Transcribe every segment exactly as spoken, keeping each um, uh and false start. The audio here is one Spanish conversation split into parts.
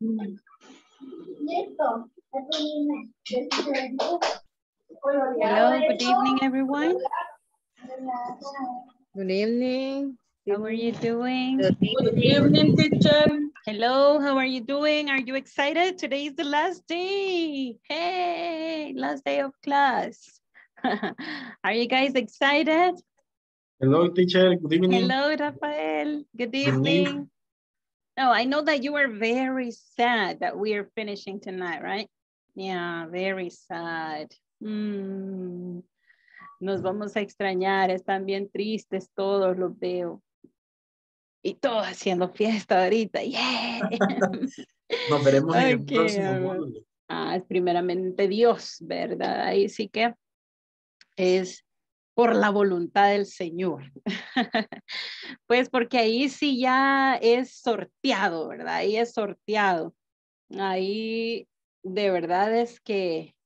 Hello, good evening, everyone. Good evening. How are you doing? Good evening, teacher. Hello, how are you doing? Are you excited? Today is the last day. Hey, last day of class. Are you guys excited? Hello, teacher. Good evening. Hello, Rafael. Good evening. No, oh, I know that you are very sad that we are finishing tonight, right? Yeah, very sad. Mm. Nos vamos a extrañar, están bien tristes todos, los veo. Y todos haciendo fiesta ahorita, yeah. Nos veremos okay. En el próximo módulo. Ah, es primeramente Dios, ¿verdad? Ahí sí que es... por la voluntad del Señor. Pues porque ahí sí ya es sorteado, ¿verdad? Ahí es sorteado. Ahí de verdad es que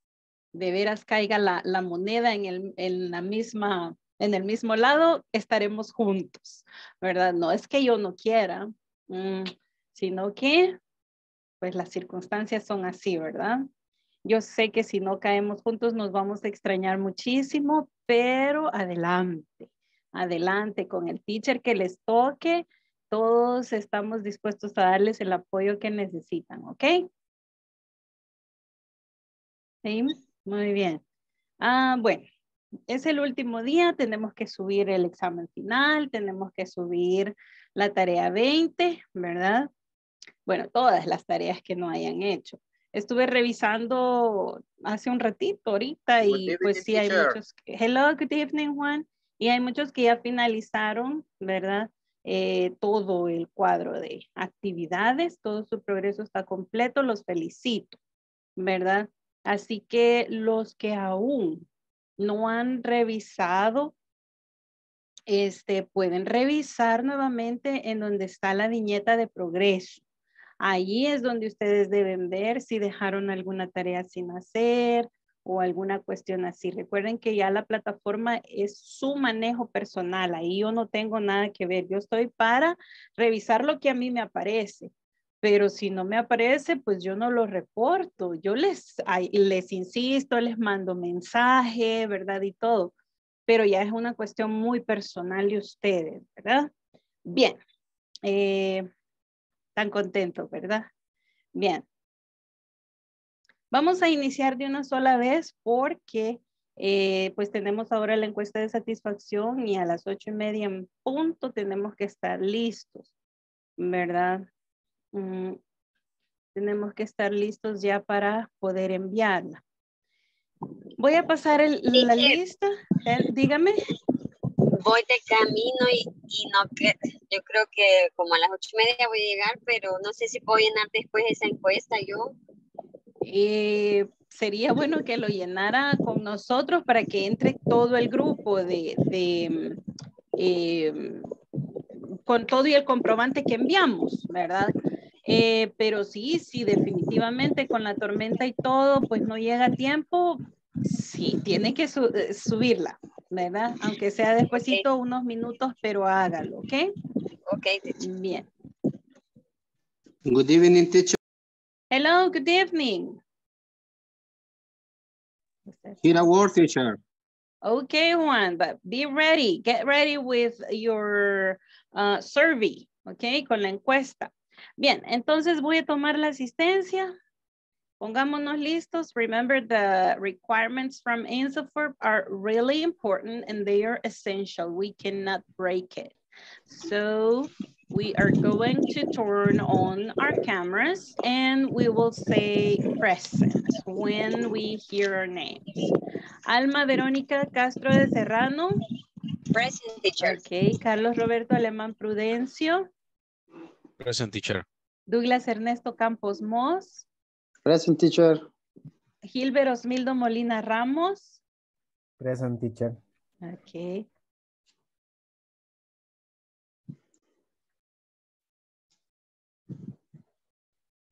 de veras caiga la, la moneda en el, en la misma, en el mismo lado, estaremos juntos, ¿verdad? No es que yo no quiera, sino que pues las circunstancias son así, ¿verdad? Yo sé que si no caemos juntos nos vamos a extrañar muchísimo, pero adelante, adelante con el teacher que les toque. Todos estamos dispuestos a darles el apoyo que necesitan, ¿ok? ¿Sí? Muy bien. Ah, bueno, es el último día, tenemos que subir el examen final, tenemos que subir la tarea veinte, ¿verdad? Bueno, todas las tareas que no hayan hecho. Estuve revisando hace un ratito ahorita y evening, pues sí hay teacher. Muchos. Que, hello, good evening, Juan. Y hay muchos que ya finalizaron, ¿verdad? Eh, todo el cuadro de actividades, todo su progreso está completo, los felicito, ¿verdad? Así que los que aún no han revisado, este, pueden revisar nuevamente en donde está la viñeta de progreso. Ahí es donde ustedes deben ver si dejaron alguna tarea sin hacer o alguna cuestión así. Recuerden que ya la plataforma es su manejo personal. Ahí yo no tengo nada que ver. Yo estoy para revisar lo que a mí me aparece. Pero si no me aparece, pues yo no lo reporto. Yo les, les insisto, les mando mensaje, ¿verdad? Y todo. Pero ya es una cuestión muy personal de ustedes, ¿verdad? Bien. Eh... Tan contento, ¿verdad? Bien. Vamos a iniciar de una sola vez porque eh, pues tenemos ahora la encuesta de satisfacción y a las ocho y media en punto tenemos que estar listos, ¿verdad? Mm, tenemos que estar listos ya para poder enviarla. Voy a pasar el, la lista. El, dígame. Voy de camino y, y no que, yo creo que como a las ocho y media voy a llegar, pero no sé si puedo llenar después esa encuesta yo. Eh, sería bueno que lo llenara con nosotros para que entre todo el grupo de, de eh, con todo y el comprobante que enviamos, ¿verdad? Eh, pero sí, sí, definitivamente con la tormenta y todo, pues no llega a tiempo. Sí, tiene que su, eh, subirla, ¿verdad? Aunque sea despuesito, okay. Unos minutos, pero hágalo, ¿ok? Ok, teacher. Bien. Good evening, teacher. Hello, good evening. Here a word, teacher. Okay, Juan, but be ready. Get ready with your uh, survey, ¿ok? Con la encuesta. Bien, entonces voy a tomar la asistencia. Pongámonos listos. Remember, the requirements from INSAFORP are really important and they are essential. We cannot break it. So we are going to turn on our cameras and we will say present when we hear our names. Alma Verónica Castro de Serrano. Present, teacher. Okay. Carlos Roberto Alemán Prudencio. Present, teacher. Douglas Ernesto Campos Moss. Present, teacher. Gilbert Osmildo Molina Ramos. Present, teacher. Okay.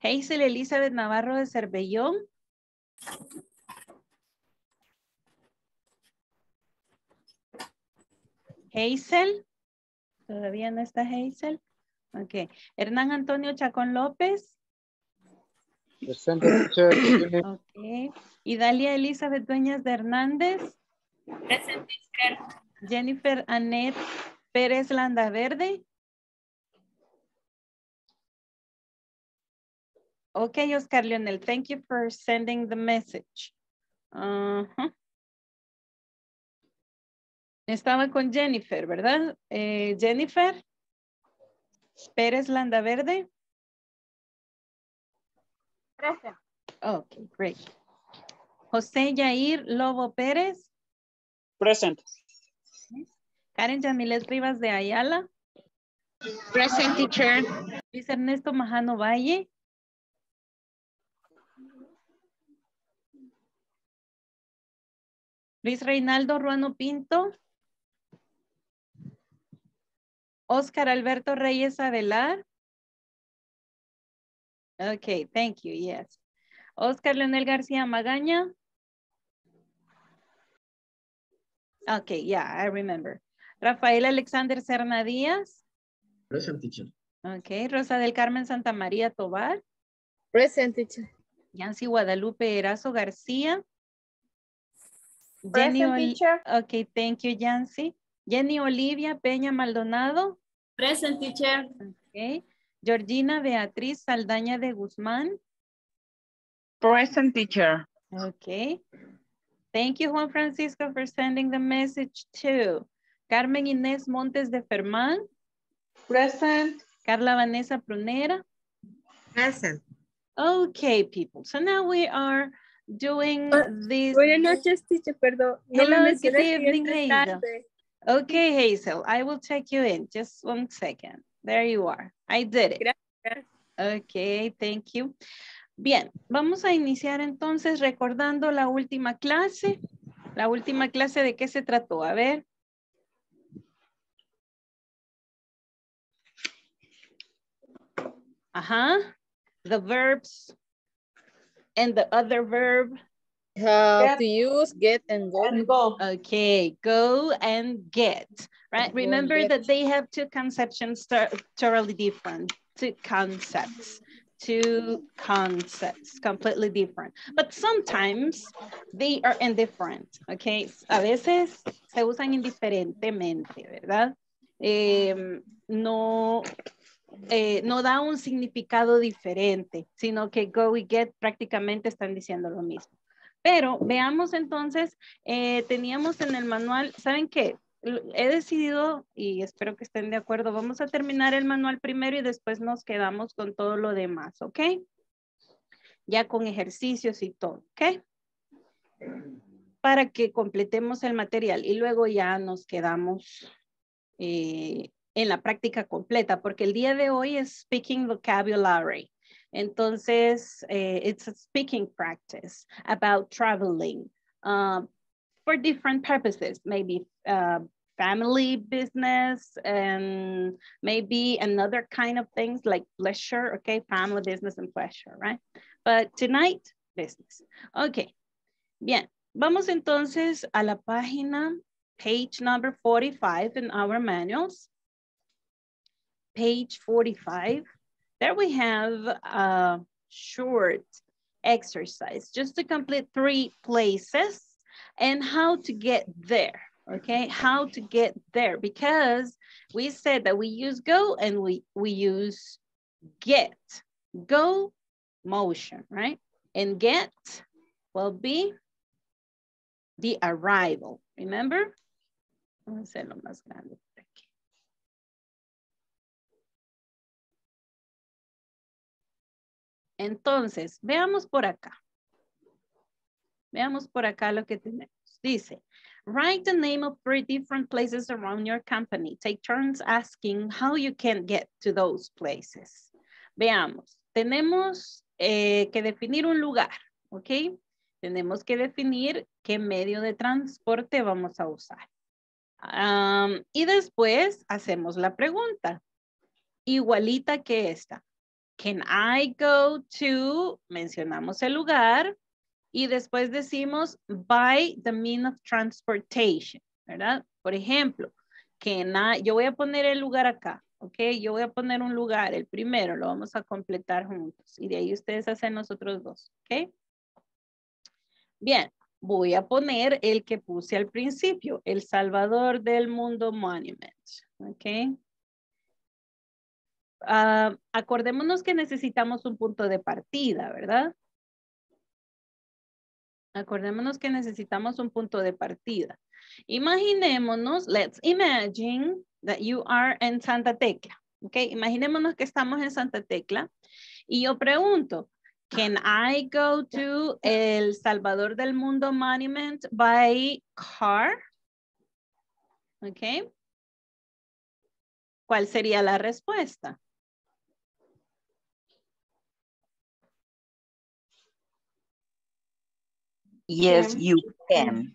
Hazel Elizabeth Navarro de Cervellón. Hazel. Todavía no está Hazel. Okay. Hernán Antonio Chacón López. The center chair. Okay. Idalia Elizabeth Dueñas de Hernández. Present. Jennifer Anet Pérez Landaverde. Okay, Oscar Leonel, thank you for sending the message. Uh-huh. Estaba con Jennifer, ¿verdad? Eh, Jennifer Pérez Landaverde. Present. Okay, great. José Yair Lobo Pérez. Present. Karen Yamilet Rivas de Ayala. Present, teacher. Luis Ernesto Majano Valle. Luis Reynaldo Ruano Pinto. Oscar Alberto Reyes Avelar. Okay, thank you, yes. Oscar Leonel García Magaña. Okay, yeah, I remember. Rafael Alexander Cerna Díaz. Present, teacher. Okay, Rosa del Carmen Santa María Tobar. Present, teacher. Yancy Guadalupe Erazo García. Jenny Present, teacher. Okay, thank you, Yancy. Jenny Olivia Peña Maldonado. Present, teacher. Okay. Georgina Beatriz Saldaña de Guzmán. Present, teacher. Okay. Thank you, Juan Francisco, for sending the message too. Carmen Inés Montes de Fermán. Present. Carla Vanessa Prunera. Present. Okay, people. So now we are doing uh, this. Buenas noches, teacher. Perdón. Hello, no good evening, Hazel. Okay, Hazel, I will check you in. Just one second. There you are. I did it. Gracias. Okay, thank you. Bien, vamos a iniciar entonces recordando la última clase. La última clase, ¿de qué se trató? A ver. Ajá. The verbs and the other verb. How get, to use get and go. And go. Okay, go and get. Right. Go Remember get. that they have two conceptions totally different. Two concepts. Two concepts completely different. But sometimes they are indifferent. Okay. A veces se usan indiferentemente, ¿verdad? Eh, no. Eh, no da un significado diferente, sino que go y get prácticamente están diciendo lo mismo. Pero veamos entonces, eh, teníamos en el manual, ¿saben qué? He decidido, y espero que estén de acuerdo, vamos a terminar el manual primero y después nos quedamos con todo lo demás, ¿ok? Ya con ejercicios y todo, ¿ok? Para que completemos el material y luego ya nos quedamos eh, en la práctica completa, porque el día de hoy es Speaking Vocabulary. Entonces, eh, it's a speaking practice about traveling uh, for different purposes, maybe uh, family business and maybe another kind of things like pleasure, okay, family business and pleasure, right? But tonight, business. Okay, bien, vamos entonces a la página, page number forty-five in our manuals, page forty-five. There we have a short exercise just to complete three places and how to get there, okay? How to get there, because we said that we use go and we, we use get. Go, motion, right? And get will be the arrival, remember? Vamos a hacerlo más grande. Entonces, veamos por acá. Veamos por acá lo que tenemos. Dice, write the name of three different places around your company. Take turns asking how you can get to those places. Veamos, tenemos eh, que definir un lugar, ¿ok? Tenemos que definir qué medio de transporte vamos a usar. Um, y después hacemos la pregunta, igualita que esta. Can I go to, mencionamos el lugar, y después decimos by the mean of transportation, ¿verdad? Por ejemplo, can I, yo voy a poner el lugar acá, Ok, yo voy a poner un lugar, el primero, lo vamos a completar juntos. Y de ahí ustedes hacen los otros dos, ok. Bien, voy a poner el que puse al principio, El Salvador del Mundo Monument, ok. Uh, acordémonos que necesitamos un punto de partida, ¿verdad? Acordémonos que necesitamos un punto de partida. Imaginémonos, let's imagine that you are in Santa Tecla. Okay, imaginémonos que estamos en Santa Tecla y yo pregunto, can I go to El Salvador del Mundo Monument by car? Okay. ¿Cuál sería la respuesta? Yes, you can.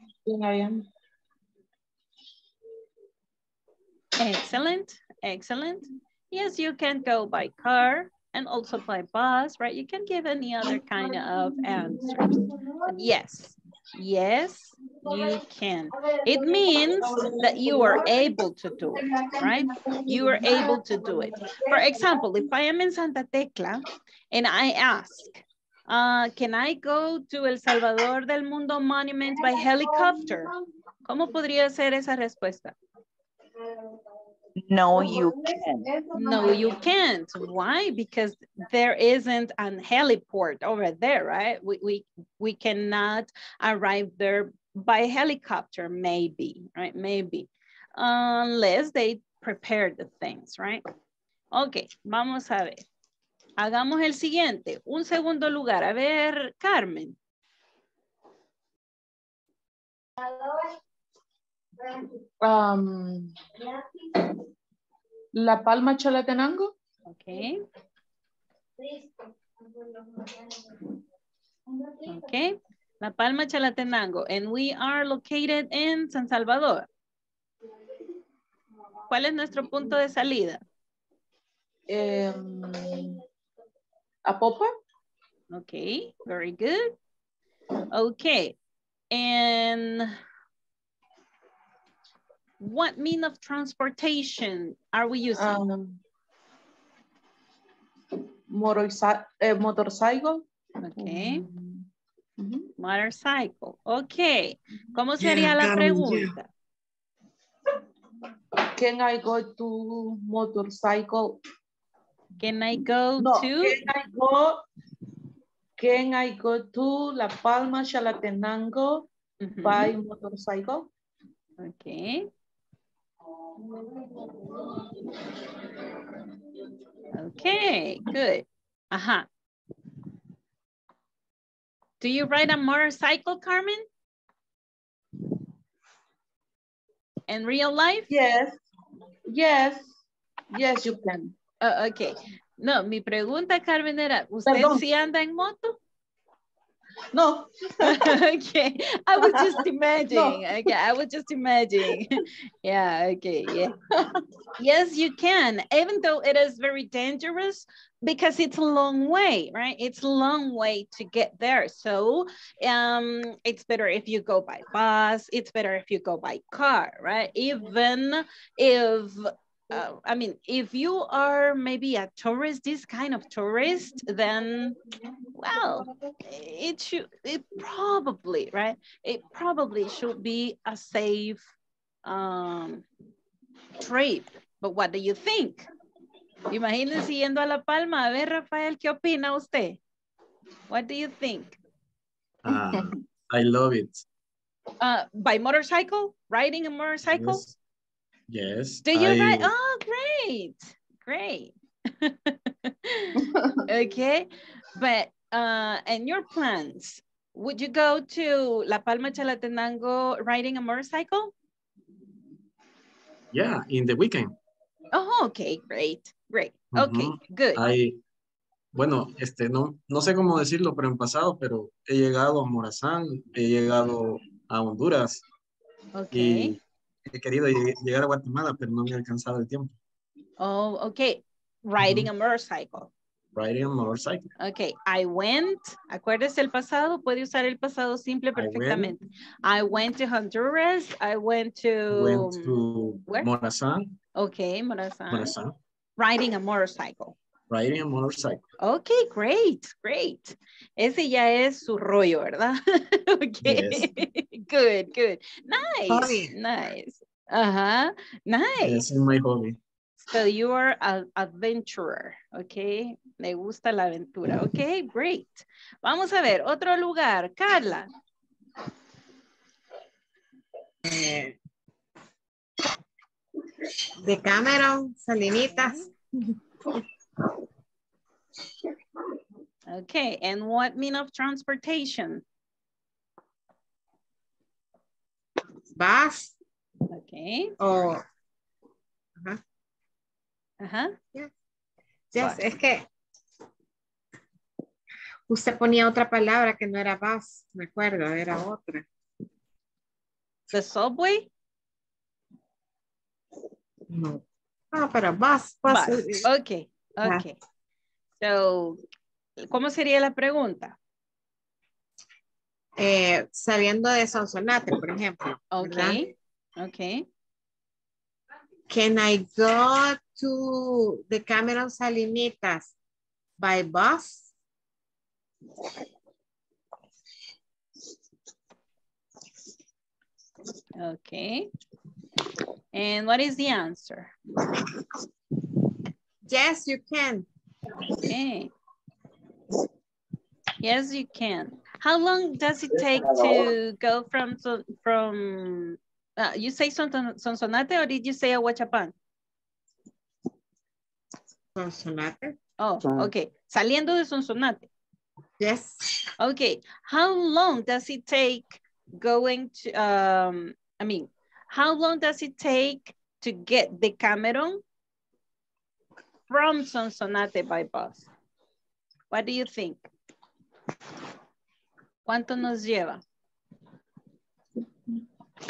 Excellent, excellent. Yes, you can go by car and also by bus, right? You can give any other kind of answer. But yes, yes, you can. It means that you are able to do it, right? You are able to do it. For example, if I am in Santa Tecla and I ask, Uh, can I go to El Salvador del Mundo Monument by helicopter? ¿Cómo podría ser esa respuesta? No, you can't. No, you can't. Why? Because there isn't an heliport over there, right? We, we, we cannot arrive there by helicopter, maybe, right? Maybe. Unless they prepare the things, right? Okay, vamos a ver. Hagamos el siguiente, un segundo lugar. A ver, Carmen. Um, La Palma Chalatenango. Ok. Ok. La Palma Chalatenango. And we are located in San Salvador. ¿Cuál es nuestro punto de salida? Um, Apopa. Okay, very good. Okay, and what mean of transportation are we using? Um, motorcycle. Okay, mm-hmm. Motorcycle. Okay, ¿cómo sería yeah, la pregunta? Yeah. Can I go to motorcycle? Can I go no, to? Can I go, can I go to La Palma Chalatenango mm-hmm. by motorcycle? Okay. Okay, good. Ajá. Do you ride a motorcycle, Carmen? In real life? Yes. Yes. Yes, you can. Oh, ok, no, mi pregunta, Carmen, era, ¿usted Perdón. sí anda en moto? No. Ok, I was just imagining, no. Okay, I was just imagining. Yeah, okay, yeah. Yes, you can, even though it is very dangerous because it's a long way, right? It's a long way to get there. So um, it's better if you go by bus, it's better if you go by car, right? Even if... Uh, I mean, if you are maybe a tourist, this kind of tourist, then, well, it should, it probably, right? It probably should be a safe um, trip. But what do you think? Imagínense yendo a La Palma. A ver, Rafael, ¿qué opina usted? What do you think? Uh, I love it. Uh, by motorcycle? Riding a motorcycle? Yes. Yes. Do you I... ride? Oh, great. Great. Okay. But, uh, and your plans, would you go to La Palma Chalatenango riding a motorcycle? Yeah, in the weekend. Oh, okay. Great. Great. Okay, uh-huh. Good. I, bueno, este, no, no sé cómo decirlo, pero en pasado, pero he llegado a Morazán, he llegado a Honduras. Okay. Y, he querido llegar a Guatemala, pero no me ha alcanzado el tiempo. Oh, okay. Riding mm-hmm. a motorcycle. Riding a motorcycle. Okay. I went. Acuérdese el pasado. Puede usar el pasado simple perfectamente. I went, I went to Honduras. I went to... Went to Morazán. Okay, Morazán. Morazán. Riding a motorcycle. Riding a motorcycle. Ok, great, great. Ese ya es su rollo, ¿verdad? Ok, yes. Good, good. Nice, hobby. Nice. Uh-huh, nice. This is my hobby. So you are an adventurer, ok. Me gusta la aventura, ok, great. Vamos a ver, otro lugar, Carla. Eh, de Cameron, Salinitas. Okay, and what mean of transportation? Bus. Okay. Oh. Uh-huh. Uh-huh. Yeah. Yes, bus. Es que usted ponía otra palabra que no era bus, me acuerdo, era otra. The subway? No. Ah, pero bus, bus. Bus. Okay, okay. Bus. So, ¿cómo sería la pregunta? Eh, saliendo de Sonsonate, por ejemplo. Okay, ¿verdad? Okay. Can I go to the Cameron Salinitas by bus? Okay. And what is the answer? Yes, you can. Okay. Yes, you can. How long does it take to go from, from uh, you say Sonsonate or did you say Aguachapán? Sonsonate. Oh, okay. Saliendo de Sonsonate. Yes. Okay. How long does it take going to, um, I mean, how long does it take to get the Cameron from Sonsonate by bus? What do you think? ¿Cuánto nos lleva?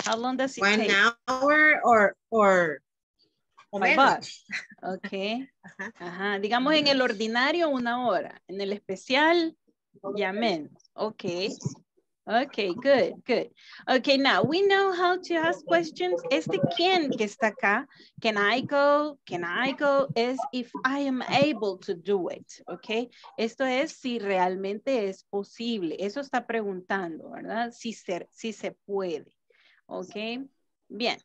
How long does it One take? One hour or, or by bus. Okay. Ajá. Ajá. Digamos en el ordinario una hora, en el especial ya menos. Okay. Okay, good, good. Okay, now we know how to ask questions. Este quien que está acá, can I go, can I go, es if I am able to do it, okay? Esto es si realmente es posible. Eso está preguntando, ¿verdad? Si se, si se puede, okay? Bien.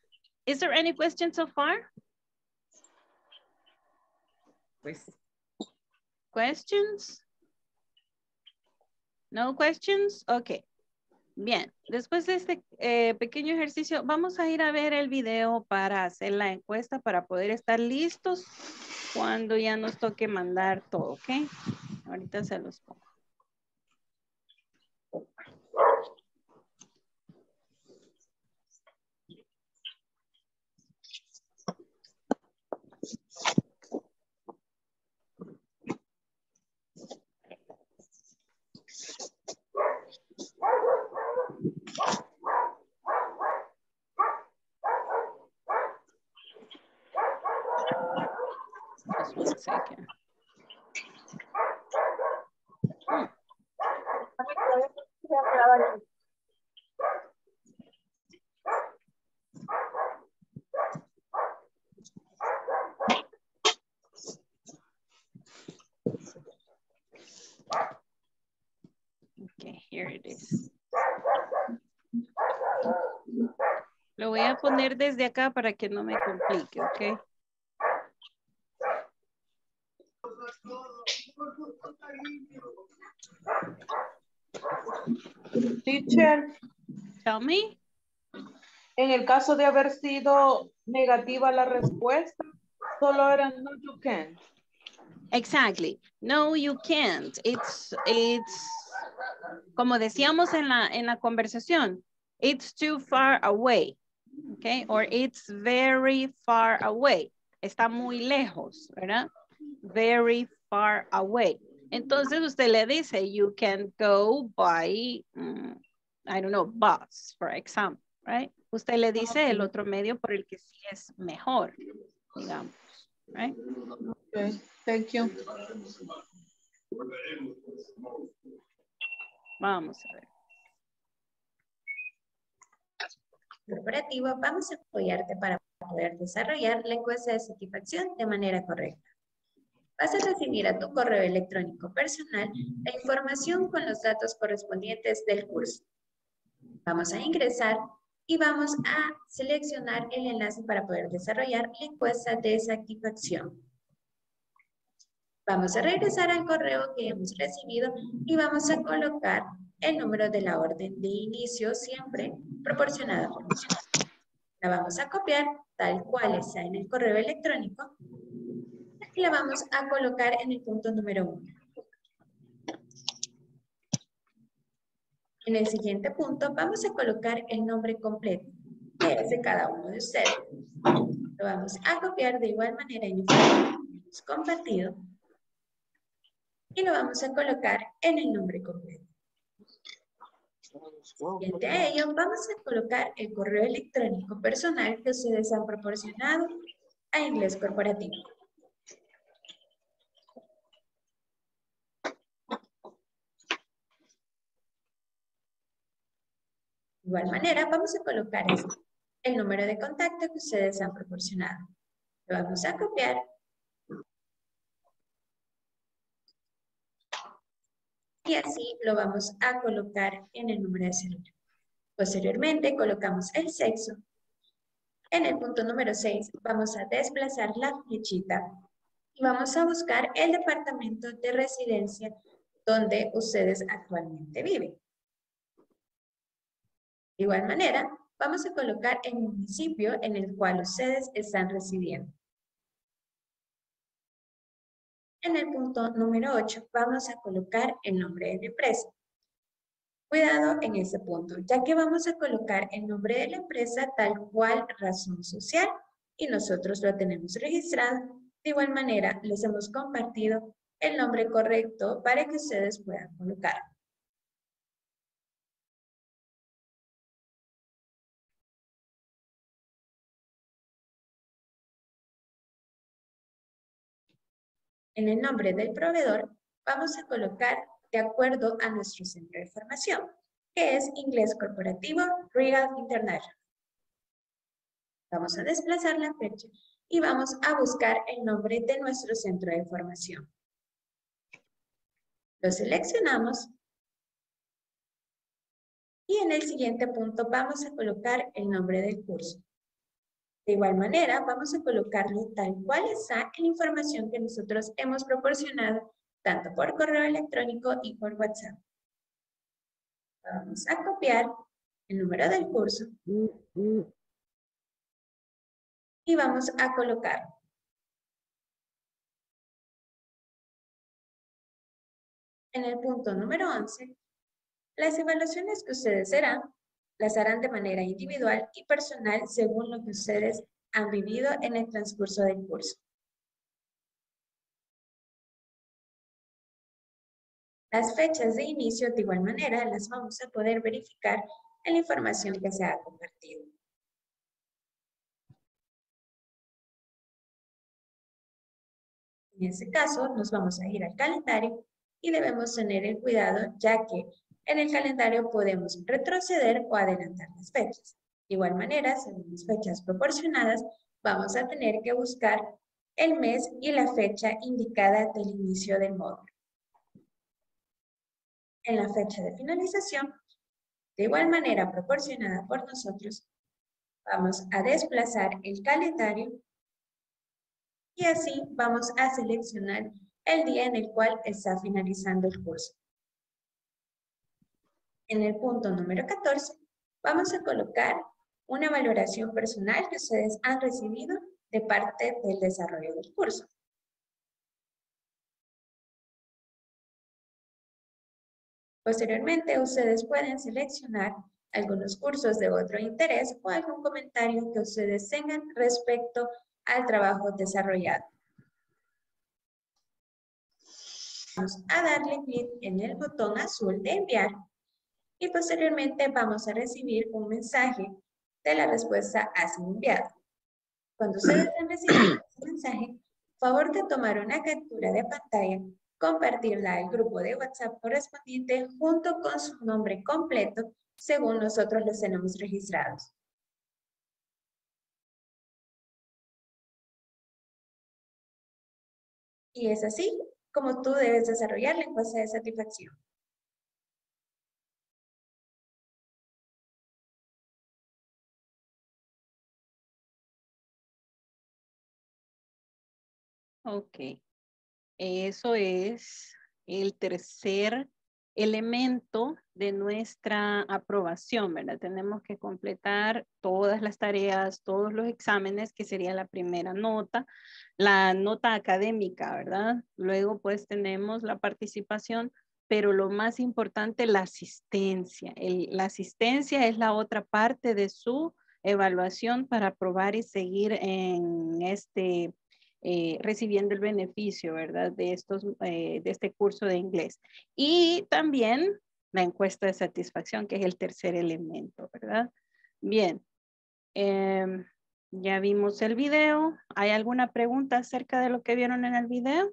Is there any question so far? Pues. Questions? No questions? Okay. Bien, después de este eh, pequeño ejercicio, vamos a ir a ver el video para hacer la encuesta, para poder estar listos cuando ya nos toque mandar todo, ¿ok? Ahorita se los pongo. Just one second. Hmm. Okay, here it is. Lo voy a poner desde acá para que no me complique, ¿ok? Teacher, tell me. En el caso de haber sido negativa la respuesta, solo era no you can. Exactly. No you can't. It's it's como decíamos en la en la conversación. It's too far away. Okay? Or it's very far away. Está muy lejos, ¿verdad? Very far away. Entonces usted le dice, you can go by, um, I don't know, bus, for example, right? Usted le dice el otro medio por el que sí es mejor, digamos, right? Okay, thank you. Vamos a ver. Corporativo, vamos a apoyarte para poder desarrollar la encuesta de satisfacción de manera correcta. vas a recibir a tu correo electrónico personal la información con los datos correspondientes del curso. Vamos a ingresar y vamos a seleccionar el enlace para poder desarrollar la encuesta de satisfacción. Vamos a regresar al correo que hemos recibido y vamos a colocar el número de la orden de inicio siempre proporcionada por nosotros. La vamos a copiar tal cual está en el correo electrónico. Y la vamos a colocar en el punto número uno. En el siguiente punto vamos a colocar el nombre completo, que es de cada uno de ustedes. Lo vamos a copiar de igual manera en el compartido y lo vamos a colocar en el nombre completo. Siguiente a ello vamos a colocar el correo electrónico personal que ustedes han proporcionado a Inglés Corporativo. De igual manera, vamos a colocar el número de contacto que ustedes han proporcionado. Lo vamos a copiar. Y así lo vamos a colocar en el número de celular. Posteriormente, colocamos el sexo. En el punto número seis, vamos a desplazar la flechita y vamos a buscar el departamento de residencia donde ustedes actualmente viven. De igual manera, vamos a colocar el municipio en el cual ustedes están residiendo. En el punto número ocho, vamos a colocar el nombre de la empresa. Cuidado en ese punto, ya que vamos a colocar el nombre de la empresa tal cual razón social y nosotros lo tenemos registrado. De igual manera, les hemos compartido el nombre correcto para que ustedes puedan colocarlo. En el nombre del proveedor vamos a colocar de acuerdo a nuestro centro de formación, que es Inglés Corporativo Regal International. Vamos a desplazar la fecha y vamos a buscar el nombre de nuestro centro de formación. Lo seleccionamos y en el siguiente punto vamos a colocar el nombre del curso. De igual manera, vamos a colocarlo tal cual está en la información que nosotros hemos proporcionado, tanto por correo electrónico y por WhatsApp. Vamos a copiar el número del curso y vamos a colocarlo. En el punto número once, las evaluaciones que ustedes harán las harán de manera individual y personal según lo que ustedes han vivido en el transcurso del curso. Las fechas de inicio, de igual manera, las vamos a poder verificar en la información que se ha compartido. En este caso, nos vamos a ir al calendario y debemos tener el cuidado ya que en el calendario podemos retroceder o adelantar las fechas. De igual manera, según las fechas proporcionadas, vamos a tener que buscar el mes y la fecha indicada del inicio del módulo. En la fecha de finalización, de igual manera proporcionada por nosotros, vamos a desplazar el calendario y así vamos a seleccionar el día en el cual está finalizando el curso. En el punto número catorce, vamos a colocar una valoración personal que ustedes han recibido de parte del desarrollo del curso. Posteriormente, ustedes pueden seleccionar algunos cursos de otro interés o algún comentario que ustedes tengan respecto al trabajo desarrollado. Vamos a darle clic en el botón azul de enviar. Y posteriormente vamos a recibir un mensaje de la respuesta así enviada. Cuando ustedes han recibido ese mensaje, favor de tomar una captura de pantalla, compartirla al grupo de WhatsApp correspondiente junto con su nombre completo, según nosotros los tenemos registrados. y es así como tú debes desarrollar la encuesta de satisfacción. Ok, eso es el tercer elemento de nuestra aprobación, ¿verdad? Tenemos que completar todas las tareas, todos los exámenes, que sería la primera nota, la nota académica, ¿verdad? Luego pues tenemos la participación, pero lo más importante, la asistencia. El, la asistencia es la otra parte de su evaluación para aprobar y seguir en este Eh, recibiendo el beneficio, ¿verdad? De, estos, eh, de este curso de inglés. Y también la encuesta de satisfacción, que es el tercer elemento, ¿verdad? Bien, eh, ya vimos el video. ¿Hay alguna pregunta acerca de lo que vieron en el video?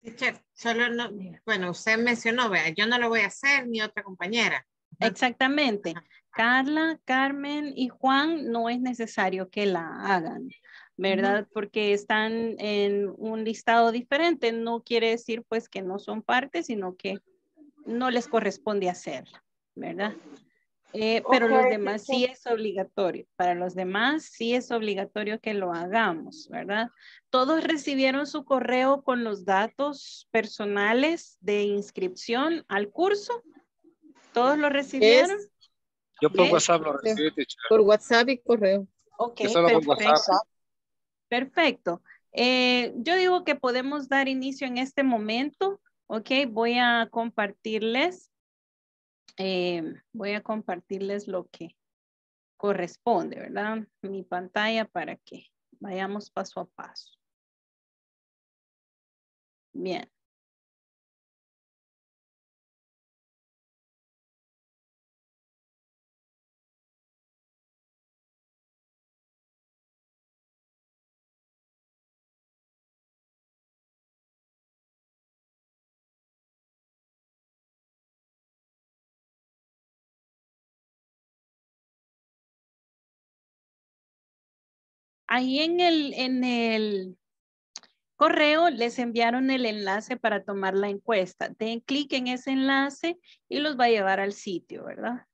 Teacher, solo no, bueno, usted mencionó, vea, yo no lo voy a hacer ni otra compañera. Exactamente. Carla, Carmen y Juan no es necesario que la hagan, ¿verdad? Porque están en un listado diferente. No quiere decir pues que no son parte, sino que no les corresponde hacerla, ¿verdad? Eh, pero okay, los demás sí es obligatorio. Para los demás sí es obligatorio que lo hagamos, ¿verdad? Todos recibieron su correo con los datos personales de inscripción al curso. ¿Todos lo recibieron? Es... Yo por ¿Qué? WhatsApp lo recibí. Por WhatsApp y correo. Ok, perfecto. Perfecto. Eh, yo digo que podemos dar inicio en este momento. Ok, voy a compartirles. Eh, voy a compartirles lo que corresponde, ¿verdad? Mi pantalla para que vayamos paso a paso. Bien. Ahí en el, en el correo les enviaron el enlace para tomar la encuesta. Den clic en ese enlace y los va a llevar al sitio, ¿verdad?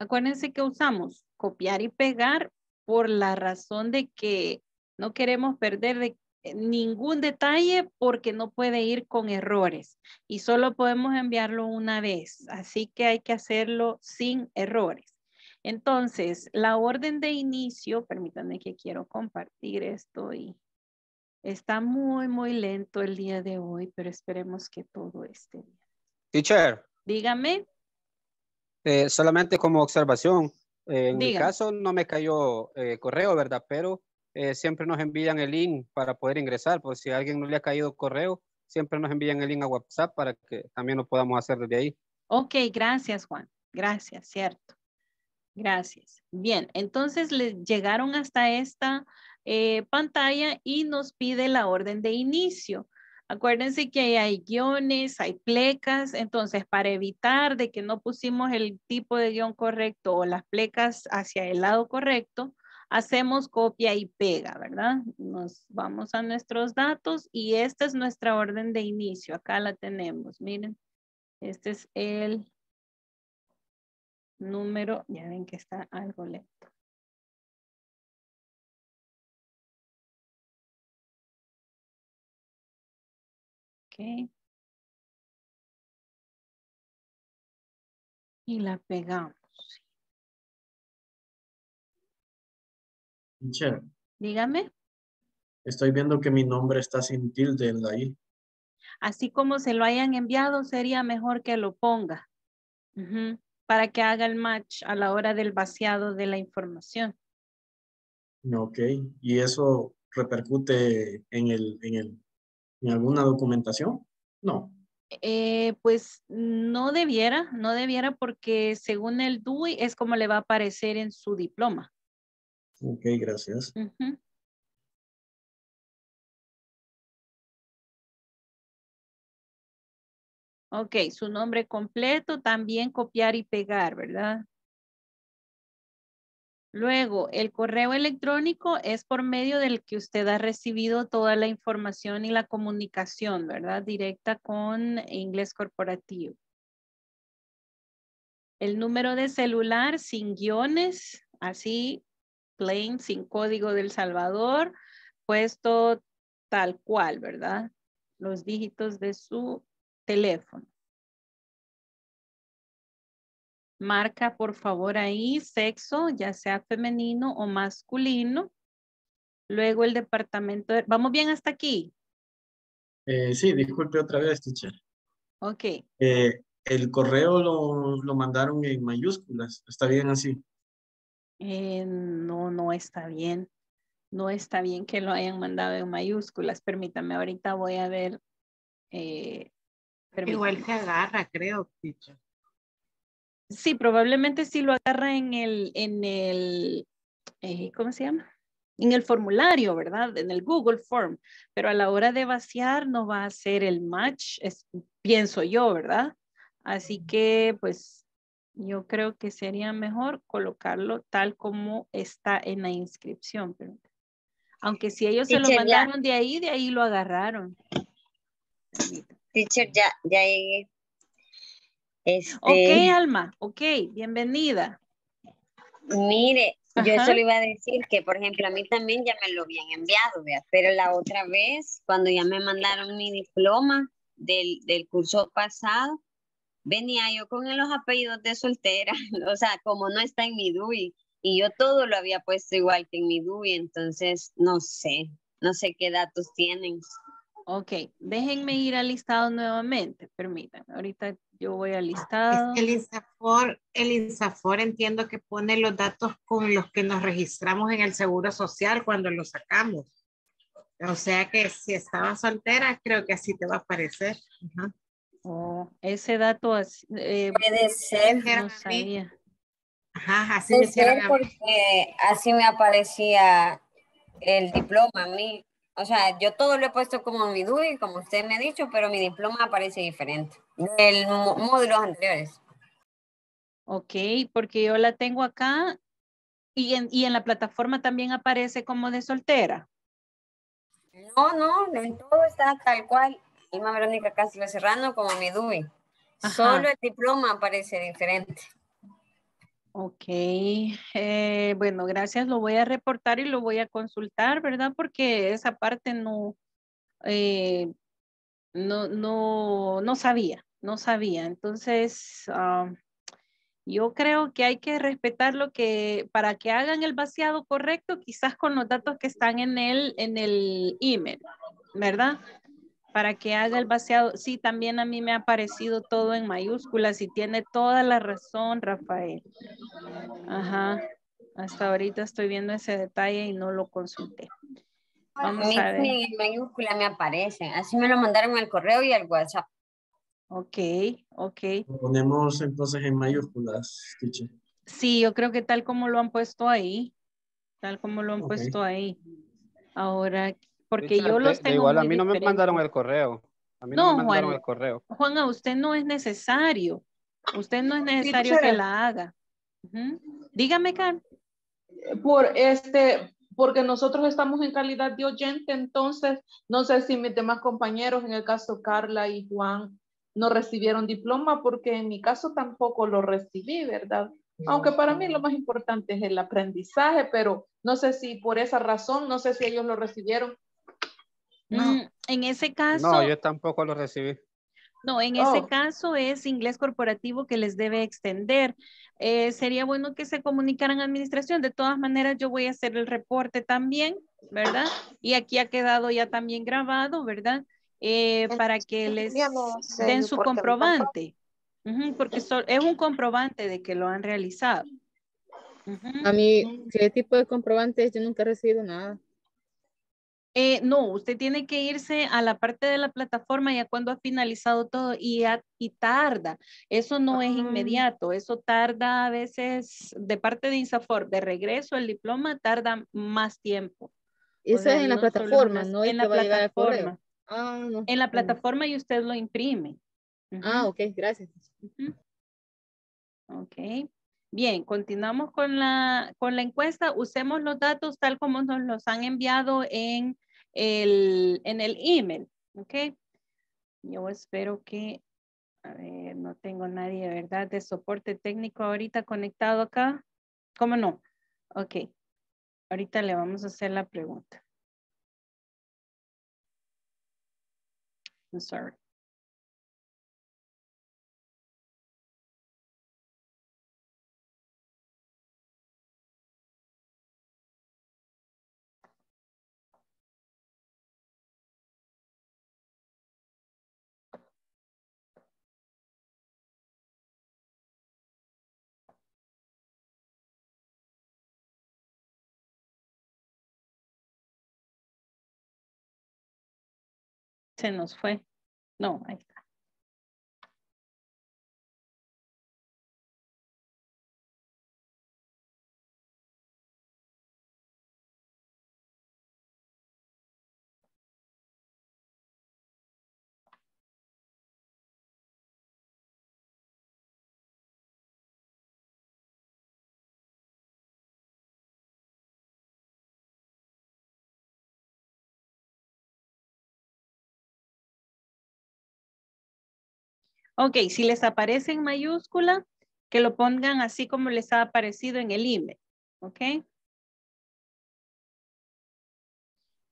Acuérdense que usamos copiar y pegar por la razón de que no queremos perder de ningún detalle porque no puede ir con errores y solo podemos enviarlo una vez. Así que hay que hacerlo sin errores. Entonces, la orden de inicio, permítanme que quiero compartir esto y está muy, muy lento el día de hoy, pero esperemos que todo esté bien. Teacher. Dígame. Eh, solamente como observación, eh, en Dígame. Mi caso no me cayó eh, correo, ¿verdad? Pero eh, siempre nos envían el link para poder ingresar, por si a alguien no le ha caído correo, siempre nos envían el link a WhatsApp para que también lo podamos hacer desde ahí. Ok, gracias Juan, gracias, cierto. Gracias. Bien, entonces les llegaron hasta esta eh, pantalla y nos pide la orden de inicio. Acuérdense que ahí hay guiones, hay plecas, entonces para evitar de que no pusimos el tipo de guión correcto o las plecas hacia el lado correcto, hacemos copia y pega, ¿verdad? Nos vamos a nuestros datos y esta es nuestra orden de inicio. Acá la tenemos, miren. Este es el... número, ya ven que está algo lento. Ok. Y la pegamos. Teacher, dígame. Estoy viendo que mi nombre está sin tilde en la I. Así como se lo hayan enviado, sería mejor que lo ponga. Uh-huh. Para que haga el match a la hora del vaciado de la información. Ok, ¿y eso repercute en, el, en, el, en alguna documentación? No. Eh, pues no debiera, no debiera porque según el D U I es como le va a aparecer en su diploma. Ok, gracias. Uh-huh. Ok, su nombre completo, también copiar y pegar, ¿verdad? Luego, el correo electrónico es por medio del que usted ha recibido toda la información y la comunicación, ¿verdad? Directa con Inglés Corporativo. El número de celular sin guiones, así, plain, sin código del Salvador, puesto tal cual, ¿verdad? Los dígitos de su teléfono. Marca, por favor, ahí sexo, ya sea femenino o masculino. Luego el departamento. De... ¿Vamos bien hasta aquí? Eh, sí, disculpe otra vez, teacher. Ok. Eh, el correo lo, lo mandaron en mayúsculas. ¿Está bien así? Eh, no, no está bien. No está bien que lo hayan mandado en mayúsculas. Permítame, ahorita voy a ver. Eh, Igual se agarra, creo, teacher. Sí, probablemente sí lo agarra en el, en el eh, ¿cómo se llama? En el formulario, ¿verdad? En el Google Form. Pero a la hora de vaciar no va a hacer el match, es, pienso yo, ¿verdad? Así que, pues, yo creo que sería mejor colocarlo tal como está en la inscripción. Pero, aunque si ellos se lo mandaron de ahí, de ahí lo agarraron. Teacher, ya, ya llegué. Este... Ok, Alma, ok, bienvenida. Mire, ajá, yo solo iba a decir que, por ejemplo, a mí también ya me lo habían enviado, ¿vea? Pero la otra vez, cuando ya me mandaron mi diploma del, del curso pasado, venía yo con los apellidos de soltera, o sea, como no está en mi D U I, y yo todo lo había puesto igual que en mi D U I, entonces no sé, no sé qué datos tienen. Ok, déjenme ir al listado nuevamente, permítanme, ahorita yo voy al listado. Es que el INSAFOR, el INSAFOR entiendo que pone los datos con los que nos registramos en el Seguro Social cuando los sacamos. O sea que si estabas soltera, creo que así te va a aparecer. Uh-huh. Oh, ese dato eh, puede ser, no sabía. Ajá, así puede ser porque así me aparecía el diploma a mí. O sea, yo todo lo he puesto como mi D U I, como usted me ha dicho, pero mi diploma aparece diferente del módulos anteriores. Ok, porque yo la tengo acá y en, y en la plataforma también aparece como de soltera. No, no, en todo está tal cual. Alma Verónica Castro de Serrano como mi D U I. Ajá. Solo el diploma aparece diferente. Ok, eh, bueno, gracias, lo voy a reportar y lo voy a consultar, ¿verdad? Porque esa parte no, eh, no, no, no sabía, no sabía. Entonces, uh, yo creo que hay que respetar lo que, para que hagan el vaciado correcto, quizás con los datos que están en el, en el email, ¿verdad? Para que haga el vaciado. Sí, también a mí me ha aparecido todo en mayúsculas y tiene toda la razón, Rafael. Ajá. Hasta ahorita estoy viendo ese detalle y no lo consulté. Vamos a ver. En mayúscula me aparecen. Así me lo mandaron al correo y al WhatsApp. Ok, ok. Lo ponemos entonces en mayúsculas, teacher. Sí, yo creo que tal como lo han puesto ahí. Tal como lo han okay. puesto ahí. Ahora... Porque yo los tengo. Igual a mí no me mandaron el correo. A mí no me mandaron el correo. Juan, a usted no es necesario. Usted no es necesario que la haga. Uh-huh. Dígame, Carl. Por este, porque nosotros estamos en calidad de oyente, entonces no sé si mis demás compañeros, en el caso Carla y Juan, no recibieron diploma, porque en mi caso tampoco lo recibí, ¿verdad? Aunque para mí lo más importante es el aprendizaje, pero no sé si por esa razón, no sé si ellos lo recibieron. No. En ese caso. No, yo tampoco lo recibí. No, en oh. ese caso es Inglés Corporativo que les debe extender. Eh, sería bueno que se comunicaran a administración. De todas maneras, yo voy a hacer el reporte también, ¿verdad? Y aquí ha quedado ya también grabado, ¿verdad? Eh, para que les den su comprobante. Uh-huh, porque so, es un comprobante de que lo han realizado. Uh-huh. A mí, ¿qué tipo de comprobantes? Yo nunca he recibido nada. Eh, no, usted tiene que irse a la parte de la plataforma ya cuando ha finalizado todo y, a, y tarda. Eso no es inmediato, eso tarda a veces de parte de INSAFORP, de regreso el diploma tarda más tiempo. Eso o sea, es en no la plataforma, más, no en la plataforma. Ah, no. En la plataforma y usted lo imprime. Uh-huh. Ah, ok, gracias. Uh-huh. Ok. Bien, continuamos con la, con la encuesta. Usemos los datos tal como nos los han enviado en el, en el email. Ok. Yo espero que, a ver, no tengo nadie, ¿verdad? De soporte técnico ahorita conectado acá. ¿Cómo no? Ok. Ahorita le vamos a hacer la pregunta. I'm sorry. Se nos fue. No, ahí está. Ok, si les aparece en mayúscula, que lo pongan así como les ha aparecido en el email. Ok.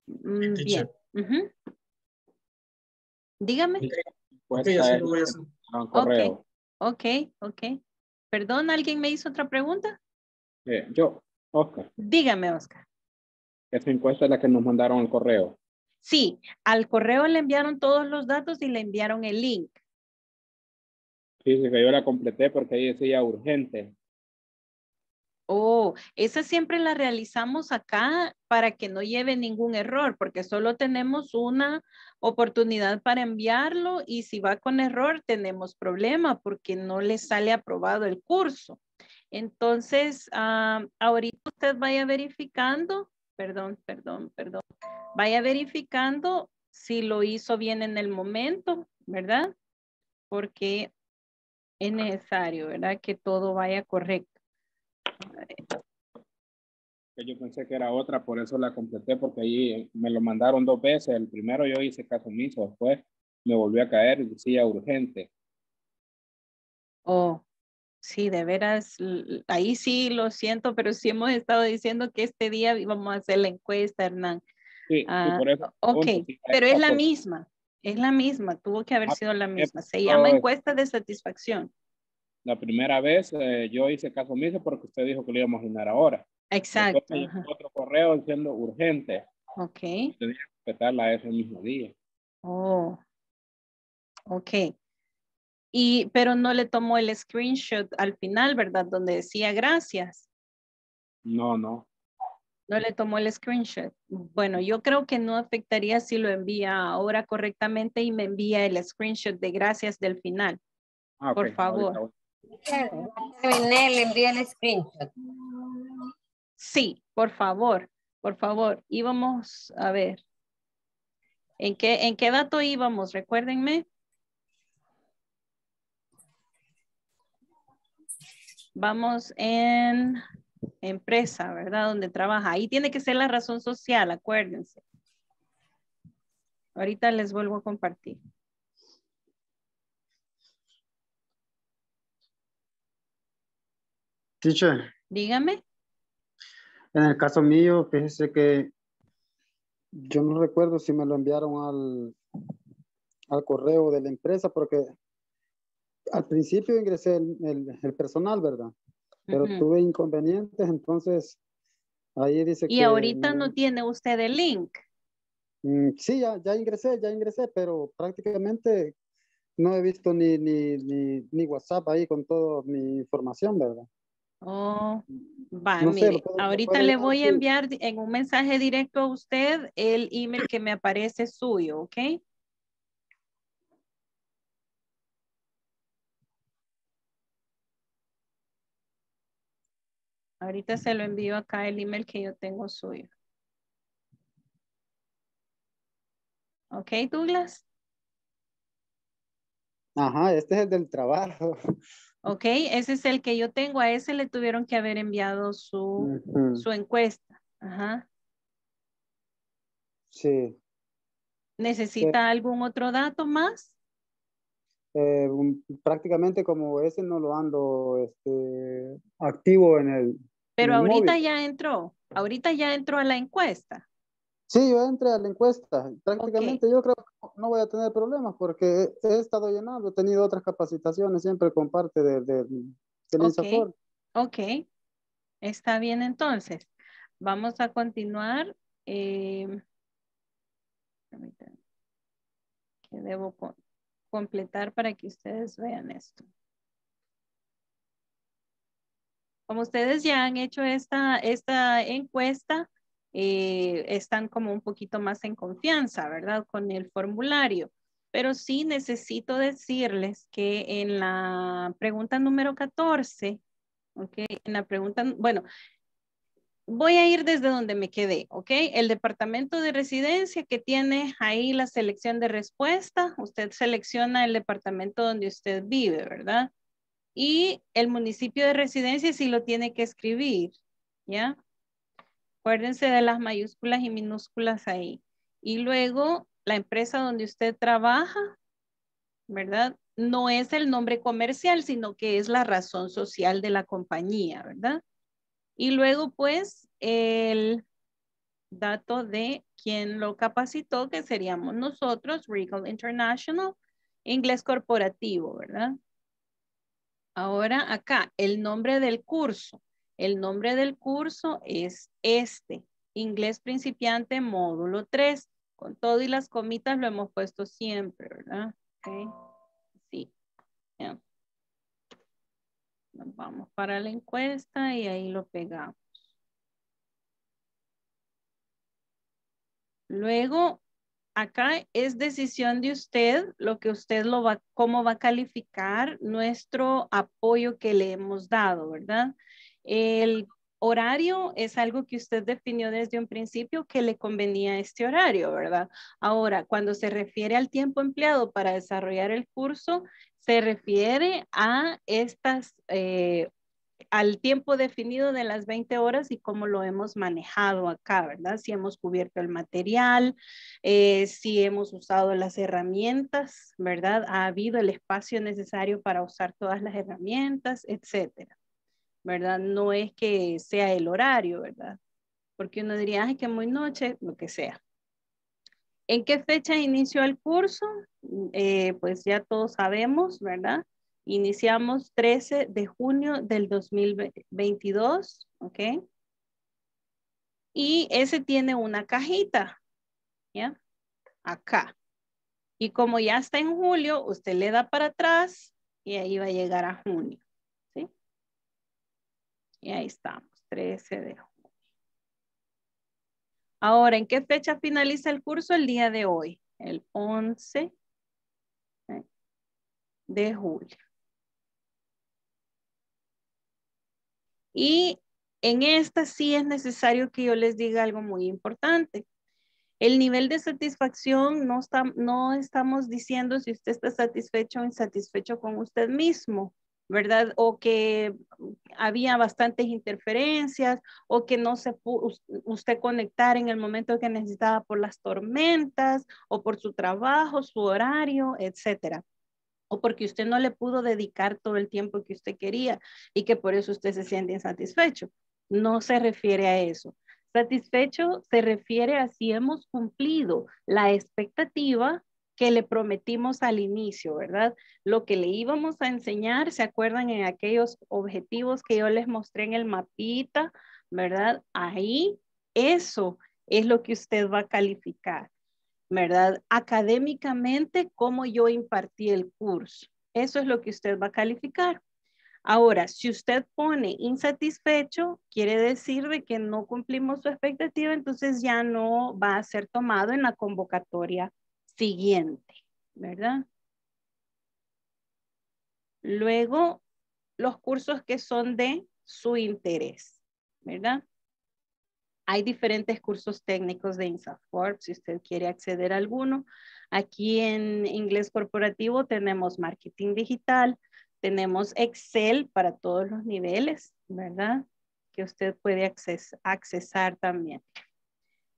Mm, bien. Uh-huh. Dígame. Pues, sí, sí, voy a hacer. Ok, ok, ok. Perdón, ¿alguien me hizo otra pregunta? Eh, yo, Oscar. Dígame, Oscar. Esa encuesta es la que nos mandaron al correo. Sí, al correo le enviaron todos los datos y le enviaron el link. Dice que yo la completé porque ahí decía urgente. Oh, esa siempre la realizamos acá para que no lleve ningún error, porque solo tenemos una oportunidad para enviarlo y si va con error tenemos problema porque no le sale aprobado el curso. Entonces, uh, ahorita usted vaya verificando, perdón, perdón, perdón, vaya verificando si lo hizo bien en el momento, ¿verdad? Porque es necesario, ¿verdad? Que todo vaya correcto. Yo pensé que era otra, por eso la completé, porque ahí me lo mandaron dos veces. El primero yo hice caso omiso, después me volvió a caer y decía urgente. Oh, sí, de veras, ahí sí lo siento, pero sí hemos estado diciendo que este día íbamos a hacer la encuesta, Hernán. Sí, ah, sí por eso. Ok, sí, pero es la misma. Es la misma, tuvo que haber sido la misma. Se llama encuesta de satisfacción. La primera vez eh, yo hice caso omiso porque usted dijo que lo íbamos a llenar ahora. Exacto. Otro correo diciendo urgente. Ok. Tenía que respetarla ese mismo día. Oh. Ok. Y, pero no le tomó el screenshot al final, ¿verdad? Donde decía gracias. No, no. No le tomó el screenshot. Bueno, yo creo que no afectaría si lo envía ahora correctamente y me envía el screenshot de gracias del final. Ah, okay. Por favor. Le envía el screenshot. Sí, por favor, por favor. Íbamos a ver. ¿En qué, en qué dato íbamos? Recuérdenme. Vamos en... empresa, ¿verdad? Donde trabaja. Ahí tiene que ser la razón social, acuérdense. Ahorita les vuelvo a compartir. Teacher. Dígame. En el caso mío, fíjese que yo no recuerdo si me lo enviaron al, al correo de la empresa, porque al principio ingresé el, el, el personal, ¿verdad? Pero uh-huh. tuve inconvenientes, entonces ahí dice que... Y ahorita no, no tiene usted el link. Sí, ya, ya ingresé, ya ingresé, pero prácticamente no he visto ni, ni, ni, ni WhatsApp ahí con toda mi información, ¿verdad? Oh, va, no mire, sé, puedo, ahorita le voy a enviar en un mensaje directo a usted el email que me aparece suyo, ¿ok? Ahorita se lo envío acá el email que yo tengo suyo. Ok, Douglas. Ajá, este es el del trabajo. Ok, ese es el que yo tengo. A ese le tuvieron que haber enviado su, uh-huh. su encuesta. Ajá. Sí. ¿Necesita sí. algún otro dato más? Eh, prácticamente como ese no lo ando este, activo en el... Pero en ahorita móvil. ya entró. Ahorita ya entró a la encuesta. Sí, yo entré a la encuesta. Prácticamente okay. yo creo que no voy a tener problemas porque he estado llenando, he tenido otras capacitaciones siempre con parte de, de, de okay. INSAFORP. Ok, está bien entonces. Vamos a continuar. Eh, que debo completar para que ustedes vean esto. Como ustedes ya han hecho esta, esta encuesta, Eh, están como un poquito más en confianza, ¿verdad? Con el formulario. Pero sí necesito decirles que en la pregunta número catorce, ¿ok? En la pregunta, bueno, voy a ir desde donde me quedé, ¿ok? El departamento de residencia que tiene ahí la selección de respuesta, usted selecciona el departamento donde usted vive, ¿verdad? Y el municipio de residencia sí lo tiene que escribir, ¿ya? Acuérdense de las mayúsculas y minúsculas ahí. Y luego, la empresa donde usted trabaja, ¿verdad? No es el nombre comercial, sino que es la razón social de la compañía, ¿verdad? Y luego, pues, el dato de quien lo capacitó, que seríamos nosotros, Regal International, Inglés Corporativo, ¿verdad? Ahora, acá, el nombre del curso. El nombre del curso es este, Inglés Principiante Módulo tres. Con todo y las comitas lo hemos puesto siempre, ¿verdad? Okay. Sí. Yeah. Nos vamos para la encuesta y ahí lo pegamos. Luego, acá es decisión de usted, lo que usted lo va, cómo va a calificar nuestro apoyo que le hemos dado, ¿verdad? El horario es algo que usted definió desde un principio que le convenía este horario, ¿verdad? Ahora, cuando se refiere al tiempo empleado para desarrollar el curso, se refiere a estas, eh, al tiempo definido de las veinte horas y cómo lo hemos manejado acá, ¿verdad? Si hemos cubierto el material, eh, si hemos usado las herramientas, ¿verdad? Ha habido el espacio necesario para usar todas las herramientas, etcétera. ¿Verdad? No es que sea el horario, ¿verdad? Porque uno diría, ay, que muy noche, lo que sea. ¿En qué fecha inició el curso? Eh, pues ya todos sabemos, ¿verdad? Iniciamos trece de junio del dos mil veintidós, ¿ok? Y ese tiene una cajita, ¿ya? Acá. Y como ya está en julio, usted le da para atrás y ahí va a llegar a junio. Y ahí estamos, trece de junio. Ahora, ¿en qué fecha finaliza el curso? El día de hoy, el once de julio. Y en esta sí es necesario que yo les diga algo muy importante. El nivel de satisfacción no, está, no estamos diciendo si usted está satisfecho o insatisfecho con usted mismo. ¿Verdad? O que había bastantes interferencias o que no se pudo usted conectar en el momento que necesitaba por las tormentas o por su trabajo, su horario, etcétera. O porque usted no le pudo dedicar todo el tiempo que usted quería y que por eso usted se siente insatisfecho. No se refiere a eso. Satisfecho se refiere a si hemos cumplido la expectativa que le prometimos al inicio, ¿verdad? Lo que le íbamos a enseñar, ¿se acuerdan en aquellos objetivos que yo les mostré en el mapita, ¿verdad? Ahí, eso es lo que usted va a calificar, ¿verdad? Académicamente, cómo yo impartí el curso. Eso es lo que usted va a calificar. Ahora, si usted pone insatisfecho, quiere decir de que no cumplimos su expectativa, entonces ya no va a ser tomado en la convocatoria siguiente, ¿verdad? Luego, los cursos que son de su interés, ¿verdad? Hay diferentes cursos técnicos de INSAFORP, si usted quiere acceder a alguno. Aquí en Inglés Corporativo tenemos Marketing Digital, tenemos Excel para todos los niveles, ¿verdad? Que usted puede acces- accesar también.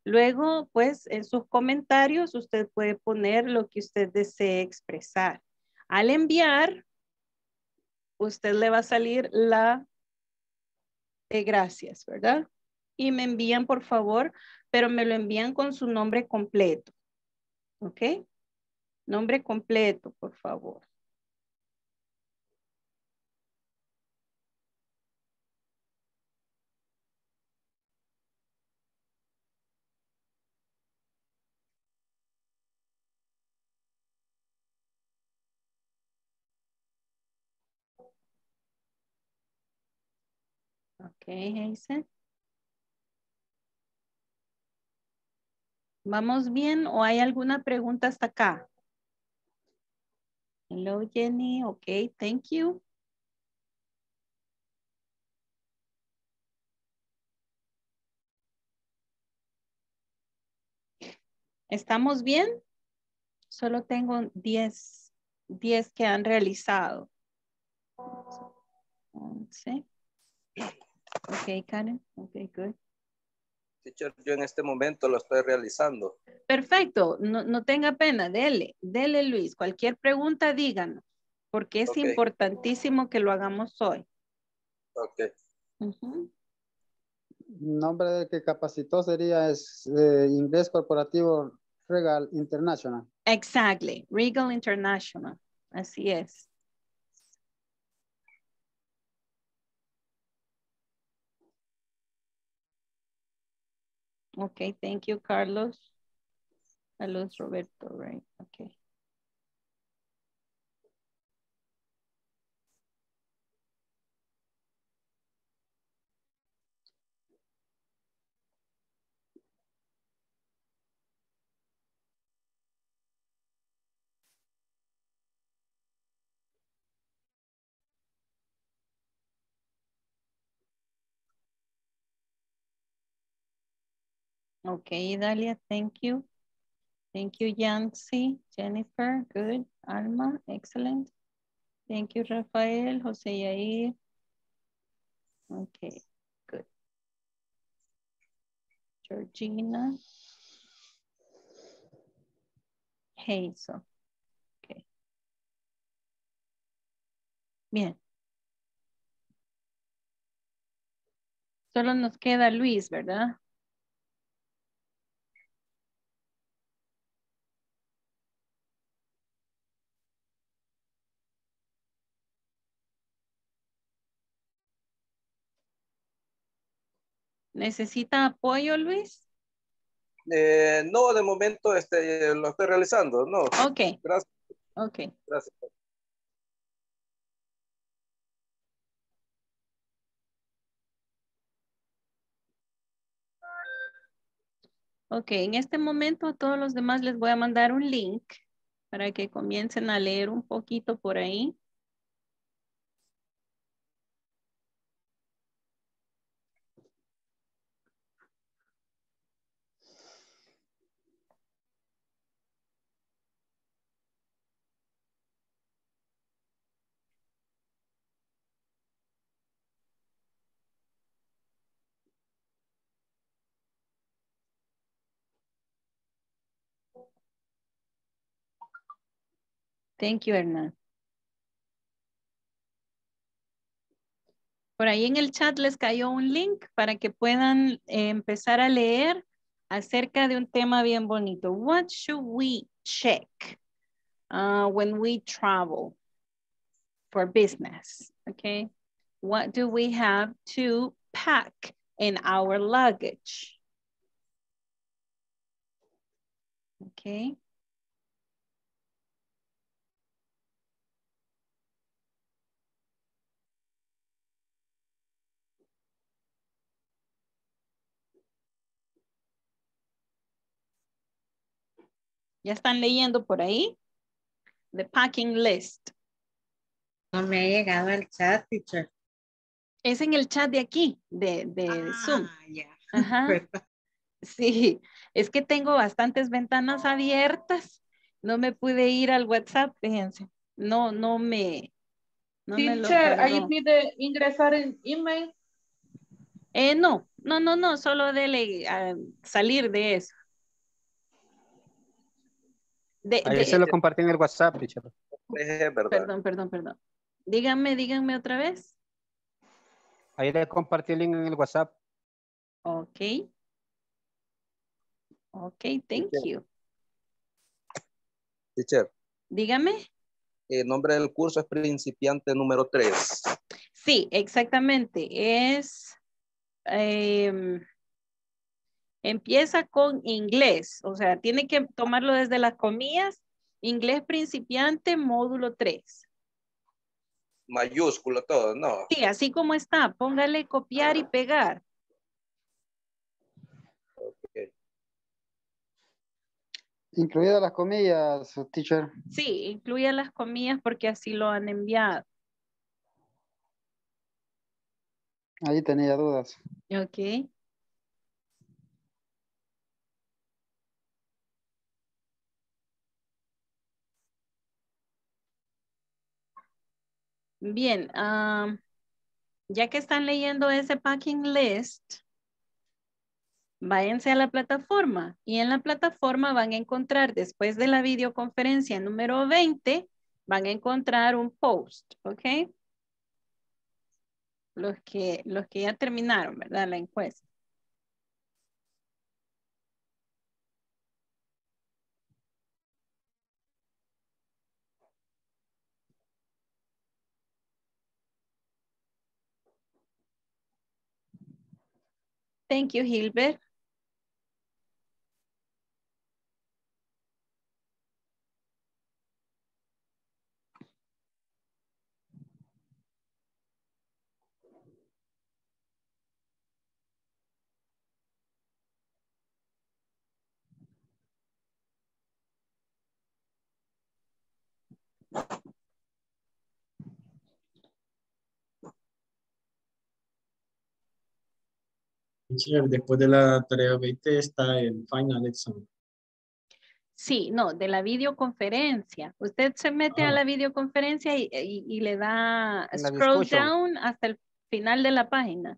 Luego, pues, en sus comentarios usted puede poner lo que usted desee expresar. Al enviar, usted le va a salir la de gracias, ¿verdad? Y me envían, por favor, pero me lo envían con su nombre completo. ¿Ok? Nombre completo, por favor. Ok, Hazel. ¿Vamos bien o hay alguna pregunta hasta acá? Hello, Jenny. Ok, thank you. ¿Estamos bien? Solo tengo diez, diez que han realizado. once. Ok, Karen. Ok, good. Yo en este momento lo estoy realizando. Perfecto, no, no tenga pena, dele, dele Luis, cualquier pregunta díganos, porque es okay. Importantísimo que lo hagamos hoy. Ok. Uh-huh. Nombre del que capacitó sería es, eh, Inglés Corporativo Regal International. Exactly, Regal International, así es. Okay, thank you, Carlos. Carlos Roberto, right? Okay. Okay, Idalia, thank you. Thank you, Yancy, Jennifer, good. Alma, excellent. Thank you, Rafael, José Yair. Okay, good. Georgina. Hazel. Okay. Bien. Solo nos queda Luis, ¿verdad? ¿Necesita apoyo, Luis? Eh, no, de momento este, lo estoy realizando, no. Ok. Gracias. Ok. Gracias. Ok, en este momento a todos los demás les voy a mandar un link para que comiencen a leer un poquito por ahí. Thank you, Hernán. Por ahí en el chat les cayó un link para que puedan eh, empezar a leer acerca de un tema bien bonito. What should we check uh, when we travel for business? Okay. What do we have to pack in our luggage? Okay. ¿Ya están leyendo por ahí? The packing list. No me ha llegado al chat, teacher. Es en el chat de aquí, de, de ah, Zoom. Yeah. Ajá. Sí, es que tengo bastantes ventanas abiertas. No me pude ir al WhatsApp, fíjense. No, no me... No Teacher, me ahí pide ingresar en email. Eh, no, no, no, no, solo dele uh, salir de eso. De, ahí de, se lo compartí en el WhatsApp, teacher. Eh, perdón, perdón, perdón. Díganme, díganme otra vez. Ahí le compartí el link en el WhatsApp. Ok. Ok, thank teacher. you. Teacher. Dígame. El nombre del curso es principiante número tres. Sí, exactamente. Es, eh, empieza con inglés. O sea, tiene que tomarlo desde las comillas. Inglés principiante, módulo tres. Mayúsculo todo, ¿no? Sí, así como está. Póngale copiar y pegar. Ok. Incluidas las comillas, teacher. Sí, incluya las comillas porque así lo han enviado. Ahí tenía dudas. Ok. Bien, um, ya que están leyendo ese packing list, váyanse a la plataforma y en la plataforma van a encontrar, después de la videoconferencia número veinte, van a encontrar un post, ¿ok? Los que, los que ya terminaron, ¿verdad? La encuesta. Thank you, Gilbert. Después de la tarea veinte está el final exam. Sí, no, de la videoconferencia. Usted se mete ah. a la videoconferencia y, y, y le da en scroll down hasta el final de la página.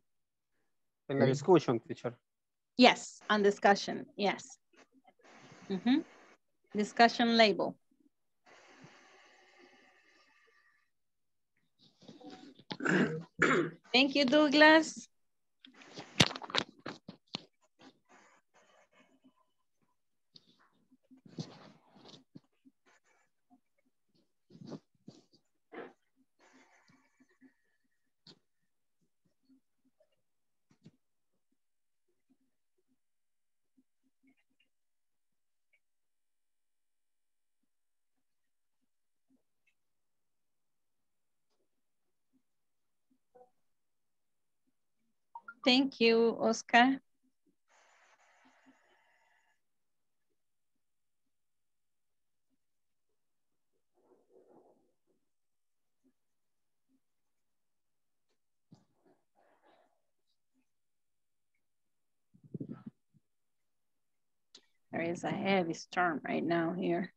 En la discussion, teacher. Yes, on discussion, yes. Uh-huh. Discussion label. Thank you, Douglas. Thank you, Oscar. There is a heavy storm right now here.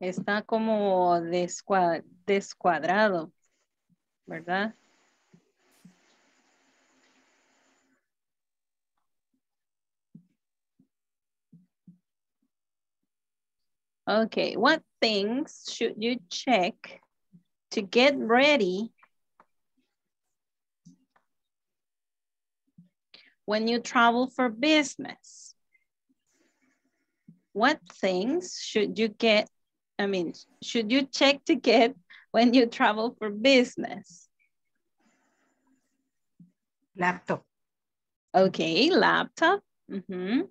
Está como descuad- descuadrado, ¿verdad? Okay, what things should you check to get ready when you travel for business? What things should you get, I mean, should you check to get when you travel for business? Laptop. Okay, laptop. Mm-hmm.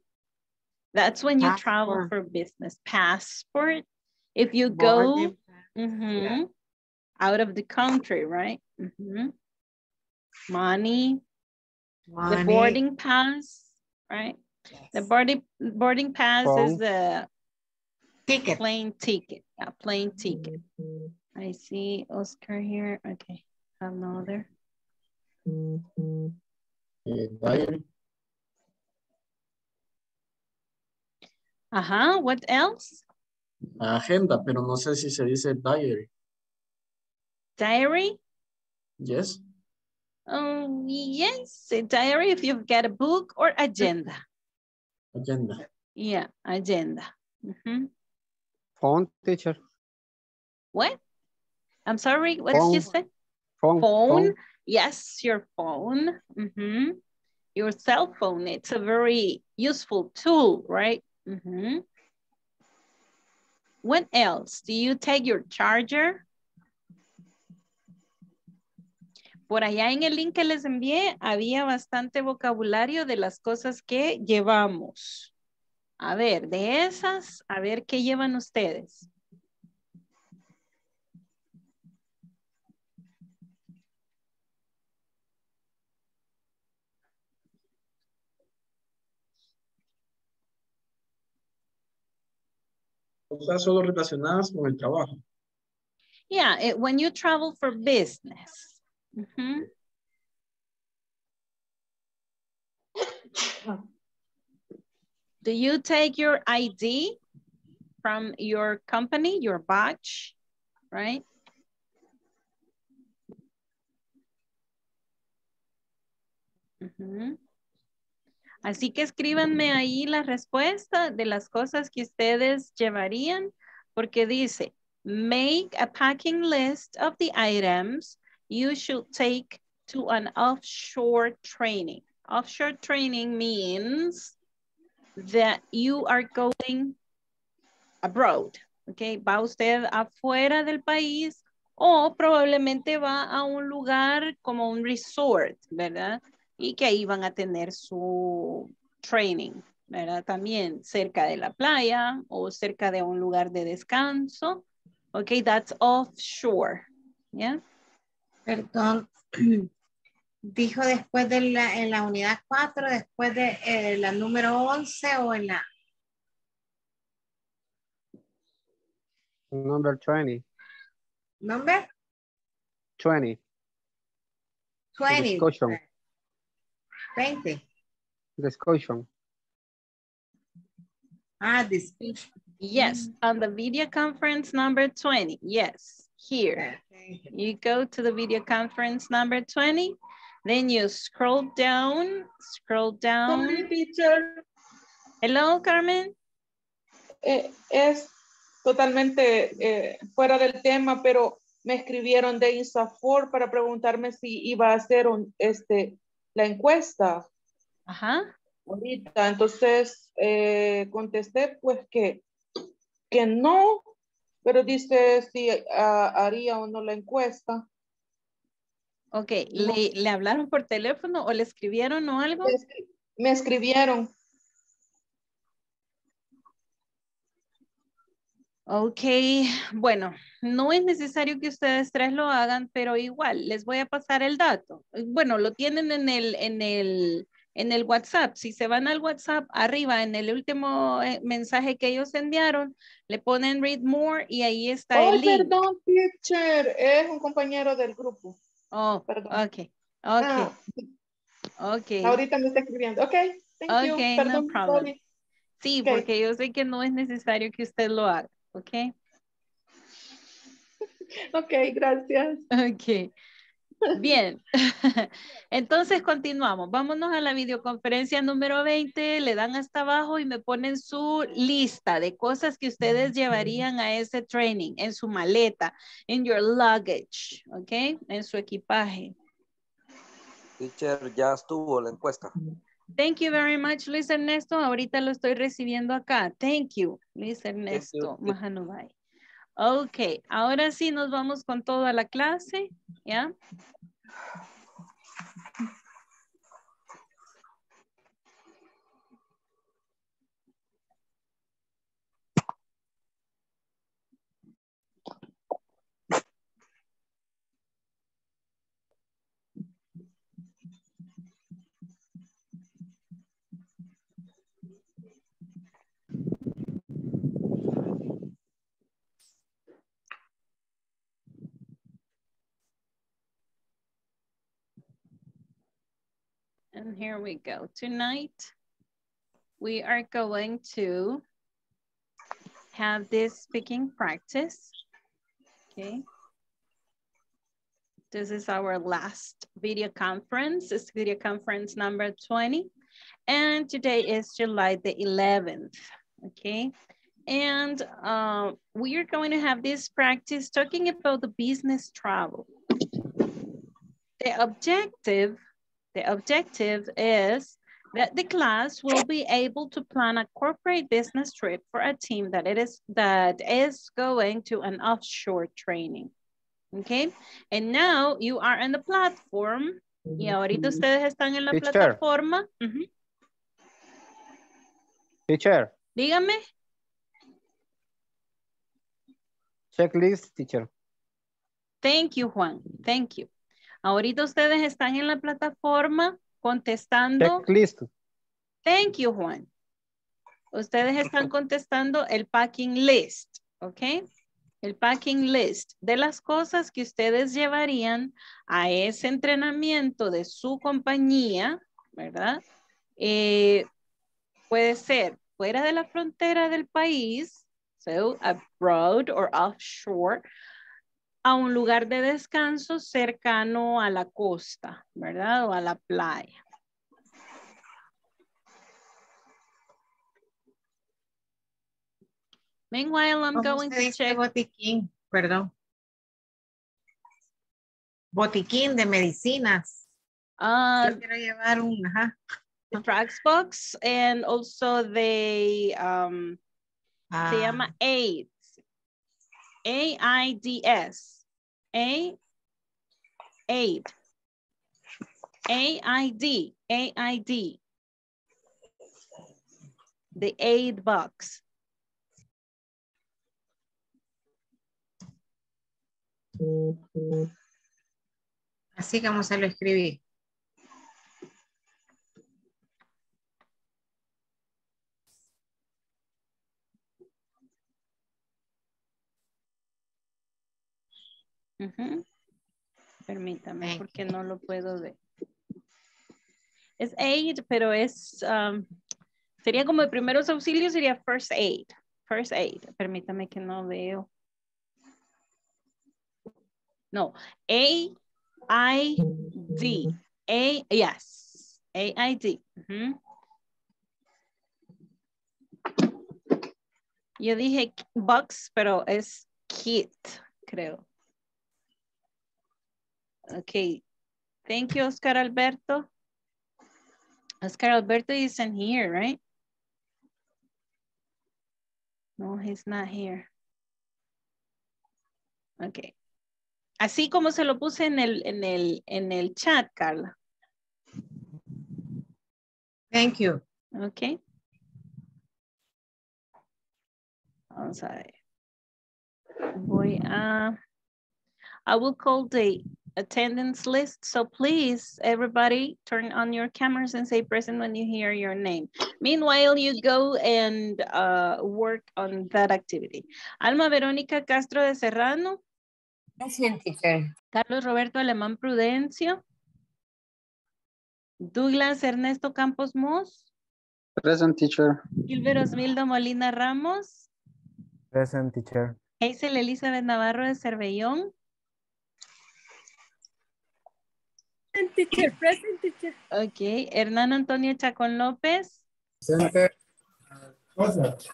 That's when you passport. Travel for business. Passport. If you go mm-hmm, yeah. out of the country, right? Mm-hmm. Money. Money. The boarding pass, right? Yes. The boarding boarding pass Both. Is the ticket. Plane ticket. Yeah, plane ticket. Mm-hmm. I see Oscar here. Okay, another. Mm-hmm. Diary. Ajá, what else? Agenda, pero no sé si se dice diary. Diary? Yes. Um, yes, a diary if you've got a book or agenda. Agenda. Yeah, agenda. Mm-hmm. Phone, teacher. What? I'm sorry, what phone. Did you say? Phone. Phone. Phone. Yes, your phone, mm-hmm. Your cell phone. It's a very useful tool, right? Mm-hmm. What else? Do you take your charger? Por allá en el link que les envié, había bastante vocabulario de las cosas que llevamos. A ver, de esas, a ver qué llevan ustedes. Cosas solo relacionadas con el trabajo. Yeah, it, when you travel for business. Mm-hmm. Do you take your I D from your company, your badge, right? Mm-hmm. Así que escríbanme ahí la respuesta de las cosas que ustedes llevarían, porque dice, make a packing list of the items you should take to an offshore training. Offshore training means that you are going abroad, okay? Va usted afuera del país o probablemente va a un lugar como un resort, ¿verdad? Y que ahí van a tener su training, ¿verdad? También cerca de la playa o cerca de un lugar de descanso. Okay, that's offshore, ¿ya? Yeah. Perdón, dijo después de la, en la unidad cuatro, después de eh, la número once o en la... Number veinte. Number? veinte. veinte. Discussion. veinte. Discussion. Ah, discussion. Yes, on the video conference number twenty. Yes, here. Okay. You go to the video conference number twenty. Then you scroll down, scroll down. Sorry, teacher. Hello, Carmen. Eh, es totalmente eh, fuera del tema, pero me escribieron de INSAFORP para preguntarme si iba a hacer un, este... la encuesta. Ajá. Ahorita, entonces eh, contesté pues que, que no, pero dice si uh, haría o no la encuesta. Ok, no. ¿Le, ¿le hablaron por teléfono o le escribieron o algo? Me escribieron. Ok, bueno, no es necesario que ustedes tres lo hagan, pero igual les voy a pasar el dato. Bueno, lo tienen en el, en el, en el WhatsApp. Si se van al WhatsApp, arriba en el último mensaje que ellos enviaron, le ponen read more y ahí está oh, el link. Perdón, teacher, es un compañero del grupo. Oh, perdón. Ok, ok. Ah. Okay. Ahorita me está escribiendo. Ok, thank okay, you. Perdón, no problem. Sorry. Sí, okay. Porque yo sé que no es necesario que usted lo haga. Okay. Ok, gracias. Ok, bien. Entonces continuamos. Vámonos a la videoconferencia número veinte. Le dan hasta abajo y me ponen su lista de cosas que ustedes llevarían a ese training, en su maleta, en your luggage, ok, en su equipaje. Teacher, ya estuvo la encuesta. Thank you very much, Luis Ernesto. Ahorita lo estoy recibiendo acá. Thank you, Luis Ernesto Majano Valle. Ok, ahora sí nos vamos con toda la clase, ¿ya? And here we go. Tonight, we are going to have this speaking practice, okay? This is our last video conference. It's video conference number twenty. And today is July the eleventh, okay? And uh, we are going to have this practice talking about the business travel. The objective The objective is that the class will be able to plan a corporate business trip for a team that it is that is going to an offshore training, okay? And now you are on the platform. Y ahorita ustedes están en la Teacher. plataforma. Uh-huh. Teacher. Dígame. Checklist, teacher. Thank you, Juan. Thank you. Ahorita ustedes están en la plataforma contestando. Checklist. Thank you, Juan. Ustedes están contestando el packing list, ¿ok? El packing list de las cosas que ustedes llevarían a ese entrenamiento de su compañía, ¿verdad? Eh, puede ser fuera de la frontera del país, so abroad or offshore, a un lugar de descanso cercano a la costa, ¿verdad? O a la playa. Meanwhile, I'm going to check. Botiquín, perdón. Botiquín de medicinas. Uh, Yo quiero llevar un, ajá. The drugs box and also the, um, ah. se llama AIDS. AIDS. A, aid, A I D, A I D, the aid box. Así como se lo escribí. Uh-huh. Permítame, porque no lo puedo ver. Es aid, pero es, um, sería como de primeros auxilios, sería first aid. First aid, permítame que no veo. No, A I D. A, yes, A I D. Uh-huh. Yo dije box, pero es kit, creo. Okay, thank you, Oscar Alberto. Oscar Alberto isn't here, right? No, he's not here. Okay. Así como se lo puse en el, en el, en el chat, Carla. Thank you. Okay. Vamos a ver. Voy a... I will call the attendance list. So please, everybody, turn on your cameras and say present when you hear your name. Meanwhile, you go and uh, work on that activity. Alma Verónica Castro de Serrano. Present, teacher. Carlos Roberto Alemán Prudencio. Douglas Ernesto Campos Moss. Present, teacher. Gilbert Osmildo Molina Ramos. Present, teacher. Hazel Elizabeth Navarro de Cervellón. Present, teacher, present, teacher. Okay, Hernán Antonio Chacón López. Presente. Cosas.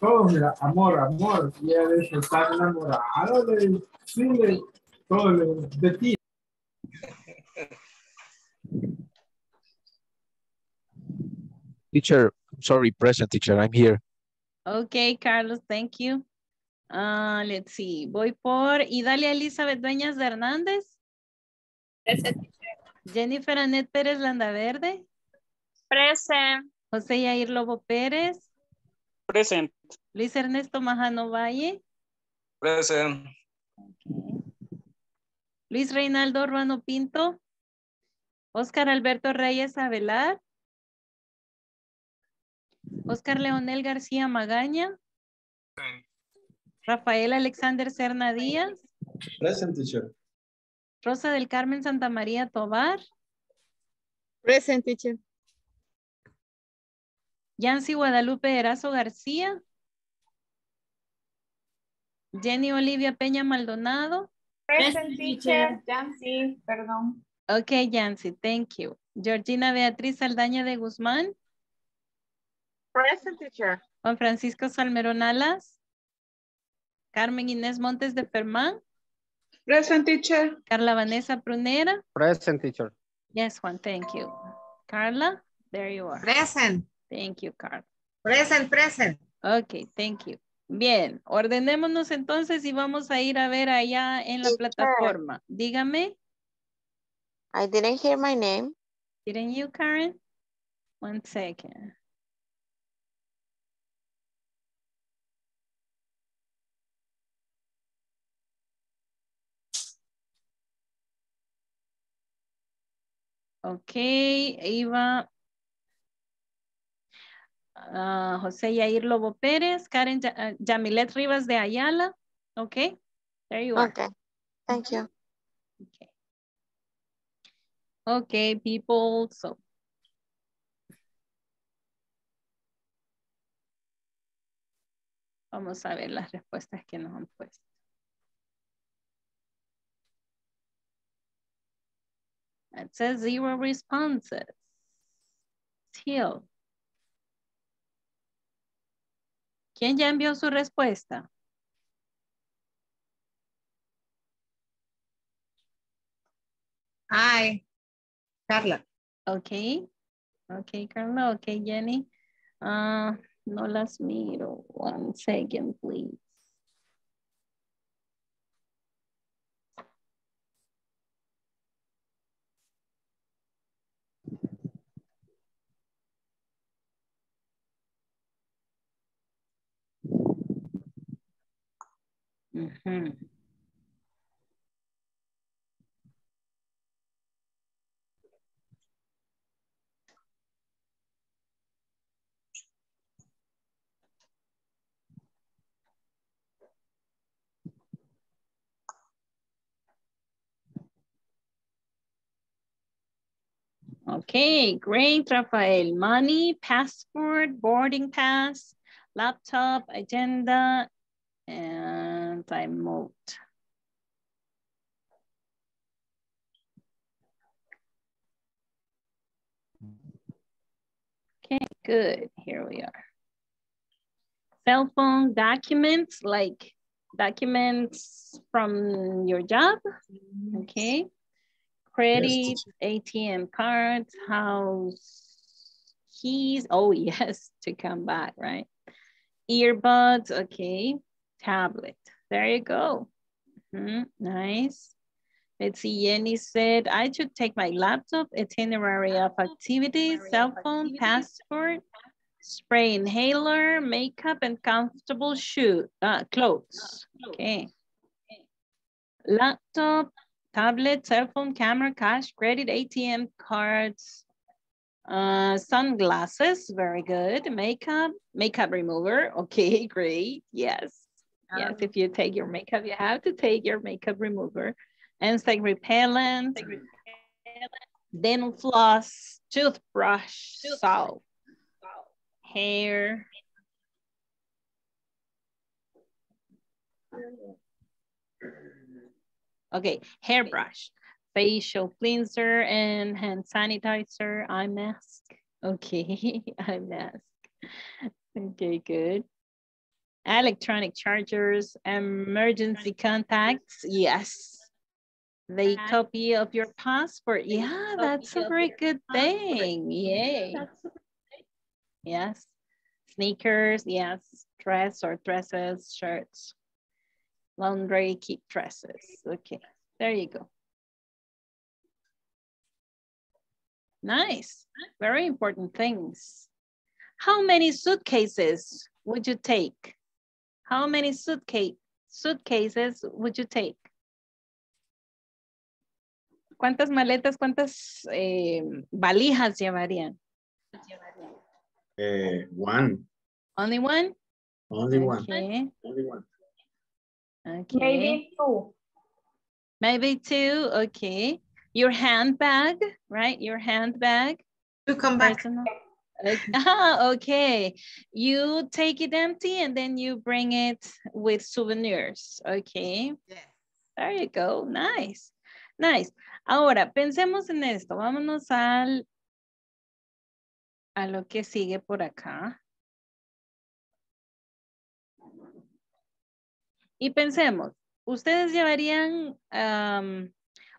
Todo, mira, amor, amor. Ya ves, estar enamorado de, sí, de, todo, de ti. Teacher, sorry, present teacher, I'm here. Okay, Carlos, thank you. Uh, let's see, voy por Idalia Elizabeth Dueñas de Hernández. Present. Jennifer Anet Pérez Landaverde. Present. José Yair Lobo Pérez. Present. Luis Ernesto Majano Valle. Present. Okay. Luis Reynaldo Ruano Pinto. Oscar Alberto Reyes Avelar. Oscar Leonel García Magaña. Present. Rafael Alexander Cerna Díaz. Present, teacher. Rosa del Carmen Santa María Tobar. Present, teacher. Yancy Guadalupe Erazo García. Jenny Olivia Peña Maldonado. Present, teacher. Yancy, perdón. Okay, Yancy, thank you. Georgina Beatriz Saldaña de Guzmán. Present, teacher. Juan Francisco Salmerón Alas. Carmen Inés Montes de Fermán. Present, teacher. Carla Vanessa Prunera. Present, teacher. Yes, Juan, thank you. Carla, there you are. Present. Thank you, Carla. Present, present. Okay, thank you. Bien, ordenémonos entonces y vamos a ir a ver allá en la plataforma. Dígame. I didn't hear my name. Didn't you, Karen? One second. Ok, iba uh, José Yair Lobo Pérez, Karen ya Yamilet Rivas de Ayala. Ok, there you are. Ok, thank you. Ok, okay people, so. Vamos a ver las respuestas que nos han puesto. It says zero responses. Still. ¿Quién ya envió su respuesta? Hi, Carla. Okay. Okay, Carla. Okay, Jenny. Uh, no las miro. One second, please. Uh-huh. Okay, great, Rafael. Money, passport, boarding pass, laptop, agenda, and I moved. Okay, good, here we are. Cell phone, documents, like documents from your job, okay. Credit, A T M cards, house keys, oh yes, to come back, right? Earbuds, okay. Tablet. There you go. Mm-hmm. Nice. Let's see. Jenny said, I should take my laptop, itinerary of activities, cell phone, passport, spray inhaler, makeup, and comfortable shoe, uh, clothes. Okay. Laptop, tablet, cell phone, camera, cash, credit, A T M cards, uh, sunglasses. Very good. Makeup, makeup remover. Okay, great. Yes. Yes, if you take your makeup, you have to take your makeup remover. Insect repellent, repellent, dental floss, toothbrush, toothbrush salt, salt, hair. Okay, hairbrush, facial cleanser, and hand sanitizer, eye mask. Okay, eye mask. Okay, good. Electronic chargers, emergency contacts, yes. The copy of your passport, yeah, that's a very good thing, yay. yes. Sneakers, yes. Dress or dresses, shirts. Laundry, keep dresses. Okay, there you go. Nice, very important things. How many suitcases would you take? How many suitcase suitcases would you take? ¿Cuántas maletas, cuántas eh, valijas llevarían? Eh, one. Only one? Only one. Okay. Only one. Okay. Maybe two. Maybe two, okay. Your handbag, right? Your handbag. You come back. Okay. Ah, okay. You take it empty and then you bring it with souvenirs. Okay. Yeah. There you go. Nice. Nice. Ahora, pensemos en esto. Vámonos al, a lo que sigue por acá. Y pensemos, ustedes llevarían... Um,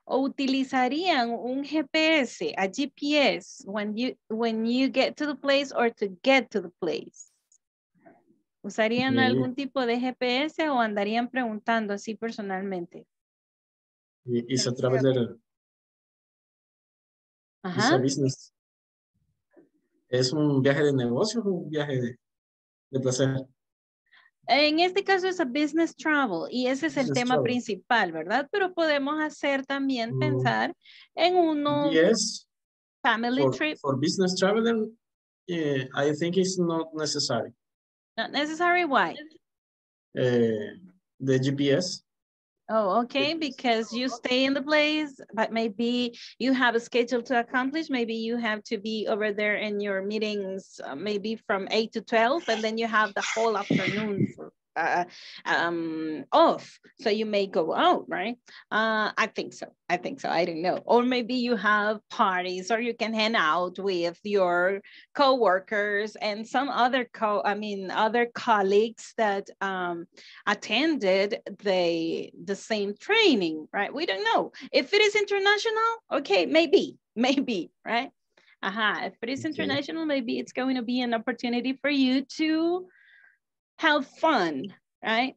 o utilizarían un G P S, a G P S, when you, when you get to the place or to get to the place. ¿Usarían yeah. algún tipo de G P S o andarían preguntando así personalmente? It's a traveler. Ajá. It's a business. Es un viaje de negocio o un viaje de, de placer. En este caso es a business travel y ese es el business tema travel. principal, ¿verdad? Pero podemos hacer también mm. pensar en uno yes. family for, trip. For business traveler, yeah, I think it's not necessary. Not necessary, why? Uh, the G P S. Oh, okay, because you stay in the place, but maybe you have a schedule to accomplish. Maybe you have to be over there in your meetings, uh, maybe from eight to twelve, and then you have the whole afternoon for, uh, um, off. So you may go out, right? Uh, I think so. I think so. I don't know. Or maybe you have parties or you can hang out with your coworkers and some other co I mean, other colleagues that um, attended the, the same training, right? We don't know. If it is international, okay, maybe, maybe, right? Uh-huh. If it is international, maybe it's going to be an opportunity for you to have fun, right?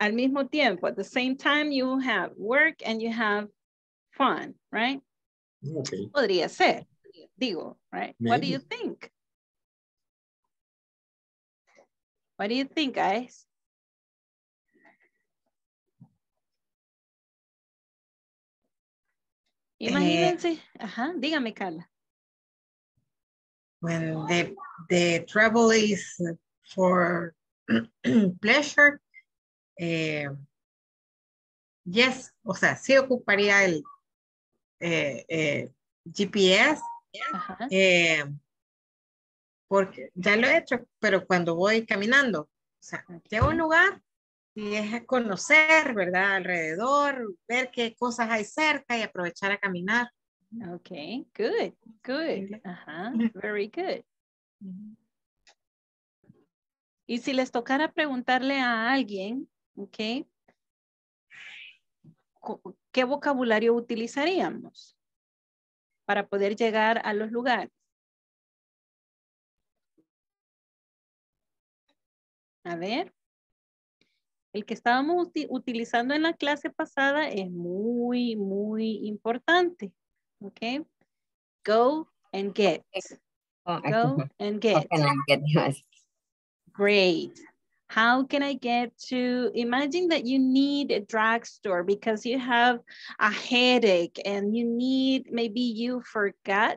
Al mismo tiempo, at the same time, you have work and you have fun, right? Okay. Podría ser, digo, right? Maybe. What do you think? What do you think, guys? Imagínense, uh, ajá, dígame, Carla. When the, the travel is for pleasure, eh, yes, o sea, sí ocuparía el Eh, eh, G P S, eh, porque ya lo he hecho, pero cuando voy caminando, o sea, llego a un lugar y es conocer, ¿verdad? Alrededor, ver qué cosas hay cerca y aprovechar a caminar. Okay, good, good, ajá, very good. Y si les tocara preguntarle a alguien, ok, ¿qué vocabulario utilizaríamos para poder llegar a los lugares? A ver, el que estábamos util- utilizando en la clase pasada es muy, muy importante. Okay. Go and get. Go and get. Great. How can I get to, imagine that you need a drugstore because you have a headache and you need, maybe you forgot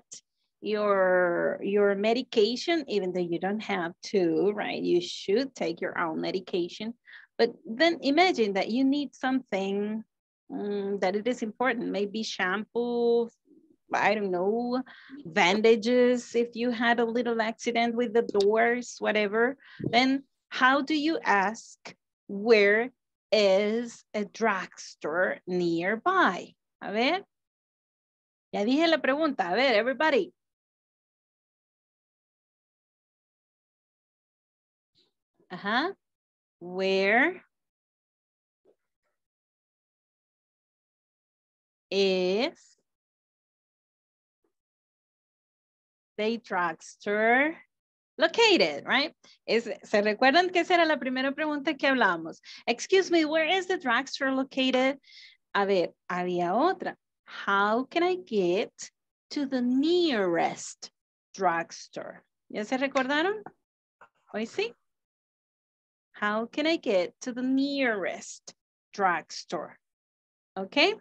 your, your medication, even though you don't have to, right? You should take your own medication. But then imagine that you need something um, that it is important, maybe shampoo, I don't know, bandages, if you had a little accident with the doors, whatever, then how do you ask where is a drugstore nearby? A ver. Ya dije la pregunta. A ver, everybody. Ajá. Where is the drugstore located, right? Es, ¿se recuerdan que esa era la primera pregunta que hablamos? Excuse me, where is the drugstore located? A ver, había otra. How can I get to the nearest drugstore? ¿Ya se recordaron? Hoy sí. How can I get to the nearest drugstore? Okay.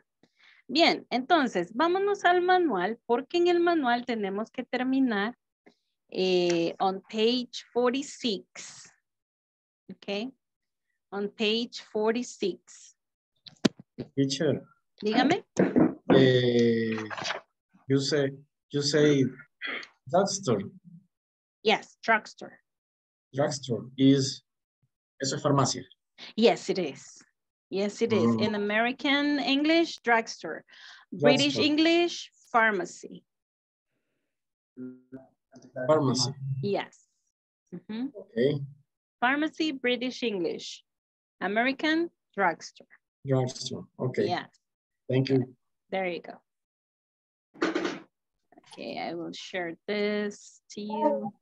Bien, entonces, vámonos al manual, porque en el manual tenemos que terminar eh, on page forty-six. Okay. On page forty-six. Teacher. Dígame. Eh, you say, you say drugstore. Yes, drugstore. Drugstore is, eso es farmacia. Yes, it is. Yes, it is. In American English, drugstore. British drugstore. English, pharmacy. Pharmacy. Yes. Mm-hmm. Okay. Pharmacy, British English. American, drugstore. Drugstore, okay. Yes. Thank you. There you go. Okay, I will share this to you.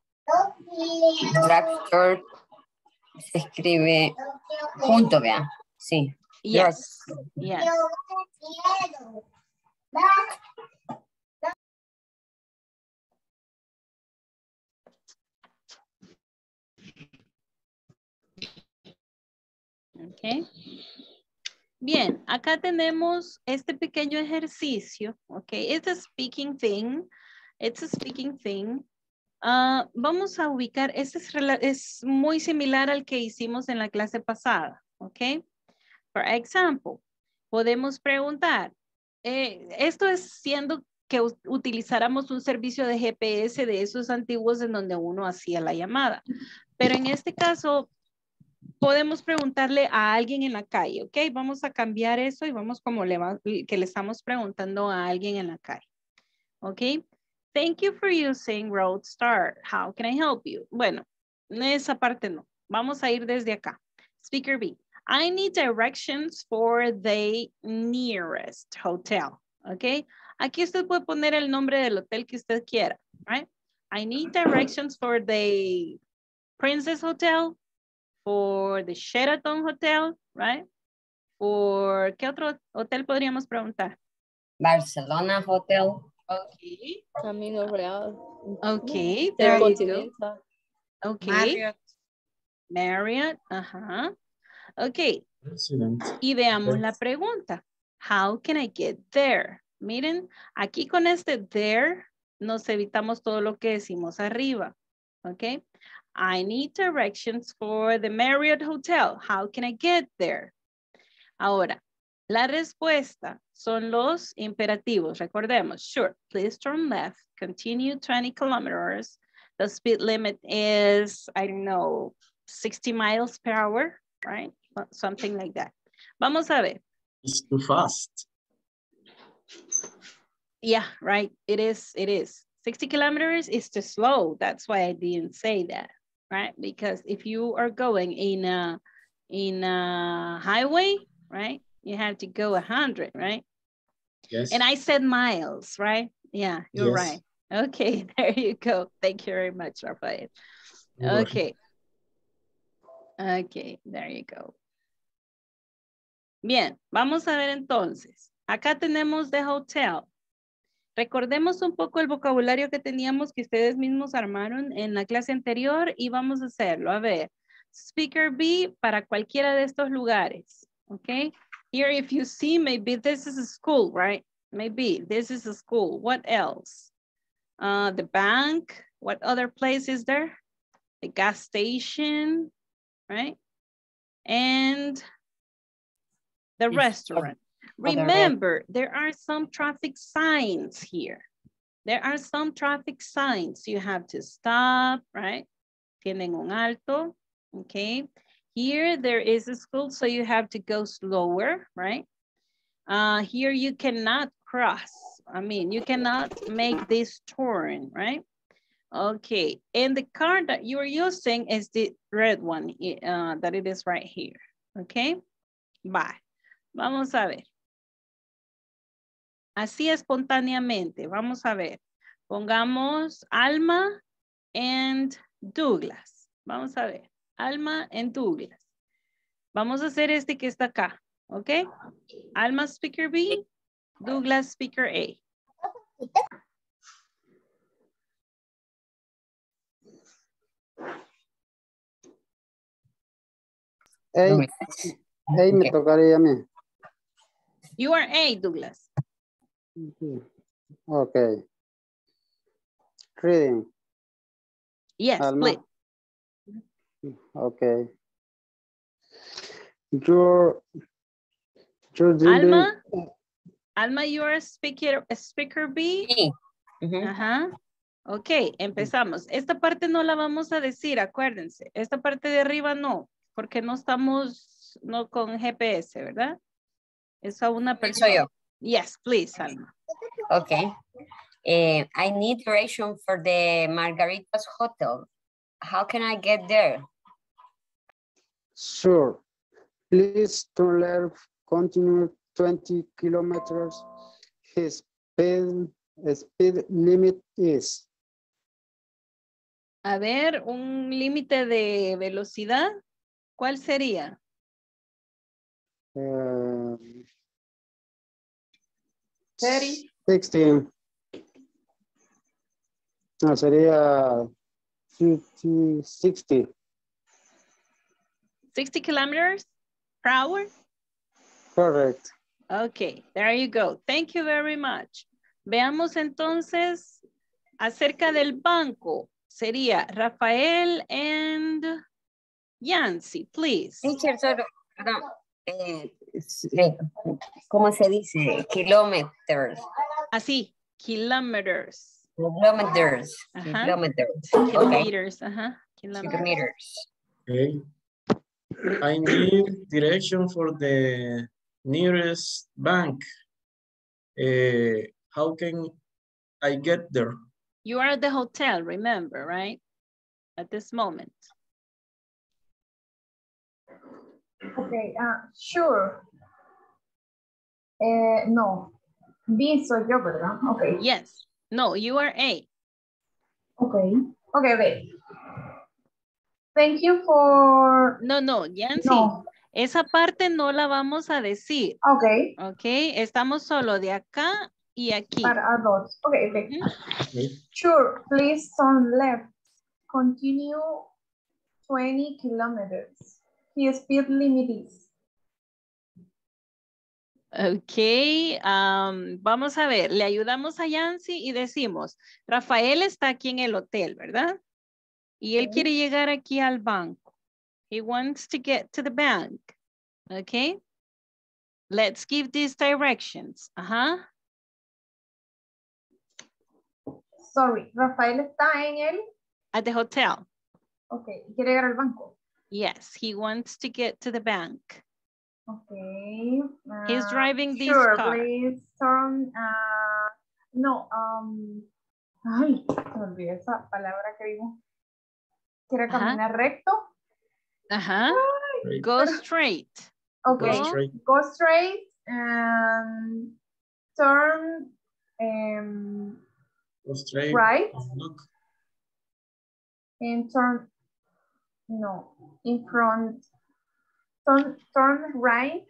Drugstore se escribe junto, vean. Sí. Yes. Yes. Yes. Okay. Bien, acá tenemos este pequeño ejercicio. Okay, it's a speaking thing. It's a speaking thing. Uh, vamos a ubicar, este es, es muy similar al que hicimos en la clase pasada. Okay. For example, podemos preguntar, eh, esto es siendo que utilizáramos un servicio de G P S de esos antiguos en donde uno hacía la llamada. Pero en este caso, podemos preguntarle a alguien en la calle, ¿ok? Vamos a cambiar eso y vamos como le va, que le estamos preguntando a alguien en la calle, ¿ok? Thank you for using Roadstar. How can I help you? Bueno, esa parte no. Vamos a ir desde acá. Speaker B. I need directions for the nearest hotel, ¿ok? Aquí usted puede poner el nombre del hotel que usted quiera, right? I need directions for the Princess Hotel, for the Sheraton Hotel, right? For, ¿qué otro hotel podríamos preguntar? Barcelona Hotel. Ok. Camino Real. Ok. There you go. Ok. Marriott. Marriott, ajá. Uh-huh. Ok, y veamos la pregunta. How can I get there? Miren, aquí con este there nos evitamos todo lo que decimos arriba. Ok, I need directions for the Marriott Hotel. How can I get there? Ahora, la respuesta son los imperativos. Recordemos, sure, please turn left, continue twenty kilometers. The speed limit is, I don't know, sixty miles per hour, right? Something like that. Vamos a ver. It's too fast. Yeah, right. It is. It is. sixty kilometers is too slow. That's why I didn't say that, right? Because if you are going in a in a highway, right, you have to go one hundred, right? Yes. And I said miles, right? Yeah, you're yes. Right. Okay, there you go. Thank you very much, Rafael. Okay. Okay, there you go. Bien, vamos a ver entonces. Acá tenemos the hotel. Recordemos un poco el vocabulario que teníamos que ustedes mismos armaron en la clase anterior y vamos a hacerlo. A ver, speaker B para cualquiera de estos lugares. Okay, here if you see, maybe this is a school, right? Maybe this is a school. What else? Uh, the bank. What other place is there? The gas station, right? And the restaurant. Remember, there are some traffic signs here. There are some traffic signs. You have to stop, right? Tienen un alto, okay? Here, there is a school, so you have to go slower, right? Uh, here, you cannot cross. I mean, you cannot make this turn, right? Okay, and the card that you are using is the red one uh, that it is right here. Okay, bye. Vamos a ver. Así espontáneamente, vamos a ver. Pongamos Alma and Douglas. Vamos a ver. Alma en Douglas. Vamos a hacer este que está acá. ¿Ok? Alma speaker B. Douglas speaker A. Hey, hey, me tocaría a mí. You are A, Douglas. Okay. Reading. Yes, Alma. Please. Okay. Your, your Alma, Alma, you are a speaker, a speaker B. Sí. Uh-huh. Ajá. Ok, empezamos. Esta parte no la vamos a decir, acuérdense. Esta parte de arriba no, porque no estamos no con G P S, ¿verdad? Es a una persona. Soy yo. Yes, please, Alma. Ok. Uh, I need direction for the Margarita's Hotel. How can I get there? Sure. Please turn left, continue twenty kilometers. His speed, speed limit is. A ver, un límite de velocidad. ¿Cuál sería? Uh, sixteen. No, sería sixty. sixty kilometers per hour? Correct. Okay, there you go. Thank you very much. Veamos entonces acerca del banco. Sería Rafael and Yancy, please. Teacher, solo, perdón. Eh, eh, ¿Cómo se dice? Kilometers. Así, kilometers. Kilometers. Ajá. Kilometers. Kilometers. Okay. Ajá. Kilometers. Okay. I need direction for the nearest bank. Uh, how can I get there? You are at the hotel, remember, right? At this moment. Okay, uh, sure. Uh, no. B soy yo, ¿verdad? Okay. Yes. No, you are A. Okay. Okay, okay. Thank you for... No, no, Yancy. No. Esa parte no la vamos a decir. Okay. Okay, estamos solo de acá y aquí. Para dos. Okay, okay. Mm-hmm. Sure, please turn left. Continue twenty kilometers. The speed limit is. Ok, um, vamos a ver, le ayudamos a Yancy y decimos, Rafael está aquí en el hotel, ¿verdad? Y él okay. quiere llegar aquí al banco. He wants to get to the bank. Ok. Let's give these directions. Ajá. Sorry, Rafael está en el... At the hotel. Ok, quiere llegar al banco. Yes, he wants to get to the bank. Okay. Uh, He's driving this sure, car. Please turn, uh, no, um, ay, se me olvidó esa palabra que vimos. ¿Quiere caminar uh-huh. recto? Ajá. Uh-huh. Go straight. Okay. Go straight. Go straight and turn um, Go straight. Right. Look. And turn, no, in front. Turn, turn right.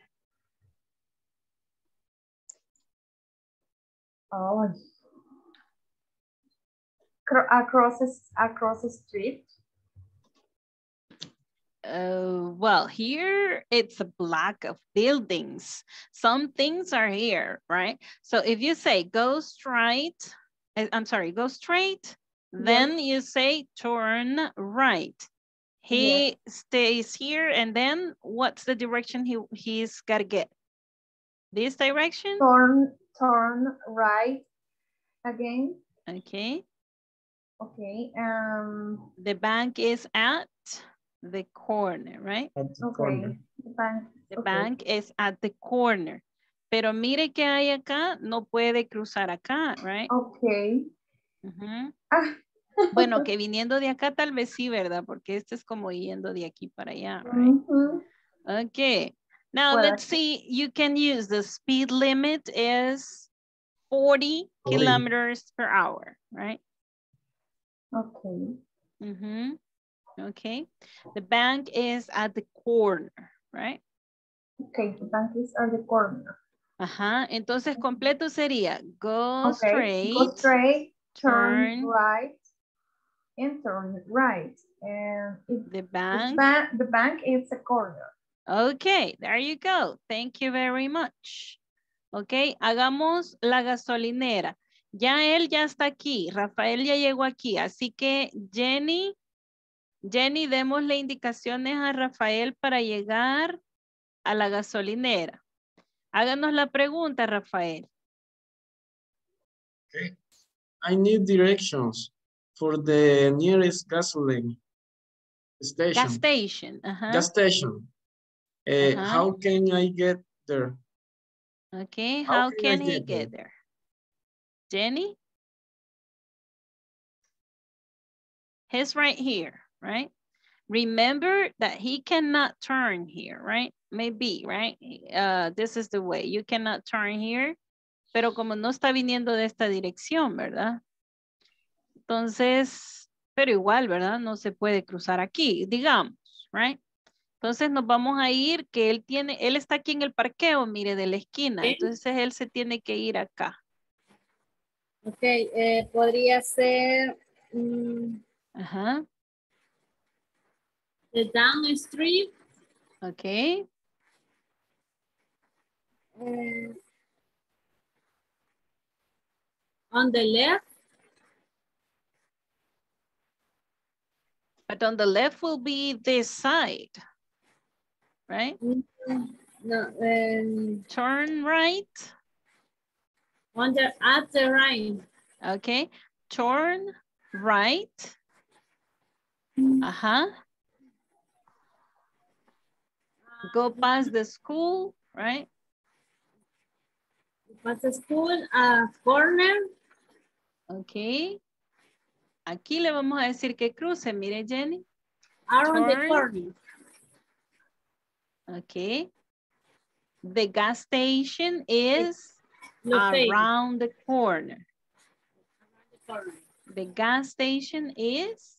Oh. Across, across the street. Uh, well, here it's a block of buildings. Some things are here, right? So if you say go straight, I'm sorry, go straight, yes. Then you say turn right. He yeah. stays here, and then what's the direction he, he's got to get? This direction? Turn, turn right again. Okay. Okay. Um. The bank is at the corner, right? At the okay. corner. The bank, the okay. bank is at the corner. Pero mire que hay acá, no puede cruzar acá, right? Okay. Uh-huh. ah. Bueno, que viniendo de acá tal vez sí, ¿verdad? Porque este es como yendo de aquí para allá, right? Mm-hmm. Okay. Now, well, let's see. You can use the speed limit is forty kilometers per hour, right? Okay. Mm-hmm. Okay. The bank is at the corner, right? Okay, the bank is at the corner. Ajá. Entonces completo sería go okay. straight. Go straight, turn, turn right, and turn right. And it, the bank. Ba the bank is a corner. Okay, there you go. Thank you very much. Okay, hagamos la gasolinera. Ya él ya está aquí. Rafael ya llegó aquí. Así que Jenny, Jenny, démosle indicaciones a Rafael para llegar a la gasolinera. Háganos la pregunta, Rafael. Okay. I need directions for the nearest gasoline station. Gas station. Uh-huh. Gas station. Uh, uh-huh. How can I get there? Okay, how, how can, can he get, get there? there? Jenny? He's right here, right? Remember that he cannot turn here, right? Maybe, right? Uh, this is the way. You cannot turn here. Pero como no está viniendo de esta dirección, ¿verdad? Entonces, pero igual, ¿verdad? No se puede cruzar aquí, digamos, right? Entonces nos vamos a ir que él tiene, él está aquí en el parqueo, mire, de la esquina. ¿Sí? Entonces él se tiene que ir acá. Ok, eh, podría ser... Um, Ajá. The down street. Ok. Uh, on the left. But on the left will be this side. Right? No, um, turn right. On the, at the right. Okay. Turn right. Uh-huh. Go past the school, right? Past the school, uh, corner. Okay. Aquí le vamos a decir que cruce, mire, Jenny. Around the corner. Okay. The gas station is around the corner. The gas station is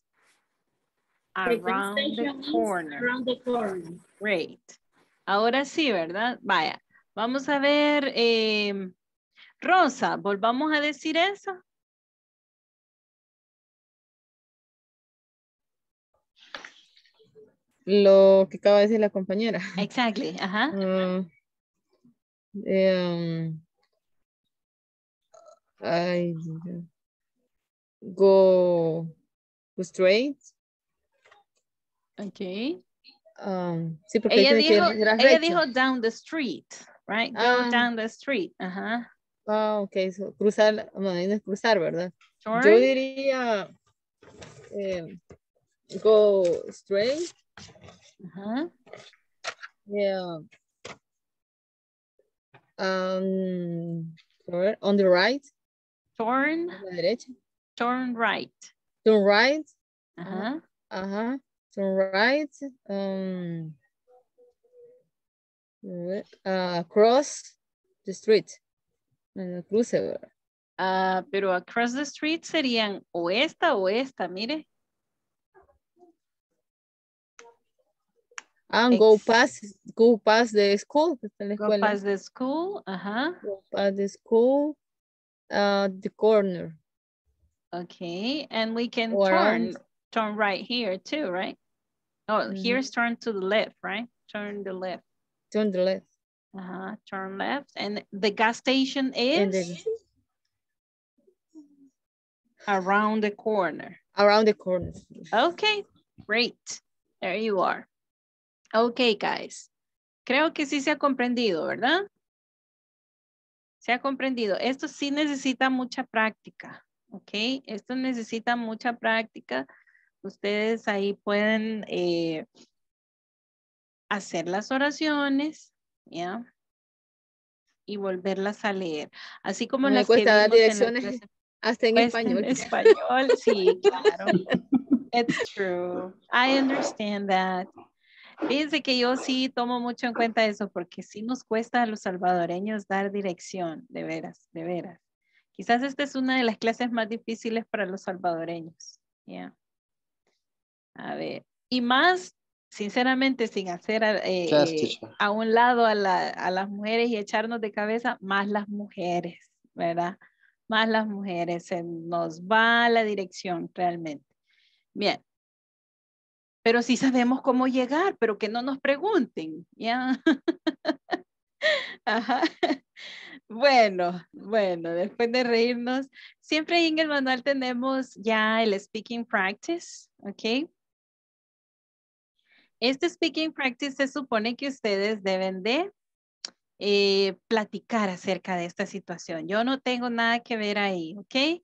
around the corner. Around the corner. Great. Ahora sí, ¿verdad? Vaya. Vamos a ver, eh, Rosa, volvamos a decir eso. Lo que acaba de decir la compañera. Exactly. Ajá. Uh, um, I, go, go straight. Okay. Um, sí, porque ella dijo, que ella dijo down the street, right? Go ah. down the street. Ajá. Ah, ok. So, cruzar, no, es cruzar, ¿verdad? Sure. Yo diría eh, go straight. Uh-huh. Yeah. Um, on the right. Turn. A la derecha. Turn right. Turn right. Uh-huh. Uh-huh. Turn right. Um. Uh, across the street. Uh, cruce. Ah, uh, pero across the street serían o esta o esta, mire. And go past, go past the school. Go past the school, ajá. Go past the school, uh, the corner. Okay, and we can or turn, around. turn right here too, right? Oh, mm-hmm. Here's turn to the left, right? Turn the left. Turn the left. Uh-huh, turn left. And the gas station is? Then... Around the corner. Around the corner. Okay, great. There you are. Ok, guys. Creo que sí se ha comprendido, ¿verdad? Se ha comprendido. Esto sí necesita mucha práctica, ¿ok? Esto necesita mucha práctica. Ustedes ahí pueden eh, hacer las oraciones, ¿ya? Y volverlas a leer. Así como Me las cuesta que dar direcciones en clase, hasta en español. En español, sí, claro. It's true. I understand that. Fíjense que yo sí tomo mucho en cuenta eso porque sí nos cuesta a los salvadoreños dar dirección, de veras, de veras. Quizás esta es una de las clases más difíciles para los salvadoreños. Yeah. A ver, y más, sinceramente, sin hacer eh, yes, eh, a un lado a, la, a las mujeres y echarnos de cabeza, más las mujeres, ¿verdad? Más las mujeres, se nos va la dirección realmente. Bien. Pero sí sabemos cómo llegar, pero que no nos pregunten, ¿ya? Ajá. Bueno, bueno, después de reírnos, siempre en el manual tenemos ya el speaking practice, ¿ok? Este speaking practice se supone que ustedes deben de eh, platicar acerca de esta situación. Yo no tengo nada que ver ahí, ¿ok?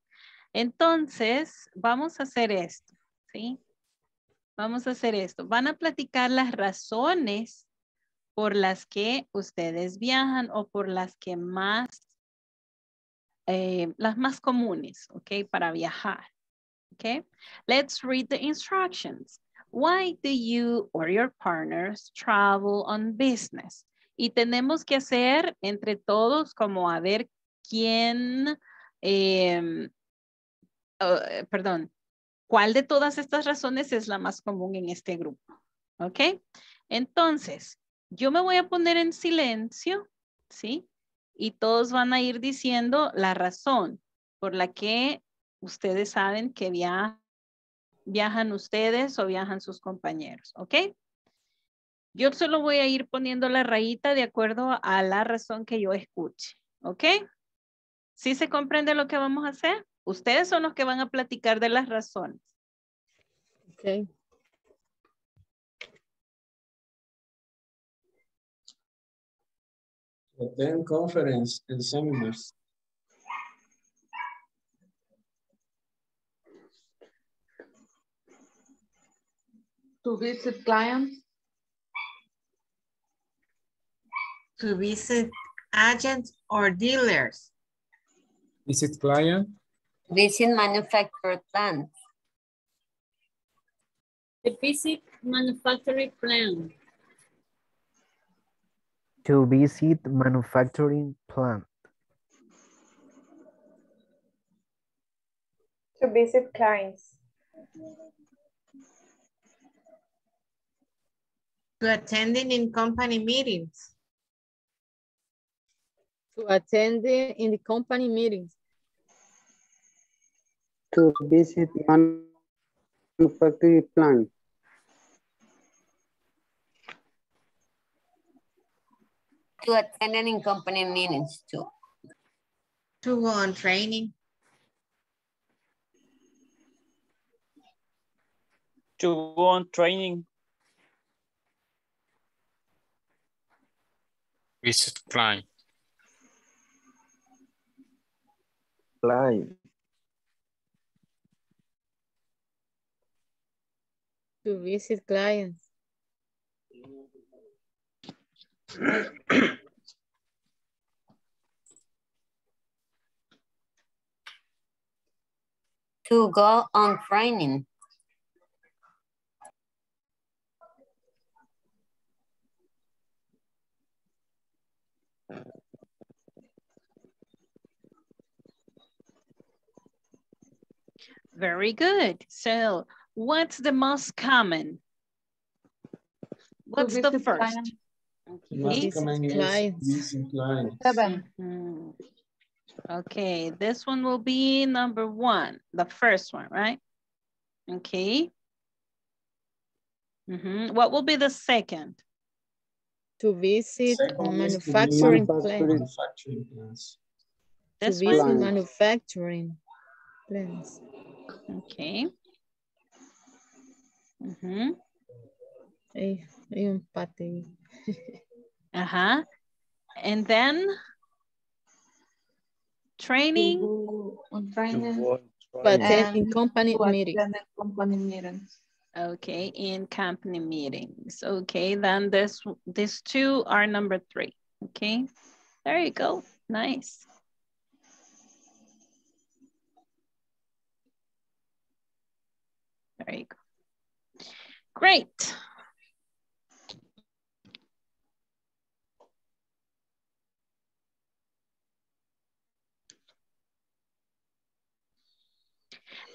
Entonces, vamos a hacer esto, ¿sí? Vamos a hacer esto. Van a platicar las razones por las que ustedes viajan o por las que más, eh, las más comunes, ¿ok? Para viajar, ¿ok? Let's read the instructions. Why do you or your partners travel on business? Y tenemos que hacer entre todos como a ver quién, eh, oh, perdón, cuál de todas estas razones es la más común en este grupo, ¿ok? Entonces, yo me voy a poner en silencio, ¿sí? Y todos van a ir diciendo la razón por la que ustedes saben que via- viajan ustedes o viajan sus compañeros, ¿ok? Yo solo voy a ir poniendo la rayita de acuerdo a la razón que yo escuche, ¿ok? ¿Sí se comprende lo que vamos a hacer? Ustedes son los que van a platicar de las razones. Ok. Attend conference and seminars. To visit clients. To visit agents or dealers. Visit client. Visit manufactured plants. To visit manufacturing plant. To visit manufacturing plant. To visit clients. To attending in company meetings. To attending in the company meetings. To visit manufacturing plant. To attend in company meetings too. To go on training. To go on training. Visit client. Client. To visit clients. To go on training. Very good. So what's the most common? What's the first? Client. Okay. Mm-hmm. Okay, this one will be number one, the first one, right? Okay. Mm-hmm. What will be the second? To visit second manufacturing plants. To visit manufacturing plants. Okay. Mm-hmm. Hey, hay un empate. Uh-huh. And then training. On training. To attend in company meetings. Okay, in company meetings. Okay, then this these two are number three. Okay. There you go. Nice. There you go. Great.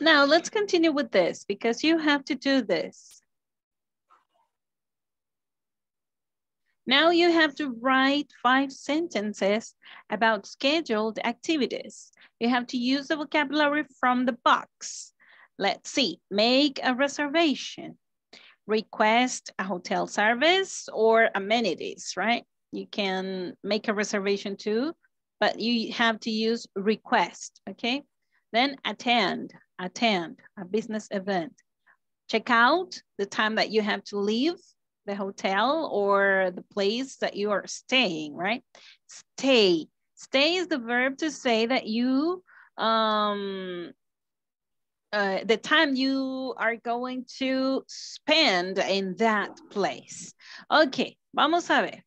Now let's continue with this because you have to do this. Now you have to write five sentences about scheduled activities. You have to use the vocabulary from the box. Let's see, make a reservation, request a hotel service or amenities, right? You can make a reservation too, but you have to use request, okay? Then attend, attend a business event. Check out the time that you have to leave the hotel or the place that you are staying, right? Stay, stay is the verb to say that you, um, uh, the time you are going to spend in that place. Okay, vamos a ver.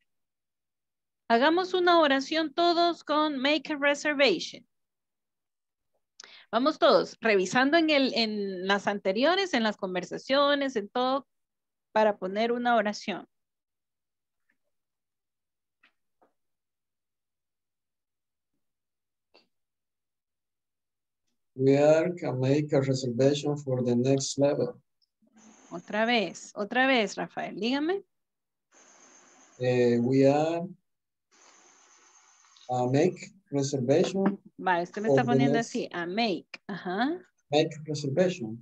Hagamos una oración todos con make a reservation. Vamos todos, revisando en, el, en las anteriores, en las conversaciones, en todo, para poner una oración. We are can make a reservation for the next level. Otra vez, otra vez, Rafael, dígame. Eh, we are uh, make reservation. Vale, usted me está poniendo next, así, a make. Ajá. Make reservation.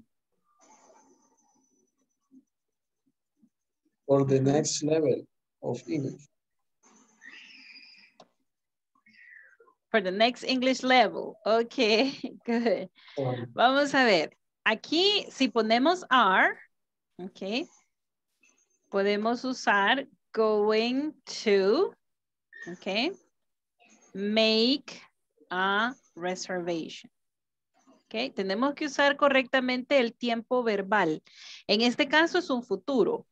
For the next level of English. For the next English level. Okay, good. Um, Vamos a ver. Aquí, si ponemos are, okay, podemos usar going to, okay, make a reservation. Okay, tenemos que usar correctamente el tiempo verbal. En este caso es un futuro,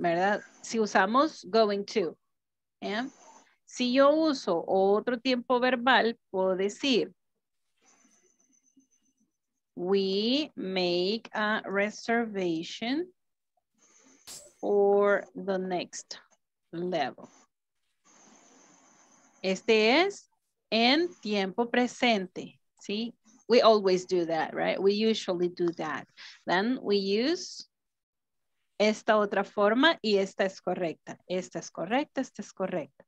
¿verdad? Si usamos going to. ¿Yeah? Si yo uso otro tiempo verbal, puedo decir we make a reservation for the next level. Este es en tiempo presente, ¿sí? We always do that, right? We usually do that. Then we use esta otra forma y esta es correcta. Esta es correcta, esta es correcta.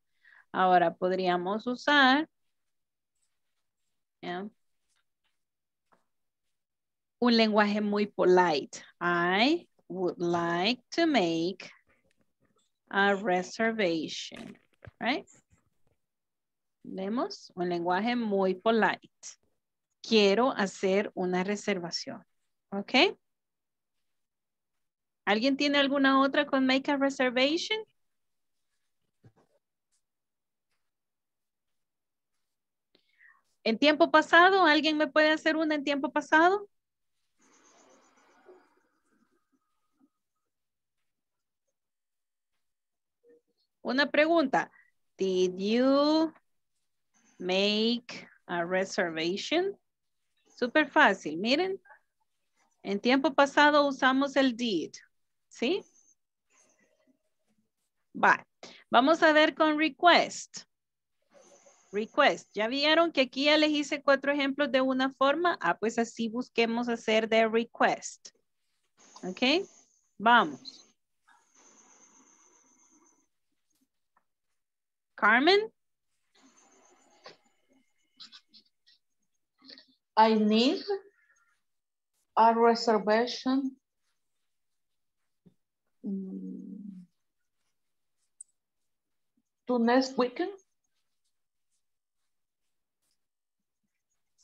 Ahora podríamos usar yeah, un lenguaje muy polite. I would like to make a reservation, right? Vemos un lenguaje muy polite. Quiero hacer una reservación. ¿Ok? ¿Alguien tiene alguna otra con make a reservation? ¿En tiempo pasado? ¿Alguien me puede hacer una en tiempo pasado? Una pregunta. Did you make a reservation? Súper fácil, miren. En tiempo pasado usamos el did, ¿sí? Vale. Vamos a ver con request. Request. ¿Ya vieron que aquí ya les hice cuatro ejemplos de una forma? Ah, pues así busquemos hacer de request. ¿Ok? Vamos. Carmen. I need a reservation to next weekend,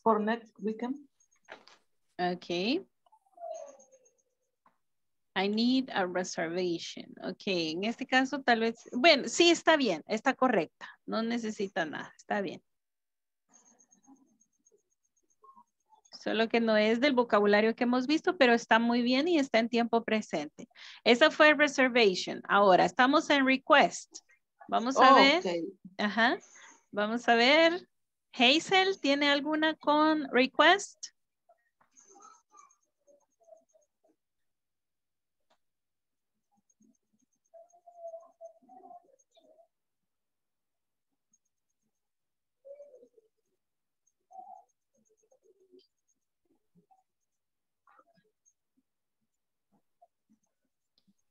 for next weekend. Okay. I need a reservation. Okay, en este caso tal vez, bueno, sí está bien, está correcta, no necesita nada, está bien. Solo que no es del vocabulario que hemos visto, pero está muy bien y está en tiempo presente. Esa fue reservation. Ahora estamos en request. Vamos a oh, ver. Okay. Ajá. Vamos a ver. Hazel, ¿tiene alguna con request?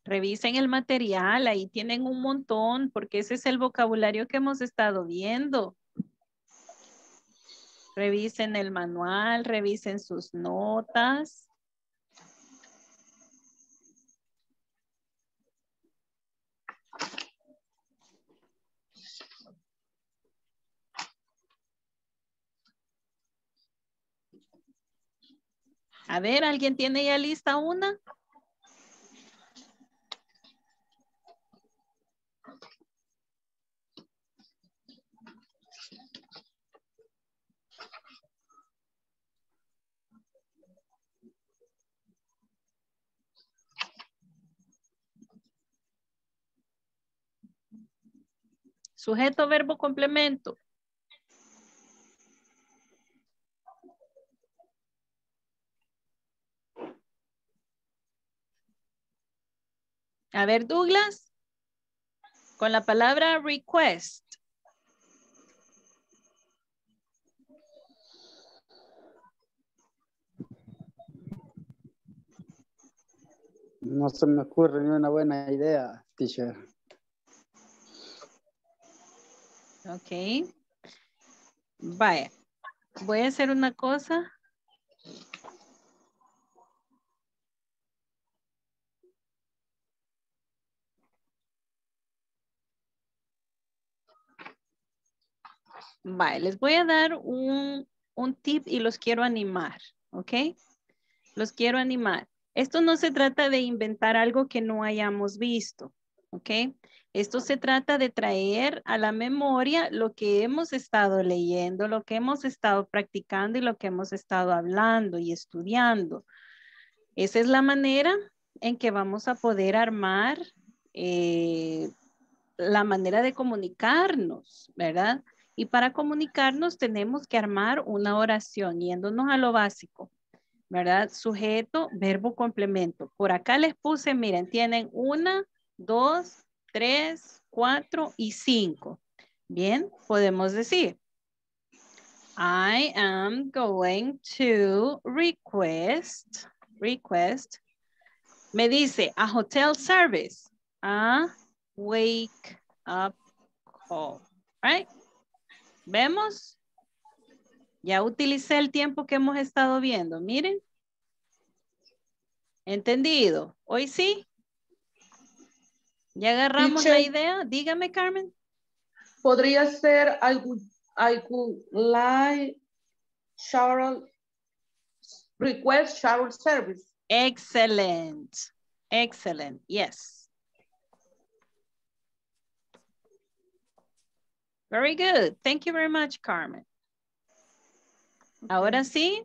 Revisen el material, ahí tienen un montón, porque ese es el vocabulario que hemos estado viendo. Revisen el manual, revisen sus notas. A ver, ¿alguien tiene ya lista una? Sujeto, verbo, complemento. A ver, Douglas, con la palabra request. No se me ocurre ni una buena idea, teacher. Ok. Vaya, voy a hacer una cosa. Vale, les voy a dar un, un tip y los quiero animar, ¿ok? Los quiero animar. Esto no se trata de inventar algo que no hayamos visto, ¿ok? Esto se trata de traer a la memoria lo que hemos estado leyendo, lo que hemos estado practicando y lo que hemos estado hablando y estudiando. Esa es la manera en que vamos a poder armar eh, la manera de comunicarnos, ¿verdad? Y para comunicarnos tenemos que armar una oración, yéndonos a lo básico, ¿verdad? Sujeto, verbo, complemento. Por acá les puse, miren, tienen una, dos, tres, cuatro y cinco. Bien, podemos decir, I am going to request, request, me dice, a hotel service, a wake up call, right? ¿Vemos? Ya utilicé el tiempo que hemos estado viendo. Miren. ¿Entendido? ¿Hoy sí? ¿Ya agarramos la idea? Dígame, Carmen. ¿Podría ser I would, I would like Charles request Charles service? Excellent. Excellent. Yes. Very good. Thank you very much, Carmen. Ahora sí,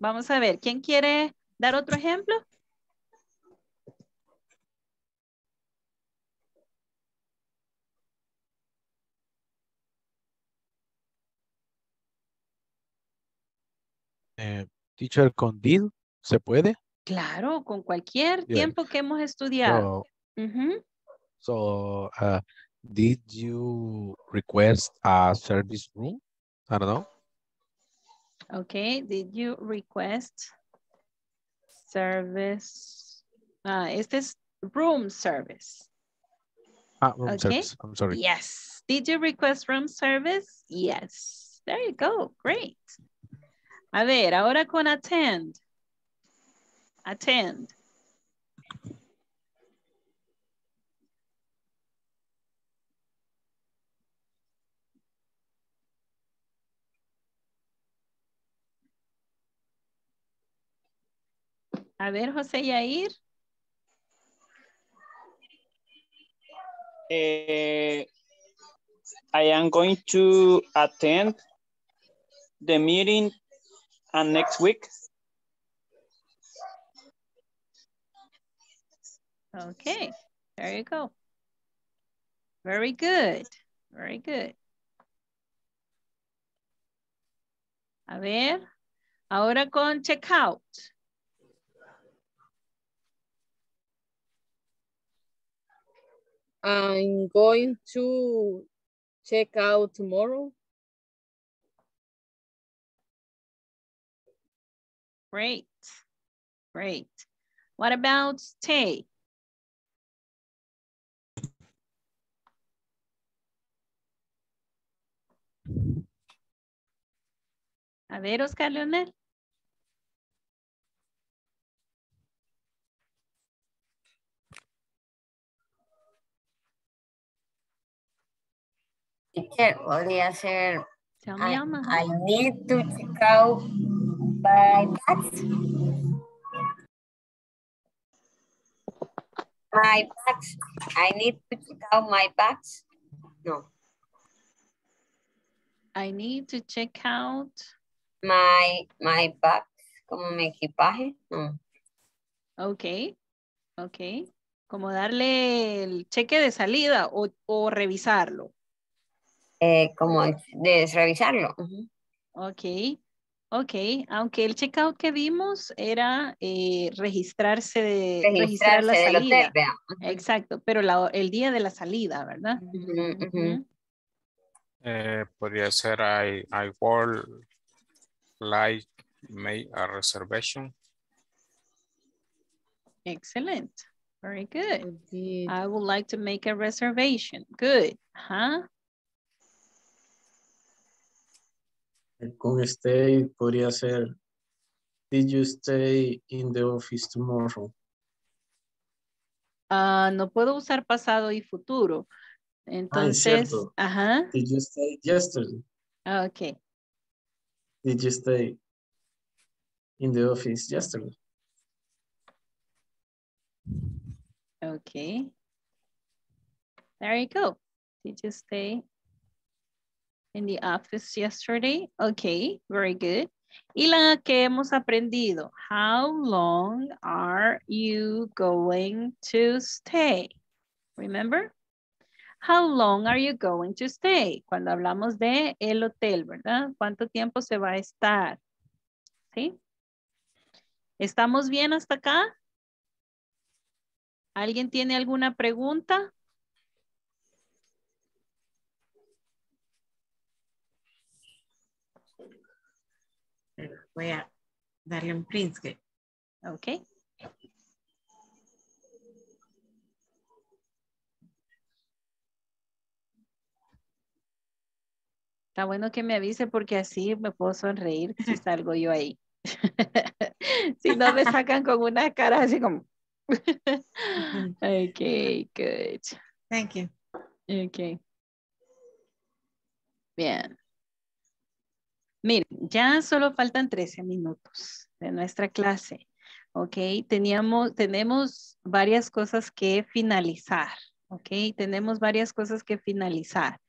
vamos a ver. ¿Quién quiere dar otro ejemplo? Eh, teacher, con did, ¿se puede? Claro, con cualquier yeah. tiempo que hemos estudiado. So, uh-huh. so uh, did you request a service room? I don't know. Okay, did you request service? Uh, is this room service? Ah, room okay. service, I'm sorry. Yes, did you request room service? Yes, there you go, great. A ver, ahora con attend. Attend. A ver, José Yair. Eh, I am going to attend the meeting and next week. Okay, there you go. Very good, very good. A ver, ahora con checkout. I'm going to check out tomorrow. Great, great. What about stay? A ver, Oscar Leonel. Podría ser I, I need to check out by bags. My bags. I need to check out my bags. No. I need to check out my my bags. Como mi equipaje. No. Okay. Okay. Como darle el cheque de salida o, o revisarlo. Eh, como de revisarlo. Uh-huh. Ok, ok. Aunque el checkout que vimos era eh, registrarse, de, registrarse registrar la salida. Hotel, uh-huh. Exacto, pero la, el día de la salida, ¿verdad? Uh-huh, uh-huh. Uh-huh. Eh, podría ser I, I would like make a reservation. Excellent. Very good. Indeed. I would like to make a reservation. Good. Ajá. Uh-huh. Con stay podría ser did you stay in the office tomorrow? Uh, no puedo usar pasado y futuro. Entonces, ah, ajá. Did you stay yesterday? Ah, ok. Did you stay in the office yesterday? Ok. There you go. Did you stay in the office yesterday? Okay, very good. Y la que hemos aprendido. How long are you going to stay? Remember? How long are you going to stay? Cuando hablamos de el hotel, ¿verdad? ¿Cuánto tiempo se va a estar? ¿Sí? ¿Estamos bien hasta acá? ¿Alguien tiene alguna pregunta? Voy a darle un print screen. Ok. Está bueno que me avise porque así me puedo sonreír si salgo yo ahí. Si no me sacan con una cara así como. Ok, good. Thank you. Ok. Bien. Miren, ya solo faltan trece minutos de nuestra clase, ¿ok? Teníamos, tenemos varias cosas que finalizar, ¿ok? Tenemos varias cosas que finalizar.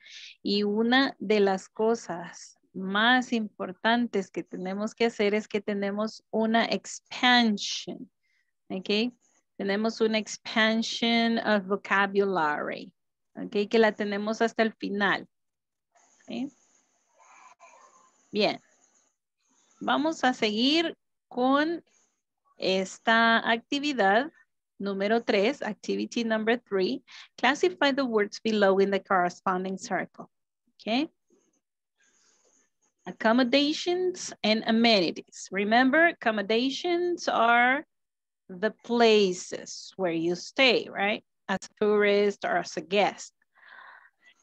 Y una de las cosas más importantes que tenemos que hacer es que tenemos una expansion, ¿ok? Tenemos una expansion of vocabulary, ¿ok? Que la tenemos hasta el final, ¿ok? Bien, vamos a seguir con esta actividad número tres, activity number three, classify the words below in the corresponding circle, okay? Accommodations and amenities. Remember, accommodations are the places where you stay, right? As a tourist or as a guest.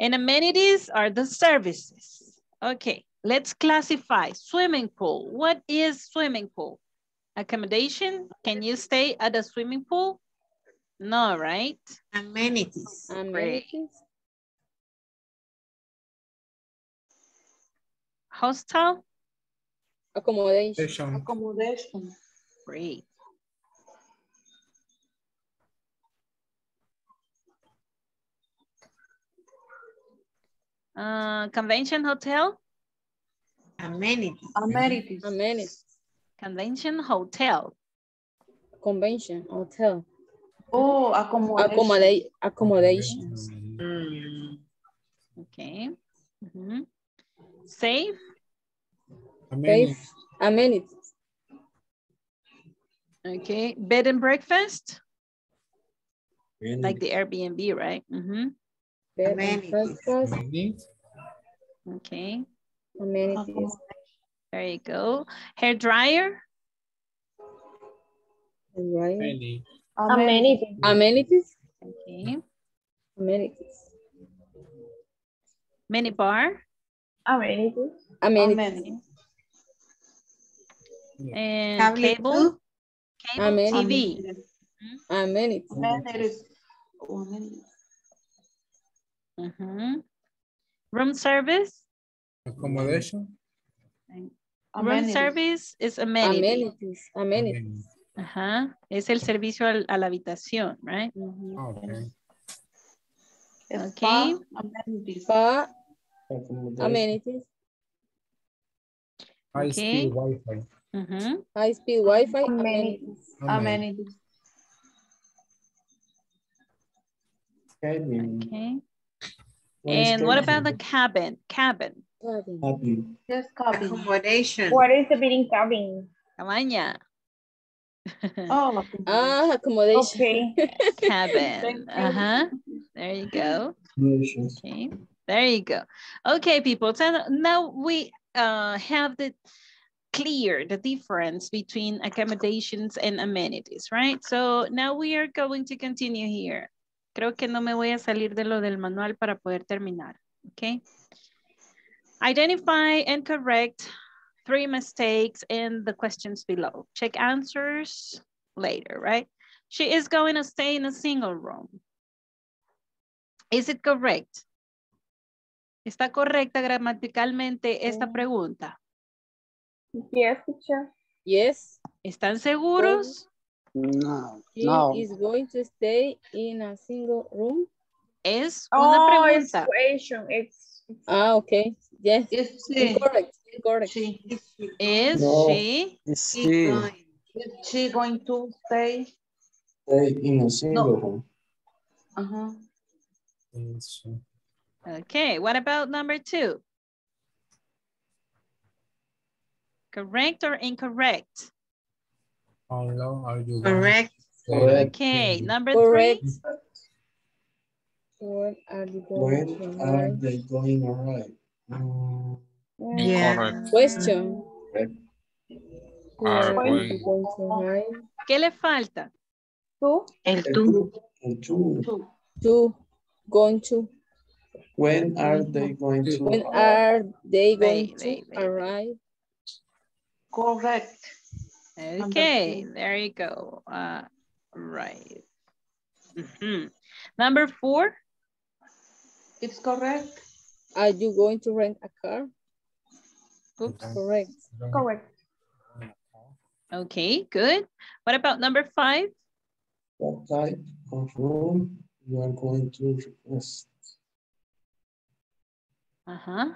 And amenities are the services, okay? Let's classify swimming pool. What is swimming pool? Accommodation. Can you stay at a swimming pool? No, right? Amenities. Amenities. Hostel. Accommodation. Accommodation. Great. Uh, convention hotel. Amenities. Amenities. Amenities. Convention hotel. Convention hotel. Oh, accommodation. Accommodations. Mm. Okay. Mm-hmm. Safe. Amenities. Amenities. Okay. Bed and breakfast. Amenities. Like the Airbnb, right? Mm-hmm. Bed amenities. And breakfast. Amenities. Okay. Amenities. There you go. Hair dryer. Amenities. Amenities. Amenities. Okay. Amenities. Mini bar. Amenities. Amenities. Amenities. yeah. um, cable, cable T V. Amenities. Amenities. Mm-hmm. Room service. Accommodation. Room amenities. Service is amenities. Amenities. Amenities. Ajá. Es el servicio al, a la habitación, right? Mm-hmm. Okay. Okay. Amenities. Spa. Amenities. High speed Wi-Fi. Mm-hmm. High speed Wi-Fi. Amenities. Amenities. Amenities. Okay. And what about the cabin? Cabin. Cabin. Just cabin. Accommodation. What is the meeting cabin? Cabaña. Oh, ah, accommodation. Okay. Cabin. Uh-huh. There you go. Okay. There you go. Okay, people. So now we uh, have the clear the difference between accommodations and amenities, right? So now we are going to continue here. Creo que no me voy a salir de lo del manual para poder terminar. Okay. Identify and correct three mistakes in the questions below. Check answers later, right? She is going to stay in a single room. Is it correct? ¿Está correcta gramaticalmente esta pregunta? Yes, teacher. Yes. ¿Están seguros? No, he no. is going to stay in a single room. Es una oh, pregunta. Equation. It's, it's, ah, okay. Yes. It's correct. Correct. She, is no. she? Is she? Is she going to stay? Stay in a single no. room. Uh huh. Yes. Okay. What about number two? Correct or incorrect? How long are you correct. correct. Okay, number correct. three. When are you going, are they going right? Um, yeah. Question. Are we... ¿Qué le falta? Tú. El tú. El tú. Tú. Going to. When are they going to? When are they going they, to they, they, arrive? Correct. Okay, there you go. Uh, right. Mm-hmm. Number four. It's correct. Are you going to rent a car? Oops. Correct. Correct. Okay, good. What about number five? What type of room you are going to request? Uh-huh.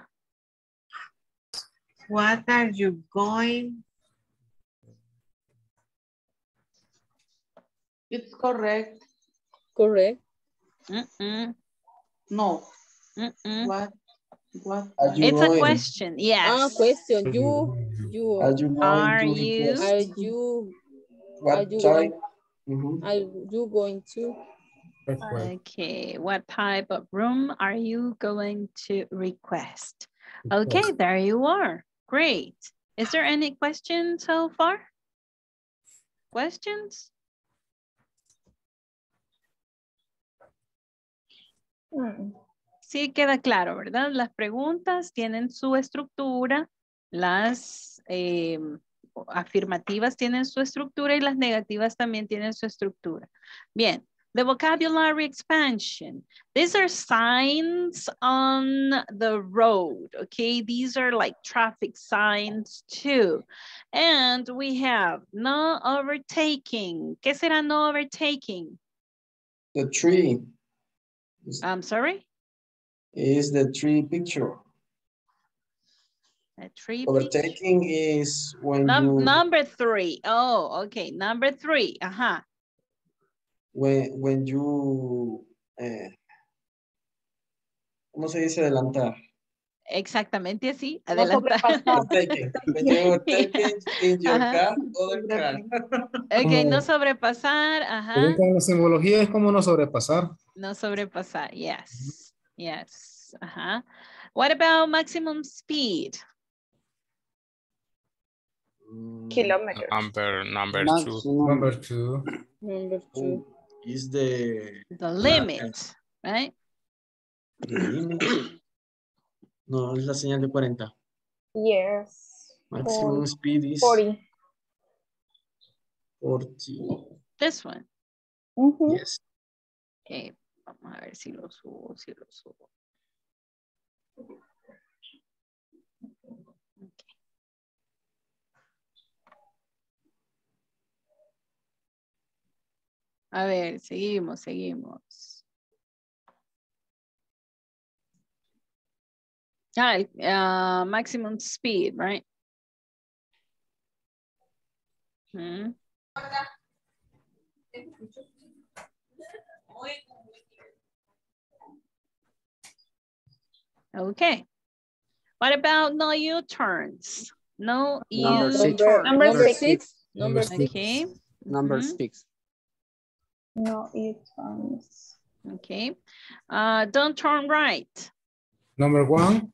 What are you going It's correct. Correct. Mm-mm. No. Mm-mm. What? What? It's going? a question. Yes. Ah, question. You. You. Are you? Are you? Are you? What are you, type? Mm-hmm. Are you going to? Okay. What type of room are you going to request? Okay. There you are. Great. Is there any questions so far? Questions? Sí, queda claro, ¿verdad? Las preguntas tienen su estructura, las eh, afirmativas tienen su estructura y las negativas también tienen su estructura. Bien, the vocabulary expansion. These are signs on the road, okay? These are like traffic signs too. And we have no overtaking. ¿Qué será no overtaking? The tree. I'm sorry? Is the tree picture. A tree Overtaking picture. is when Num you... Number three. Oh, okay. Number three. Uh-huh. When, when you... Eh, ¿Cómo se dice adelantar? Exactamente así. Adelantar. No overtaking. When you overtaking in your car, other car. Okay, no sobrepasar. Ajá. La simbología es como no sobrepasar. No sobrepasar, yes, yes, uh-huh. What about maximum speed? Kilometers. Number, number two. Number two. Number two. Is the... The limit, la, right? The limit. No, es la señal de cuarenta. Yes. Maximum forty. Speed is... forty. forty. This one. Uh-huh. Yes. Okay, vamos a ver si lo subo, si lo subo. Okay. A ver, seguimos, seguimos. Ah, uh, maximum speed, right? Hmm. Okay. What about no U-turns? No U-turns. Number, Number six. six. Number six. Okay. Number mm-hmm. six. No U-turns. Okay. Uh, don't turn right. Number one.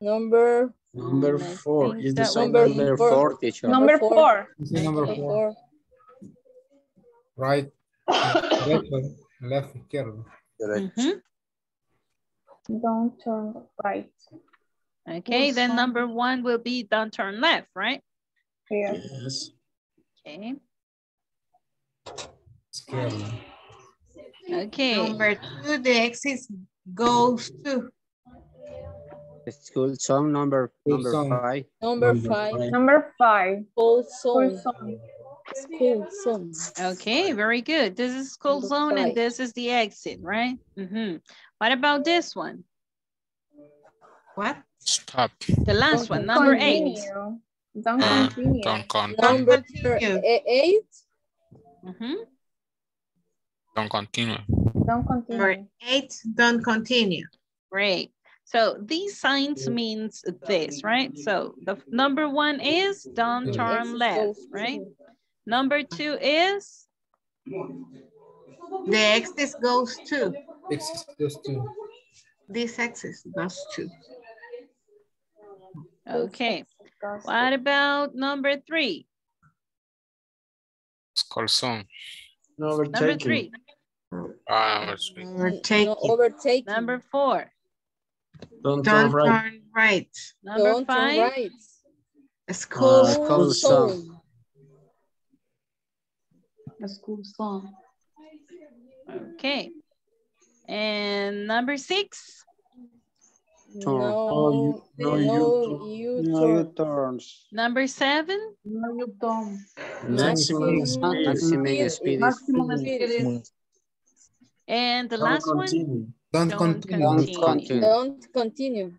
Number number four. Is the same number four, four teacher? Number four. Okay. Number four. Right. left, left, izquierdo. Correct. Mm-hmm. Don't turn right. Okay, yes. Then number one will be don't turn left, right? Yeah. Yes. Okay. Izquierdo. Okay. Number two, the exit goes to. School song number number song. five. Number five. Number five. School zone. School zone. Okay, very good. This is school zone and this is the exit, right? Mm-hmm. What about this one? What? Stop. The last don't one, number continue. eight. Don't continue. Uh, don't continue. Number eight. Mm-hmm. Don't continue. Don't continue. Number eight. Don't continue. Great. So these signs means this, right? So the number one is don't turn left, right? Number two is? The axis goes to. Axis goes to. This axis goes to. Okay. What about number three? School zone. Number, number three. Uh, overtaking. Overtaking. Number four. Don't, Don't turn right. Turn right. Number Don't five. Turn right. School, uh, school song. A school song. Okay. And number six. Turn. No, no, no, you, no turn. you turns. Number seven. No, you don't. Maximum speed. Maximum speed. Maximum speed. And the Don't last continue. one. Don't, Don't, continue. Continue. Don't continue. Don't continue.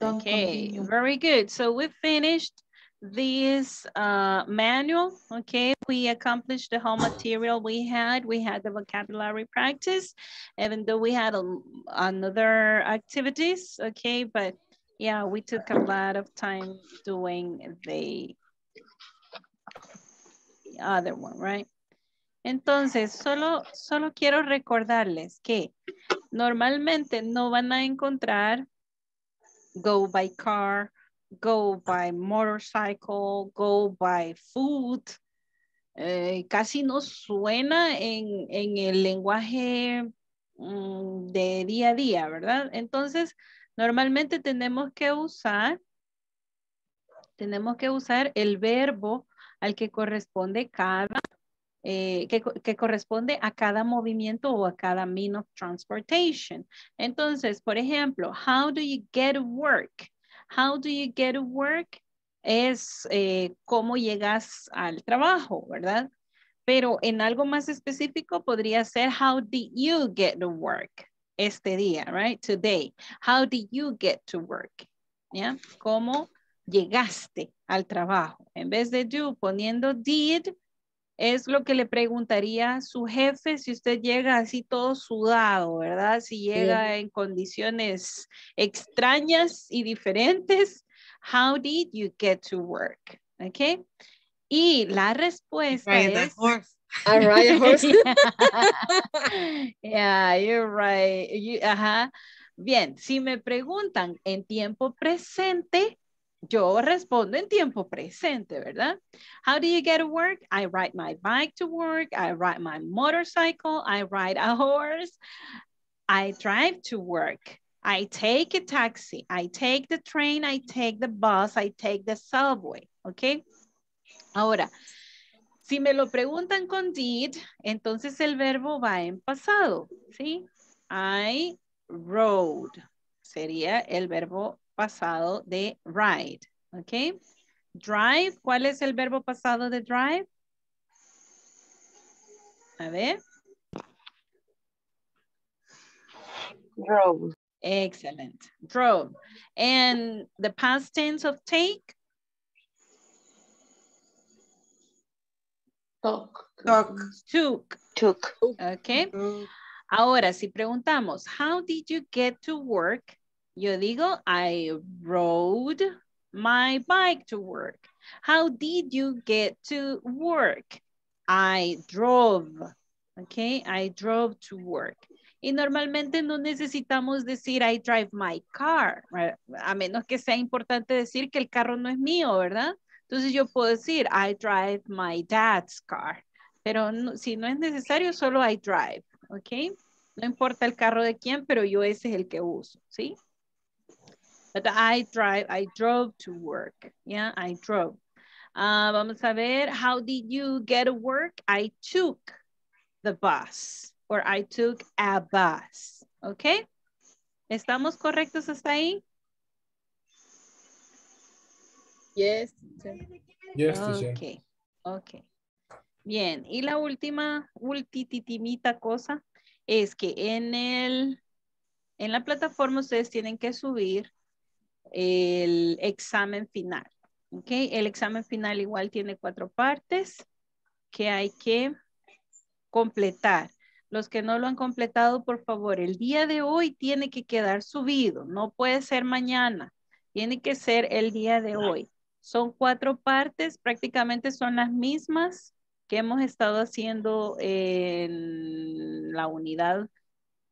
Okay, continue. Very good. So we finished this uh, manual. Okay, we accomplished the whole material we had. We had the vocabulary practice, even though we had a, another activities. Okay, but yeah, we took a lot of time doing the other one, right? Entonces, solo, solo quiero recordarles que normalmente no van a encontrar go by car, go by motorcycle, go by food. Eh, casi no suena en, en el lenguaje um, de día a día, ¿verdad? Entonces, normalmente tenemos que usar, tenemos que usar el verbo al que corresponde cada Eh, que, que corresponde a cada movimiento o a cada mean of transportation. Entonces, por ejemplo, how do you get to work? How do you get to work es eh, cómo llegas al trabajo, ¿verdad? Pero en algo más específico podría ser how did you get to work este día, right? Today. How did you get to work? ¿Yeah? ¿Cómo llegaste al trabajo? En vez de do, poniendo did, es lo que le preguntaría a su jefe si usted llega así todo sudado, ¿verdad? Si llega en condiciones extrañas y diferentes. How did you get to work? ¿Ok? Y la respuesta right, es... I ride a horse. Yeah, you're right. You, ajá. Bien, si me preguntan en tiempo presente, yo respondo en tiempo presente, ¿verdad? How do you get to work? I ride my bike to work. I ride my motorcycle. I ride a horse. I drive to work. I take a taxi. I take the train. I take the bus. I take the subway. ¿Ok? Ahora, Si me lo preguntan con did, entonces el verbo va en pasado, ¿sí? I rode. Sería el verbo pasado de ride, ¿ok? Drive, ¿cuál es el verbo pasado de drive? A ver. Drove. Excellent. Drove. And the past tense of take? Took. Took. Took. Took. Okay. Took. Ahora, si preguntamos, how did you get to work? Yo digo, I rode my bike to work. How did you get to work? I drove. Okay, I drove to work. Y normalmente no necesitamos decir I drive my car, a menos que sea importante decir que el carro no es mío, ¿verdad? Entonces yo puedo decir I drive my dad's car, pero no, si no es necesario, solo I drive, ¿ok? No importa el carro de quién, pero yo ese es el que uso, ¿sí? But I drive, I drove to work, yeah, I drove. Uh, vamos a ver, how did you get to work? I took the bus. Or I took a bus, ¿ok? ¿Estamos correctos hasta ahí? Yes. Yes, okay. Ok, bien. Y la última, ultitimita cosa es que en el, en la plataforma ustedes tienen que subir el examen final, ¿ok? El examen final igual tiene cuatro partes que hay que completar. Los que no lo han completado, por favor, el día de hoy tiene que quedar subido. No puede ser mañana. Tiene que ser el día de hoy. Son cuatro partes, prácticamente son las mismas que hemos estado haciendo en la unidad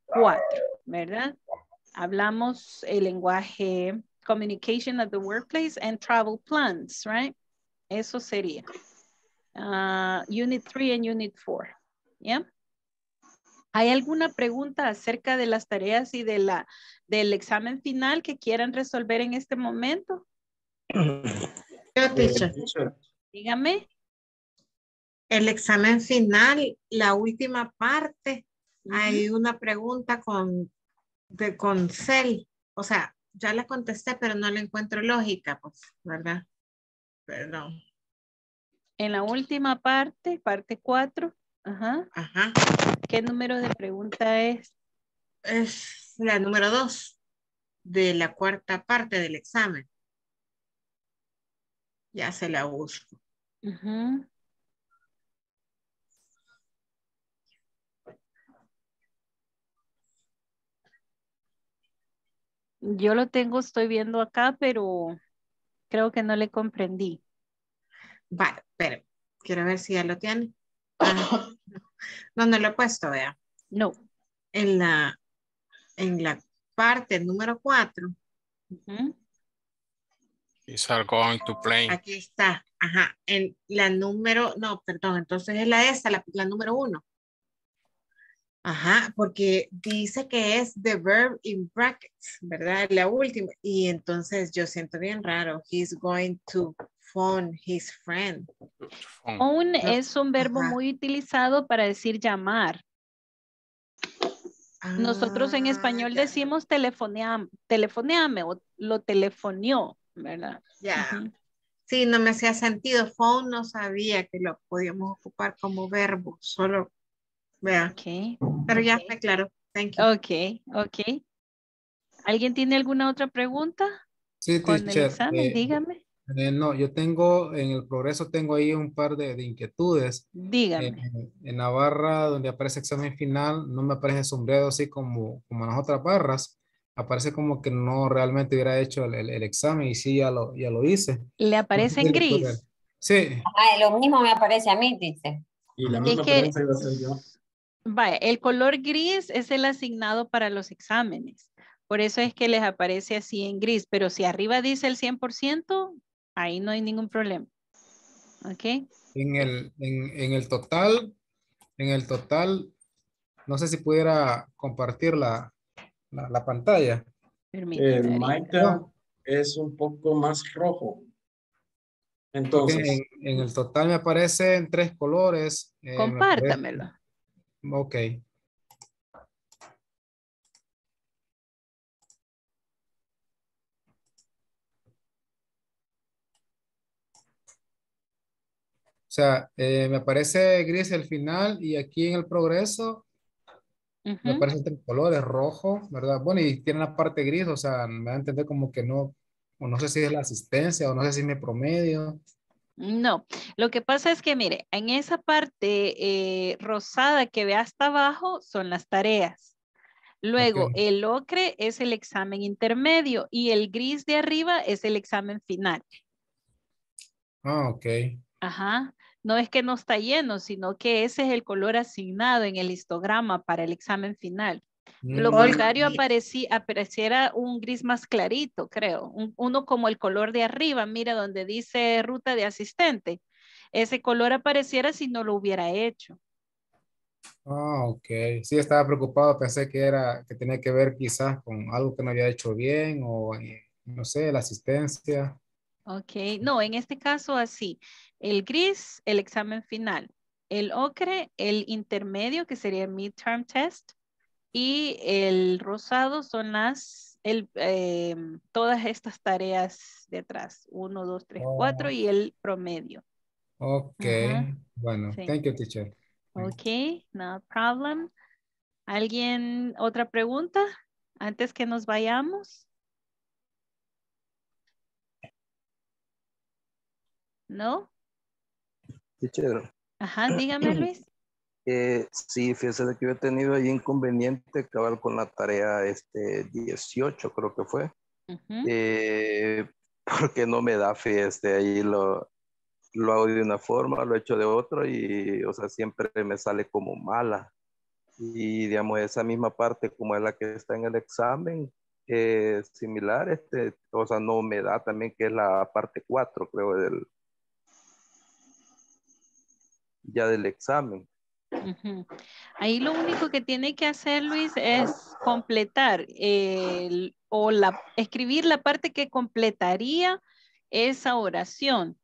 cuatro, ¿verdad? Hablamos el lenguaje communication at the workplace and travel plans, right? Eso sería. Uh, unit three and unit four, ¿yeah? ¿Hay alguna pregunta acerca de las tareas y de la, del examen final que quieran resolver en este momento? Dígame. El examen final, la última parte, uh-huh. Hay una pregunta con, de, con Cell. O sea, ya la contesté, pero no la encuentro lógica, pues, ¿verdad? Perdón. En la última parte, parte cuatro. Ajá. Ajá. ¿Qué número de pregunta es? Es la número dos de la cuarta parte del examen. Ya se la busco. Uh-huh. Yo lo tengo, estoy viendo acá, pero creo que no le comprendí. Vale, pero quiero ver si ya lo tiene. Ah, ¿dónde lo he puesto, vea? No. En la, en la parte número cuatro. Uh-huh. Is are going to play. Aquí está. Ajá. En la número, no, perdón. Entonces es la esta, la, la número uno. Ajá, porque dice que es the verb in brackets, ¿verdad? La última. Y entonces yo siento bien raro. He's going to phone his friend. Phone es un verbo ajá. Muy utilizado para decir llamar. Ah, nosotros en español yeah. Decimos telefoneame, telefoneame o lo telefoneó, ¿verdad? Ya. Yeah. Uh-huh. Sí, no me hacía sentido. Phone no sabía que lo podíamos ocupar como verbo, solo vea. Okay. Pero ya okay. Me aclaró. Thank you. Okay, okay. ¿Alguien tiene alguna otra pregunta? Sí, con teacher, el examen, eh, dígame. Eh, no, yo tengo, en el progreso tengo ahí un par de, de inquietudes. Dígame. Eh, en la barra donde aparece examen final, no me aparece sombreado así como, como en las otras barras. Aparece como que no realmente hubiera hecho el, el, el examen y sí, ya lo, ya lo hice. ¿Le aparece en gris? Sí. Ah, lo mismo me aparece a mí, dice. Y la misma pregunta iba a hacer yo. Vaya, el color gris es el asignado para los exámenes. Por eso es que les aparece así en gris. Pero si arriba dice el cien por ciento, ahí no hay ningún problema. ¿Ok? En el, en, en el total, en el total, no sé si pudiera compartir la, la, la pantalla. El eh, Maica no. Es un poco más rojo. Entonces, en, en el total me aparecen tres colores. Eh, compártamelo. Ok. O sea, eh, me aparece gris el final y aquí en el progreso uh-huh. me aparecen tres colores, rojo, ¿verdad? Bueno, y tiene la parte gris, o sea, me va a entender como que no, o no sé si es la asistencia o no sé si es mi promedio. No, lo que pasa es que, mire, en esa parte eh, rosada que ve hasta abajo son las tareas. Luego, okay. el ocre es el examen intermedio y el gris de arriba es el examen final. Ah, ok. Ajá. No es que no está lleno, sino que ese es el color asignado en el histograma para el examen final. Mm. Lo contrario aparecía, apareciera un gris más clarito, creo. Un, uno como el color de arriba, mira donde dice ruta de asistente. Ese color apareciera si no lo hubiera hecho. Ah, oh, ok. Sí, estaba preocupado. Pensé que era, que tenía que ver quizás con algo que no había hecho bien o no sé, la asistencia. Ok, no, en este caso así, el gris, el examen final, el ocre, el intermedio, que sería el midterm test, y el rosado son las, el, eh, todas estas tareas de atrás, uno, dos, tres, oh. cuatro, y el promedio. Ok, uh-huh. bueno, sí. Thank you, teacher. Ok, no problem. ¿Alguien, otra pregunta antes que nos vayamos? ¿No? Teacher. Ajá, dígame, Luis. Eh, sí, fíjese que yo he tenido ahí inconveniente acabar con la tarea este dieciocho, creo que fue. Uh-huh. eh, porque no me da fe, este, ahí lo, lo hago de una forma, lo echo de otra y, o sea, siempre me sale como mala. Y, digamos, esa misma parte como es la que está en el examen, eh, similar, este, o sea, no me da también, que es la parte cuatro, creo, del ya del examen. Uh-huh. Ahí lo único que tiene que hacer, Luis, es completar el, o la, escribir la parte que completaría esa oración.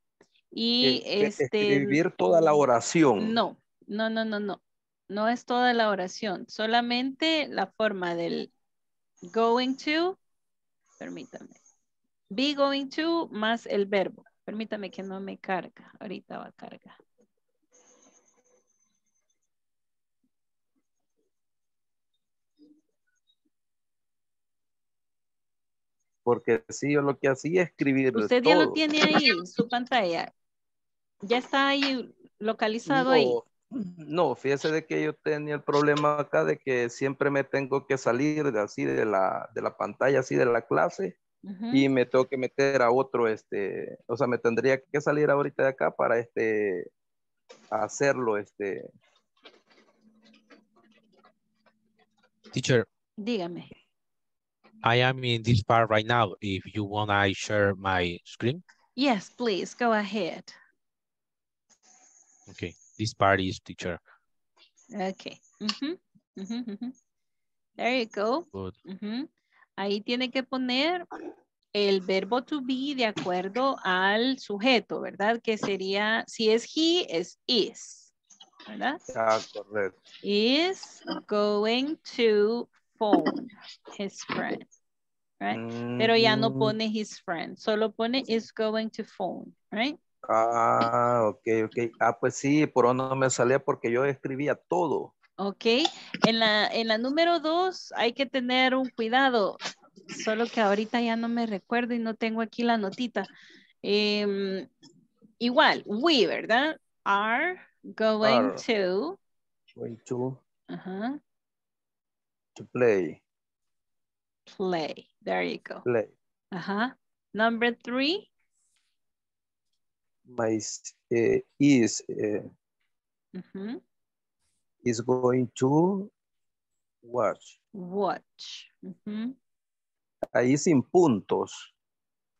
Y es, este, escribir toda la oración. No, no, no, no, no. No es toda la oración. Solamente la forma del going to, permítame, be going to más el verbo. Permítame que no me carga. Ahorita va a cargar. Porque sí, yo lo que hacía es escribir. Usted ya todo lo tiene ahí, su pantalla. Ya está ahí localizado, no, ahí. No, fíjese de que yo tenía el problema acá de que siempre me tengo que salir de así de la, de la pantalla, así de la clase. Uh-huh. Y me tengo que meter a otro, este, o sea, me tendría que salir ahorita de acá para este, hacerlo, este. Teacher. Dígame. I am in this part right now. If you want, I share my screen. Yes, please, go ahead. Okay, this part is teacher. Okay. Mm-hmm. Mm-hmm. Mm-hmm. There you go. Good. Mm-hmm. Ahí tiene que poner el verbo to be de acuerdo al sujeto, ¿verdad? Que sería, si es he, es is, ¿verdad? Ah, correcto. Is going to phone his friend, right? Mm. Pero ya no pone his friend, solo pone is going to phone, right? Ah, ok, ok. Ah, pues sí, por eso no me salía porque yo escribía todo. Ok, en la, en la número dos hay que tener un cuidado, solo que ahorita ya no me recuerdo y no tengo aquí la notita. Eh, igual, we, ¿verdad? Are going Are. to... Going to... Uh-huh. To play. Play. There you go. Play. Uh-huh. Number three. My uh, is uh, mm-hmm. is going to watch. Watch. Mm-hmm. Ahí sin puntos.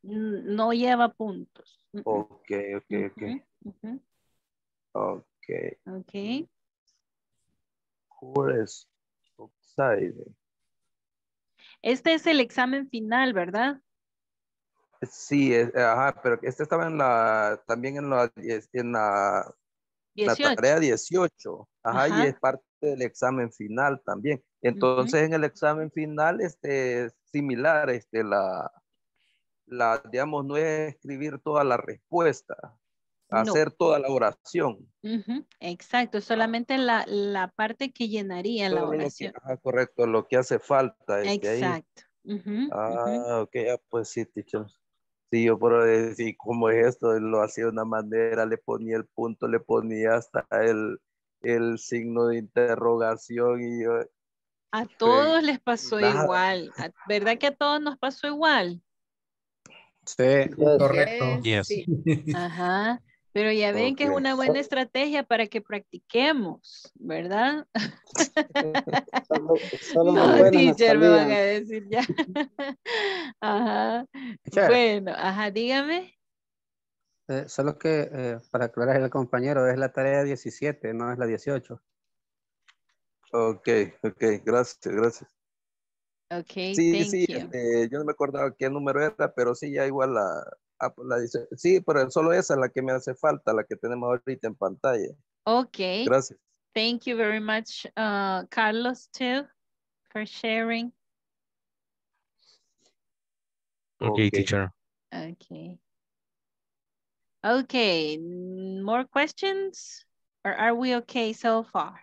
No lleva puntos. Okay, okay, okay. Mm-hmm. Okay. Okay. Who is Este es el examen final, ¿verdad? Sí, es, ajá, pero este estaba en la, también en la, en la, la tarea dieciocho, ajá, ajá, y es parte del examen final también. Entonces, uh-huh, en el examen final, este, similar, este, la, la, digamos, no es escribir toda la respuesta, no, hacer toda la oración. Uh-huh, exacto, solamente la, la parte que llenaría todo la oración. Que, ajá, correcto, lo que hace falta. Este, exacto. Ahí. Uh-huh, ah, uh-huh, ok, pues sí, teacher. Sí, yo puedo decir cómo es esto, lo hacía de una manera, le ponía el punto, le ponía hasta el, el signo de interrogación y yo... A todos sí, les pasó nada. Igual, ¿verdad que a todos nos pasó igual? Sí, correcto. Yes. Sí. Ajá, pero ya ven okay, que es una buena estrategia para que practiquemos, ¿verdad? Solo, solo no, teacher, me van a decir ya. Ajá. Sure. Bueno, ajá, dígame. Eh, solo que, eh, para aclarar al compañero, es la tarea diecisiete, no es la dieciocho. Ok, ok, gracias, gracias. Ok, sí, sí, eh, yo no me acordaba qué número era, pero sí, ya igual la, la dice, sí, pero solo esa es la que me hace falta, la que tenemos ahorita en pantalla. Ok. Gracias. Thank you very much, uh, Carlos, too, for sharing. Okay, okay, teacher. Okay. Okay, more questions? Or are we okay so far?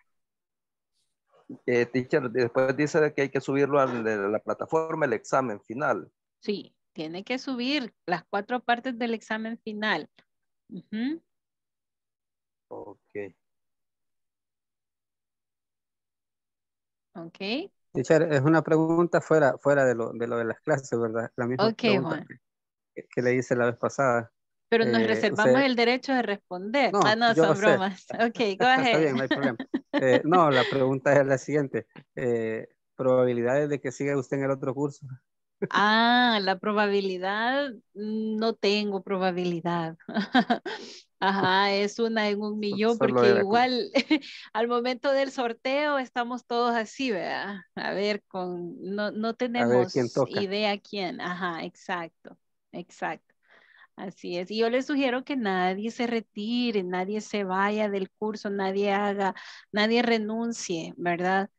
Eh, teacher, después dice que hay que subirlo a la, la plataforma, el examen final. Sí, tiene que subir las cuatro partes del examen final. Uh-huh. Ok. Ok. Teacher, es una pregunta fuera, fuera de, lo, de lo de las clases, ¿verdad? La misma okay, pregunta que, que le hice la vez pasada. Pero nos eh, reservamos usted, el derecho de responder. No, ah, no, son bromas. Ok, go ahead. Está bien, no hay problema. Eh, no, la pregunta es la siguiente. Eh, ¿Probabilidades de que siga usted en el otro curso? Ah, la probabilidad, no tengo probabilidad. Ajá, es una en un millón, porque igual al momento del sorteo estamos todos así, ¿verdad? A ver, con no, no tenemos idea quién. Ajá, exacto, exacto. Así es, y yo les sugiero que nadie se retire, nadie se vaya del curso, nadie haga, nadie renuncie, ¿verdad?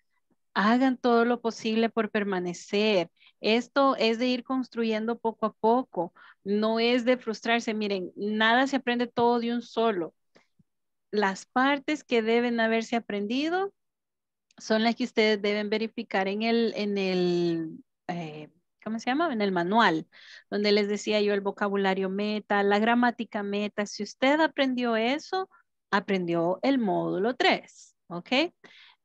Hagan todo lo posible por permanecer. Esto es de ir construyendo poco a poco, no es de frustrarse. Miren, nada se aprende todo de un solo. Las partes que deben haberse aprendido son las que ustedes deben verificar en el, en el, eh, ¿cómo se llama? En el manual, donde les decía yo el vocabulario meta, la gramática meta. Si usted aprendió eso, aprendió el módulo tres, ¿ok?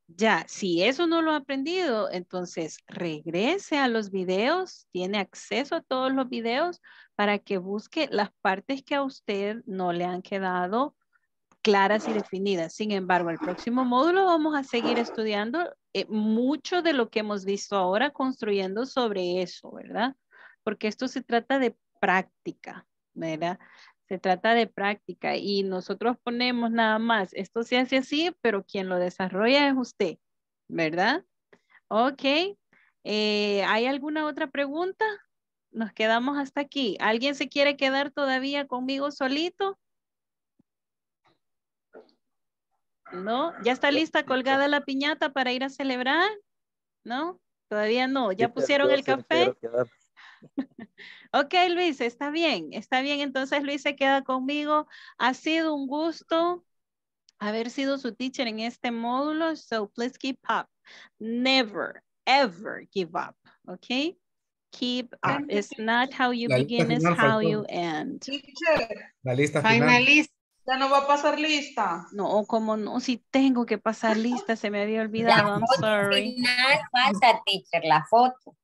Ya, si eso no lo ha aprendido, entonces regrese a los videos, tiene acceso a todos los videos para que busque las partes que a usted no le han quedado claras y definidas. Sin embargo, el próximo módulo vamos a seguir estudiando eh, mucho de lo que hemos visto ahora, construyendo sobre eso, ¿verdad? Porque esto se trata de práctica, ¿verdad? Se trata de práctica y nosotros ponemos nada más, esto se hace así, pero quien lo desarrolla es usted, ¿verdad? Ok, eh, ¿hay alguna otra pregunta? Nos quedamos hasta aquí. ¿Alguien se quiere quedar todavía conmigo solito? ¿No? ¿Ya está lista colgada la piñata para ir a celebrar? ¿No? Todavía no. ¿Ya pusieron el café? Ok, Luis, está bien. Está bien, entonces Luis se queda conmigo. Ha sido un gusto haber sido su teacher en este módulo. So, please keep up. Never, ever give up. Ok? Keep up. It's not how you begin, it's how you end. La lista final. Ya no va a pasar lista. No, como no, si tengo que pasar lista, se me había olvidado. I'm sorry. Pasa, teacher, la foto.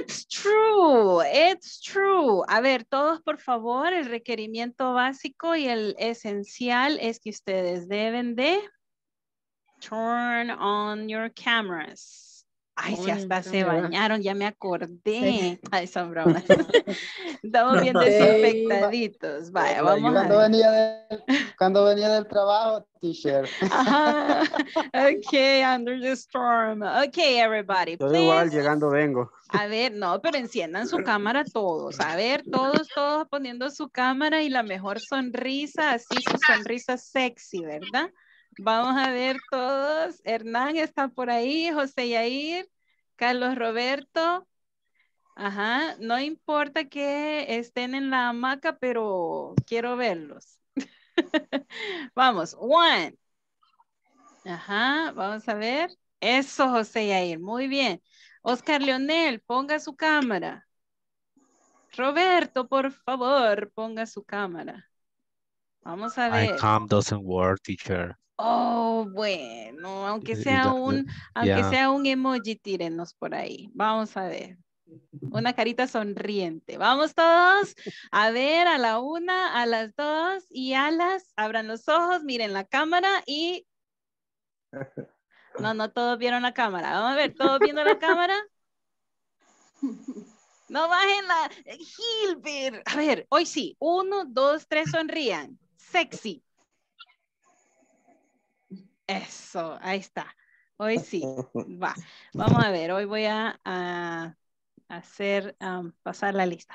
It's true, it's true. A ver, todos, por favor, el requerimiento básico y el esencial es que ustedes deben de turn on your cameras. Ay, si hasta se bañaron, ya me acordé. Sí. Ay, son bromas. Estamos bien desinfectaditos. Vaya, vamos cuando a ver. Venía del, cuando venía del trabajo, teacher. Ajá. Ok, under the storm. Ok, everybody. Yo igual, llegando vengo. A ver, no, pero enciendan su cámara todos. A ver, todos, todos poniendo su cámara y la mejor sonrisa, así su sonrisa sexy, ¿verdad? Vamos a ver todos. Hernán está por ahí, José Yair, Carlos Roberto. Ajá, no importa que estén en la hamaca, pero quiero verlos. Vamos, one. Ajá, vamos a ver. Eso, José Yair, muy bien. Oscar Leonel, ponga su cámara. Roberto, por favor, ponga su cámara. Vamos a ver. My cam doesn't work, teacher. Oh, bueno, aunque sea un, aunque yeah. sea un emoji, tírenos por ahí. Vamos a ver. Una carita sonriente. Vamos todos. A ver, a la una, a las dos y a las, abran los ojos, miren la cámara y... No, no todos vieron la cámara. Vamos a ver, ¿todos viendo la cámara? No bajen la... Gilbert. A ver, hoy sí. Uno, dos, tres, sonrían. Sexy. Eso, ahí está. Hoy sí, va. Vamos a ver, hoy voy a, a hacer, um, pasar la lista.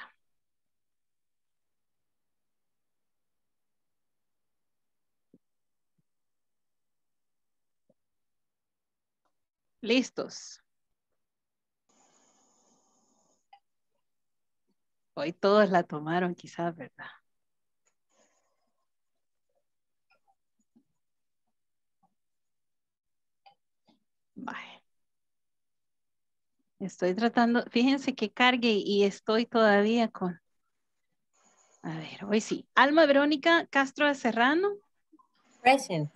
¿Listos? Hoy todos la tomaron quizás, ¿verdad? Vale. Estoy tratando, fíjense que cargue y estoy todavía con, a ver, hoy sí. Alma Verónica Castro de Serrano. Present.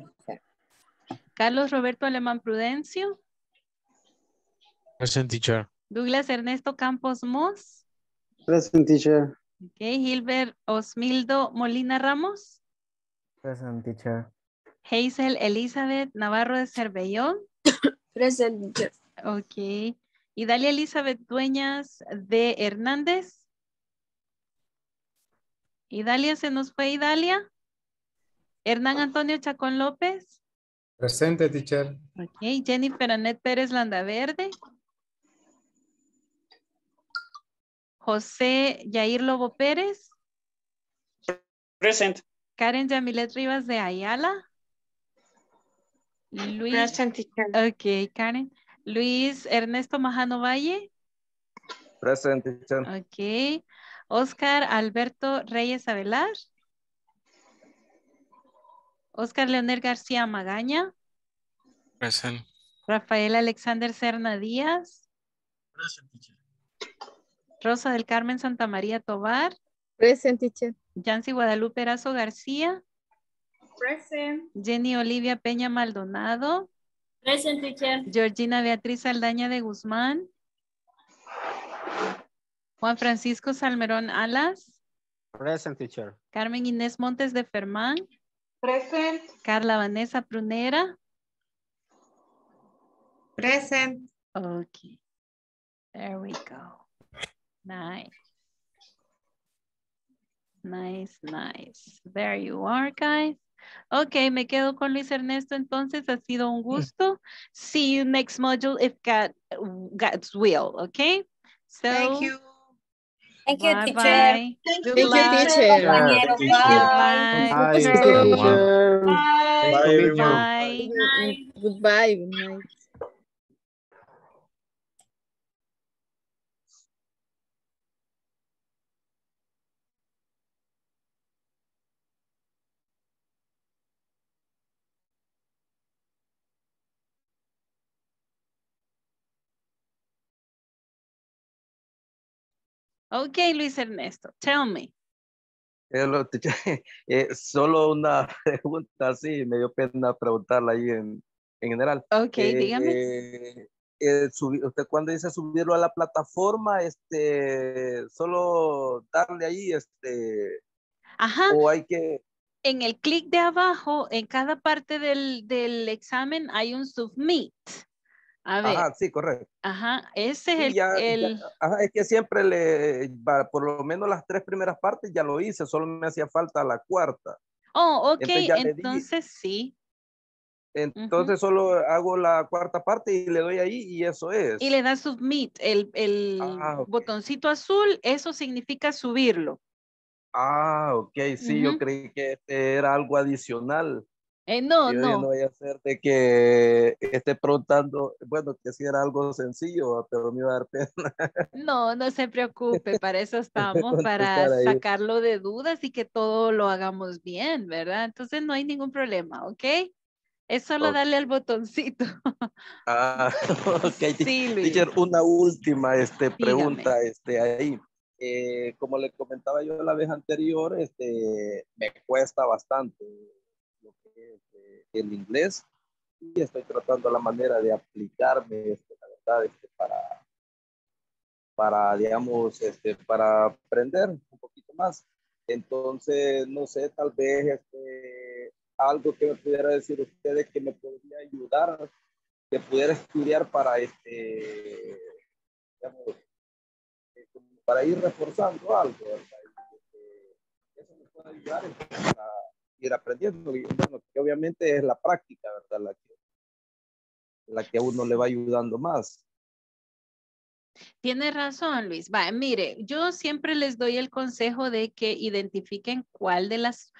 Carlos Roberto Alemán Prudencio. Present, teacher. Douglas Ernesto Campos Moss. Present, teacher. Okay, Gilbert Osmildo Molina Ramos. Present, teacher. Hazel Elizabeth Navarro de Cervellón. Present. Ok. Idalia Elizabeth Dueñas de Hernández. Idalia, se nos fue Idalia. Hernán Antonio Chacón López. Presente, teacher. Ok. Jennifer Anet Pérez Landaverde. José Yair Lobo Pérez. Present. Karen Yamilet Rivas de Ayala. Luis, present, teacher. Ok, Karen. Luis Ernesto Majano Valle. Present, teacher. Ok. Oscar Alberto Reyes Avelar. Oscar Leonel García Magaña. Present. Rafael Alexander Cerna Díaz. Present, teacher. Rosa del Carmen Santa María Tobar. Present, teacher. Yancy Guadalupe Erazo García. Present. Jenny Olivia Peña Maldonado. Present, teacher. Georgina Beatriz Saldaña de Guzmán. Juan Francisco Salmerón Alas. Present, teacher. Carmen Inés Montes de Fermán. Present. Carla Vanessa Prunera. Present. Okay. There we go. Nice. Nice, nice. There you are, guys. Ok, me quedo con Luis Ernesto entonces, ha sido un gusto. See you next module if God, God's will, ok? So, thank you. Thank you, bye teacher. Bye. Thank you, teacher. Bye. Bye. Bye. Goodbye. Goodbye. Okay, Luis Ernesto, tell me. Hello, eh, solo una pregunta, sí, me dio pena preguntarla ahí en, en general. Ok, eh, dígame. Eh, eh, sub, usted cuando dice subirlo a la plataforma, este, solo darle ahí, este. Ajá. O hay que... En el clic de abajo, en cada parte del, del examen hay un submit. A ver. Ajá, sí, correcto. Ajá, ese es el... Ya, el... Ya, ajá, es que siempre le... Por lo menos las tres primeras partes ya lo hice, solo me hacía falta la cuarta. Oh, ok, entonces, entonces sí. Entonces uh-huh. solo hago la cuarta parte y le doy ahí y eso es. Y le da submit, el, el ah, okay. botoncito azul, eso significa subirlo. Ah, ok, sí, uh-huh. yo creí que era algo adicional. Eh, no, yo no. No voy a hacer de que esté preguntando, bueno, que si era algo sencillo, pero me iba a dar pena. No, no se preocupe, para eso estamos, para sacarlo de dudas y que todo lo hagamos bien, ¿verdad? Entonces no hay ningún problema, ¿ok? Es solo okay. darle al botoncito. Ah, ok. Sí, Luis. Teacher, una última este, pregunta este, ahí. Eh, como le comentaba yo la vez anterior, este, me cuesta bastante el inglés y estoy tratando la manera de aplicarme este, la verdad, este, para para digamos este, para aprender un poquito más. Entonces no sé, tal vez este, algo que me pudiera decir ustedes que me podría ayudar, que pudiera estudiar para este digamos, para ir reforzando algo, este, eso me puede ayudar para ir aprendiendo, bueno, que obviamente es la práctica, ¿verdad? La que, la que a uno le va ayudando más. Tiene razón, Luis. Va, mire, yo siempre les doy el consejo de que identifiquen cuál de las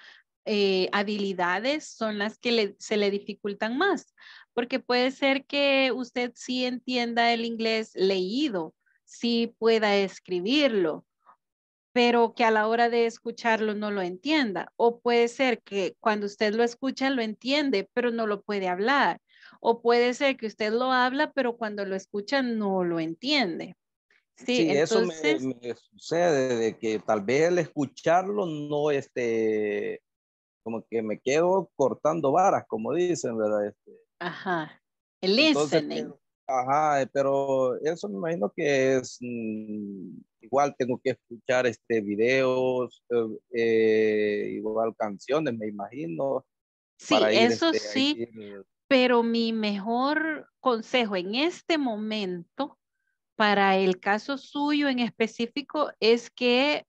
eh, habilidades son las que le, se le dificultan más, porque puede ser que usted sí entienda el inglés leído, sí pueda escribirlo, pero que a la hora de escucharlo no lo entienda. O puede ser que cuando usted lo escucha lo entiende, pero no lo puede hablar. O puede ser que usted lo habla, pero cuando lo escucha no lo entiende. Sí, sí, entonces... eso me, me sucede, de que tal vez el escucharlo no, este, como que me quedo cortando varas, como dicen, ¿verdad? Este, ajá, el listening. Entonces, ajá, pero eso me imagino que es... Mmm, igual tengo que escuchar este videos, eh, igual canciones, me imagino. Sí, para ir, eso este, sí, ir... pero mi mejor consejo en este momento para el caso suyo en específico es que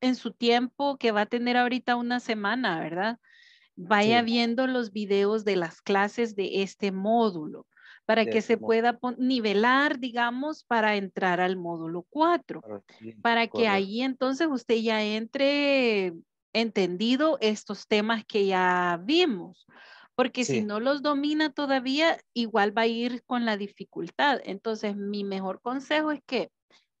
en su tiempo que va a tener ahorita una semana, ¿verdad? Vaya sí. viendo los videos de las clases de este módulo, para que se pueda nivelar, digamos, para entrar al módulo cuatro, para que ahí entonces usted ya entre entendido estos temas que ya vimos, porque sí. si no los domina todavía, igual va a ir con la dificultad. Entonces, mi mejor consejo es que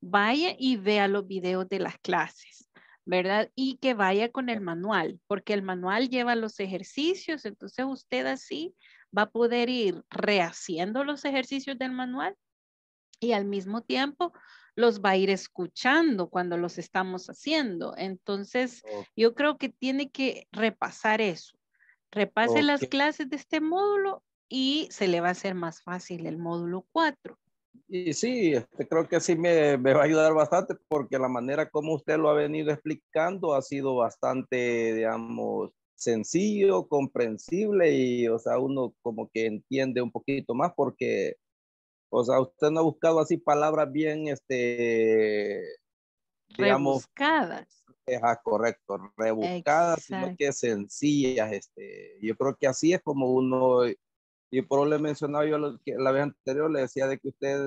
vaya y vea los videos de las clases, ¿verdad? Y que vaya con el manual, porque el manual lleva los ejercicios, entonces usted así... va a poder ir rehaciendo los ejercicios del manual y al mismo tiempo los va a ir escuchando cuando los estamos haciendo. Entonces, okay. yo creo que tiene que repasar eso. Repase okay. las clases de este módulo y se le va a hacer más fácil el módulo cuatro. Y sí, este, creo que sí me, me va a ayudar bastante, porque la manera como usted lo ha venido explicando ha sido bastante, digamos, sencillo, comprensible y, o sea, uno como que entiende un poquito más, porque, o sea, usted no ha buscado así palabras bien, este, digamos, rebuscadas. Ajá, correcto, rebuscadas, exacto. sino que sencillas, este, yo creo que así es como uno, y por lo mencionaba yo lo, que la vez anterior, le decía de que usted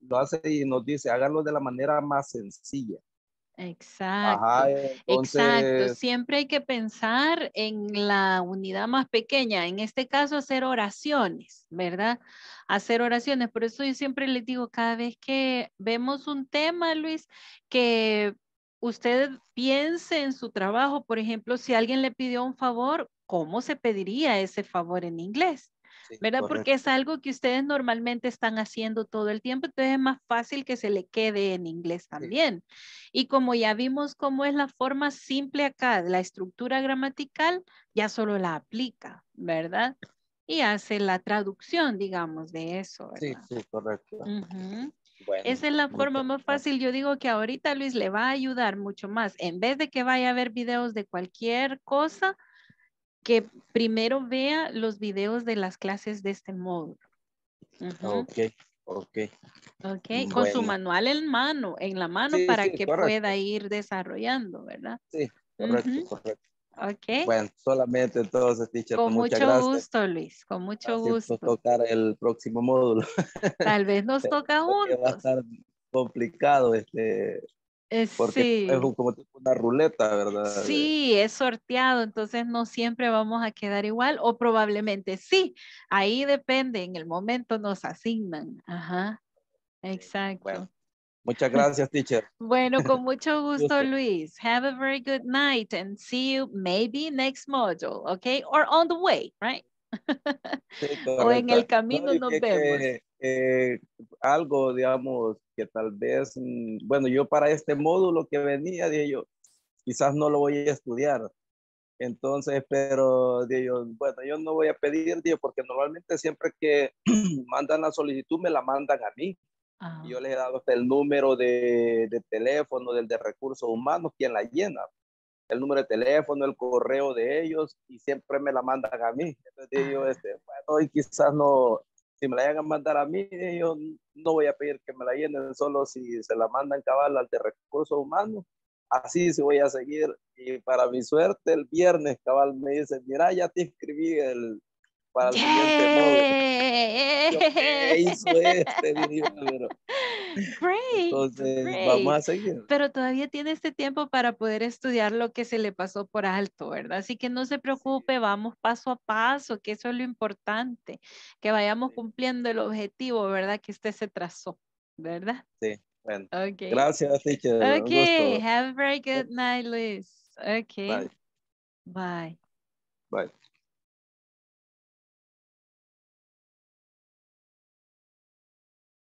lo hace y nos dice, hágalo de la manera más sencilla. Exacto, ajá, entonces... exacto. Siempre hay que pensar en la unidad más pequeña, en este caso hacer oraciones, ¿verdad? Hacer oraciones, por eso yo siempre les digo, cada vez que vemos un tema, Luis, que usted piense en su trabajo, por ejemplo, si alguien le pidió un favor, ¿cómo se pediría ese favor en inglés? Sí, ¿verdad? Correcto. Porque es algo que ustedes normalmente están haciendo todo el tiempo, entonces es más fácil que se le quede en inglés también. Sí. Y como ya vimos cómo es la forma simple acá, la estructura gramatical, ya solo la aplica, ¿verdad? Y hace la traducción, digamos, de eso, ¿verdad? Sí, sí, correcto. Uh-huh. Bueno, esa es la forma más fácil. Yo digo que ahorita Luis le va a ayudar mucho más. En vez de que vaya a ver videos de cualquier cosa, que primero vea los videos de las clases de este módulo. Uh-huh. Ok, ok. Ok, bueno. Con su manual en mano, en la mano sí, para sí, que correcto. Pueda ir desarrollando, ¿verdad? Sí, correcto, uh-huh. correcto. Ok. Bueno, solamente entonces, teacher, con muchas gracias. Con mucho gusto, Luis, con mucho así gusto. Nos tocar el próximo módulo. Tal vez nos toca juntos. Va a estar complicado este... Porque sí. es como una ruleta, ¿verdad? Sí, es sorteado, entonces no siempre vamos a quedar igual, o probablemente sí, ahí depende, en el momento nos asignan. Ajá, exacto. Bueno, muchas gracias, teacher. Bueno, con mucho gusto, Luis. Have a very good night and see you maybe next module, okay? Or on the way, right? Sí, o en el camino no, nos que, vemos. Que, eh, algo, digamos, que tal vez, bueno, yo para este módulo que venía, dije yo, quizás no lo voy a estudiar. Entonces, pero, dije yo, bueno, yo no voy a pedir, dije, porque normalmente siempre que mandan la solicitud, me la mandan a mí. Ah. Yo les he dado hasta el número de, de teléfono del de recursos humanos, quien la llena. El número de teléfono, el correo de ellos, y siempre me la mandan a mí. Entonces, dije yo, este, bueno, y quizás no... Si me la llegan a mandar a mí, yo no voy a pedir que me la llenen, solo si se la mandan cabal al de recursos humanos. Así sí voy a seguir. Y para mi suerte, el viernes cabal me dicen, mira, ya te inscribí el, para el yeah. siguiente módulo. ¿Qué hizo este? Pero, great, entonces great. Vamos a seguir. Pero todavía tiene este tiempo para poder estudiar lo que se le pasó por alto, ¿verdad? Así que no se preocupe, sí. Vamos paso a paso, que eso es lo importante, que vayamos sí. cumpliendo el objetivo, ¿verdad? Que usted se trazó, ¿verdad? Sí, bueno. Okay. Gracias, teacher. Ok, have a very good night, Luis. Ok. Bye. Bye. Bye.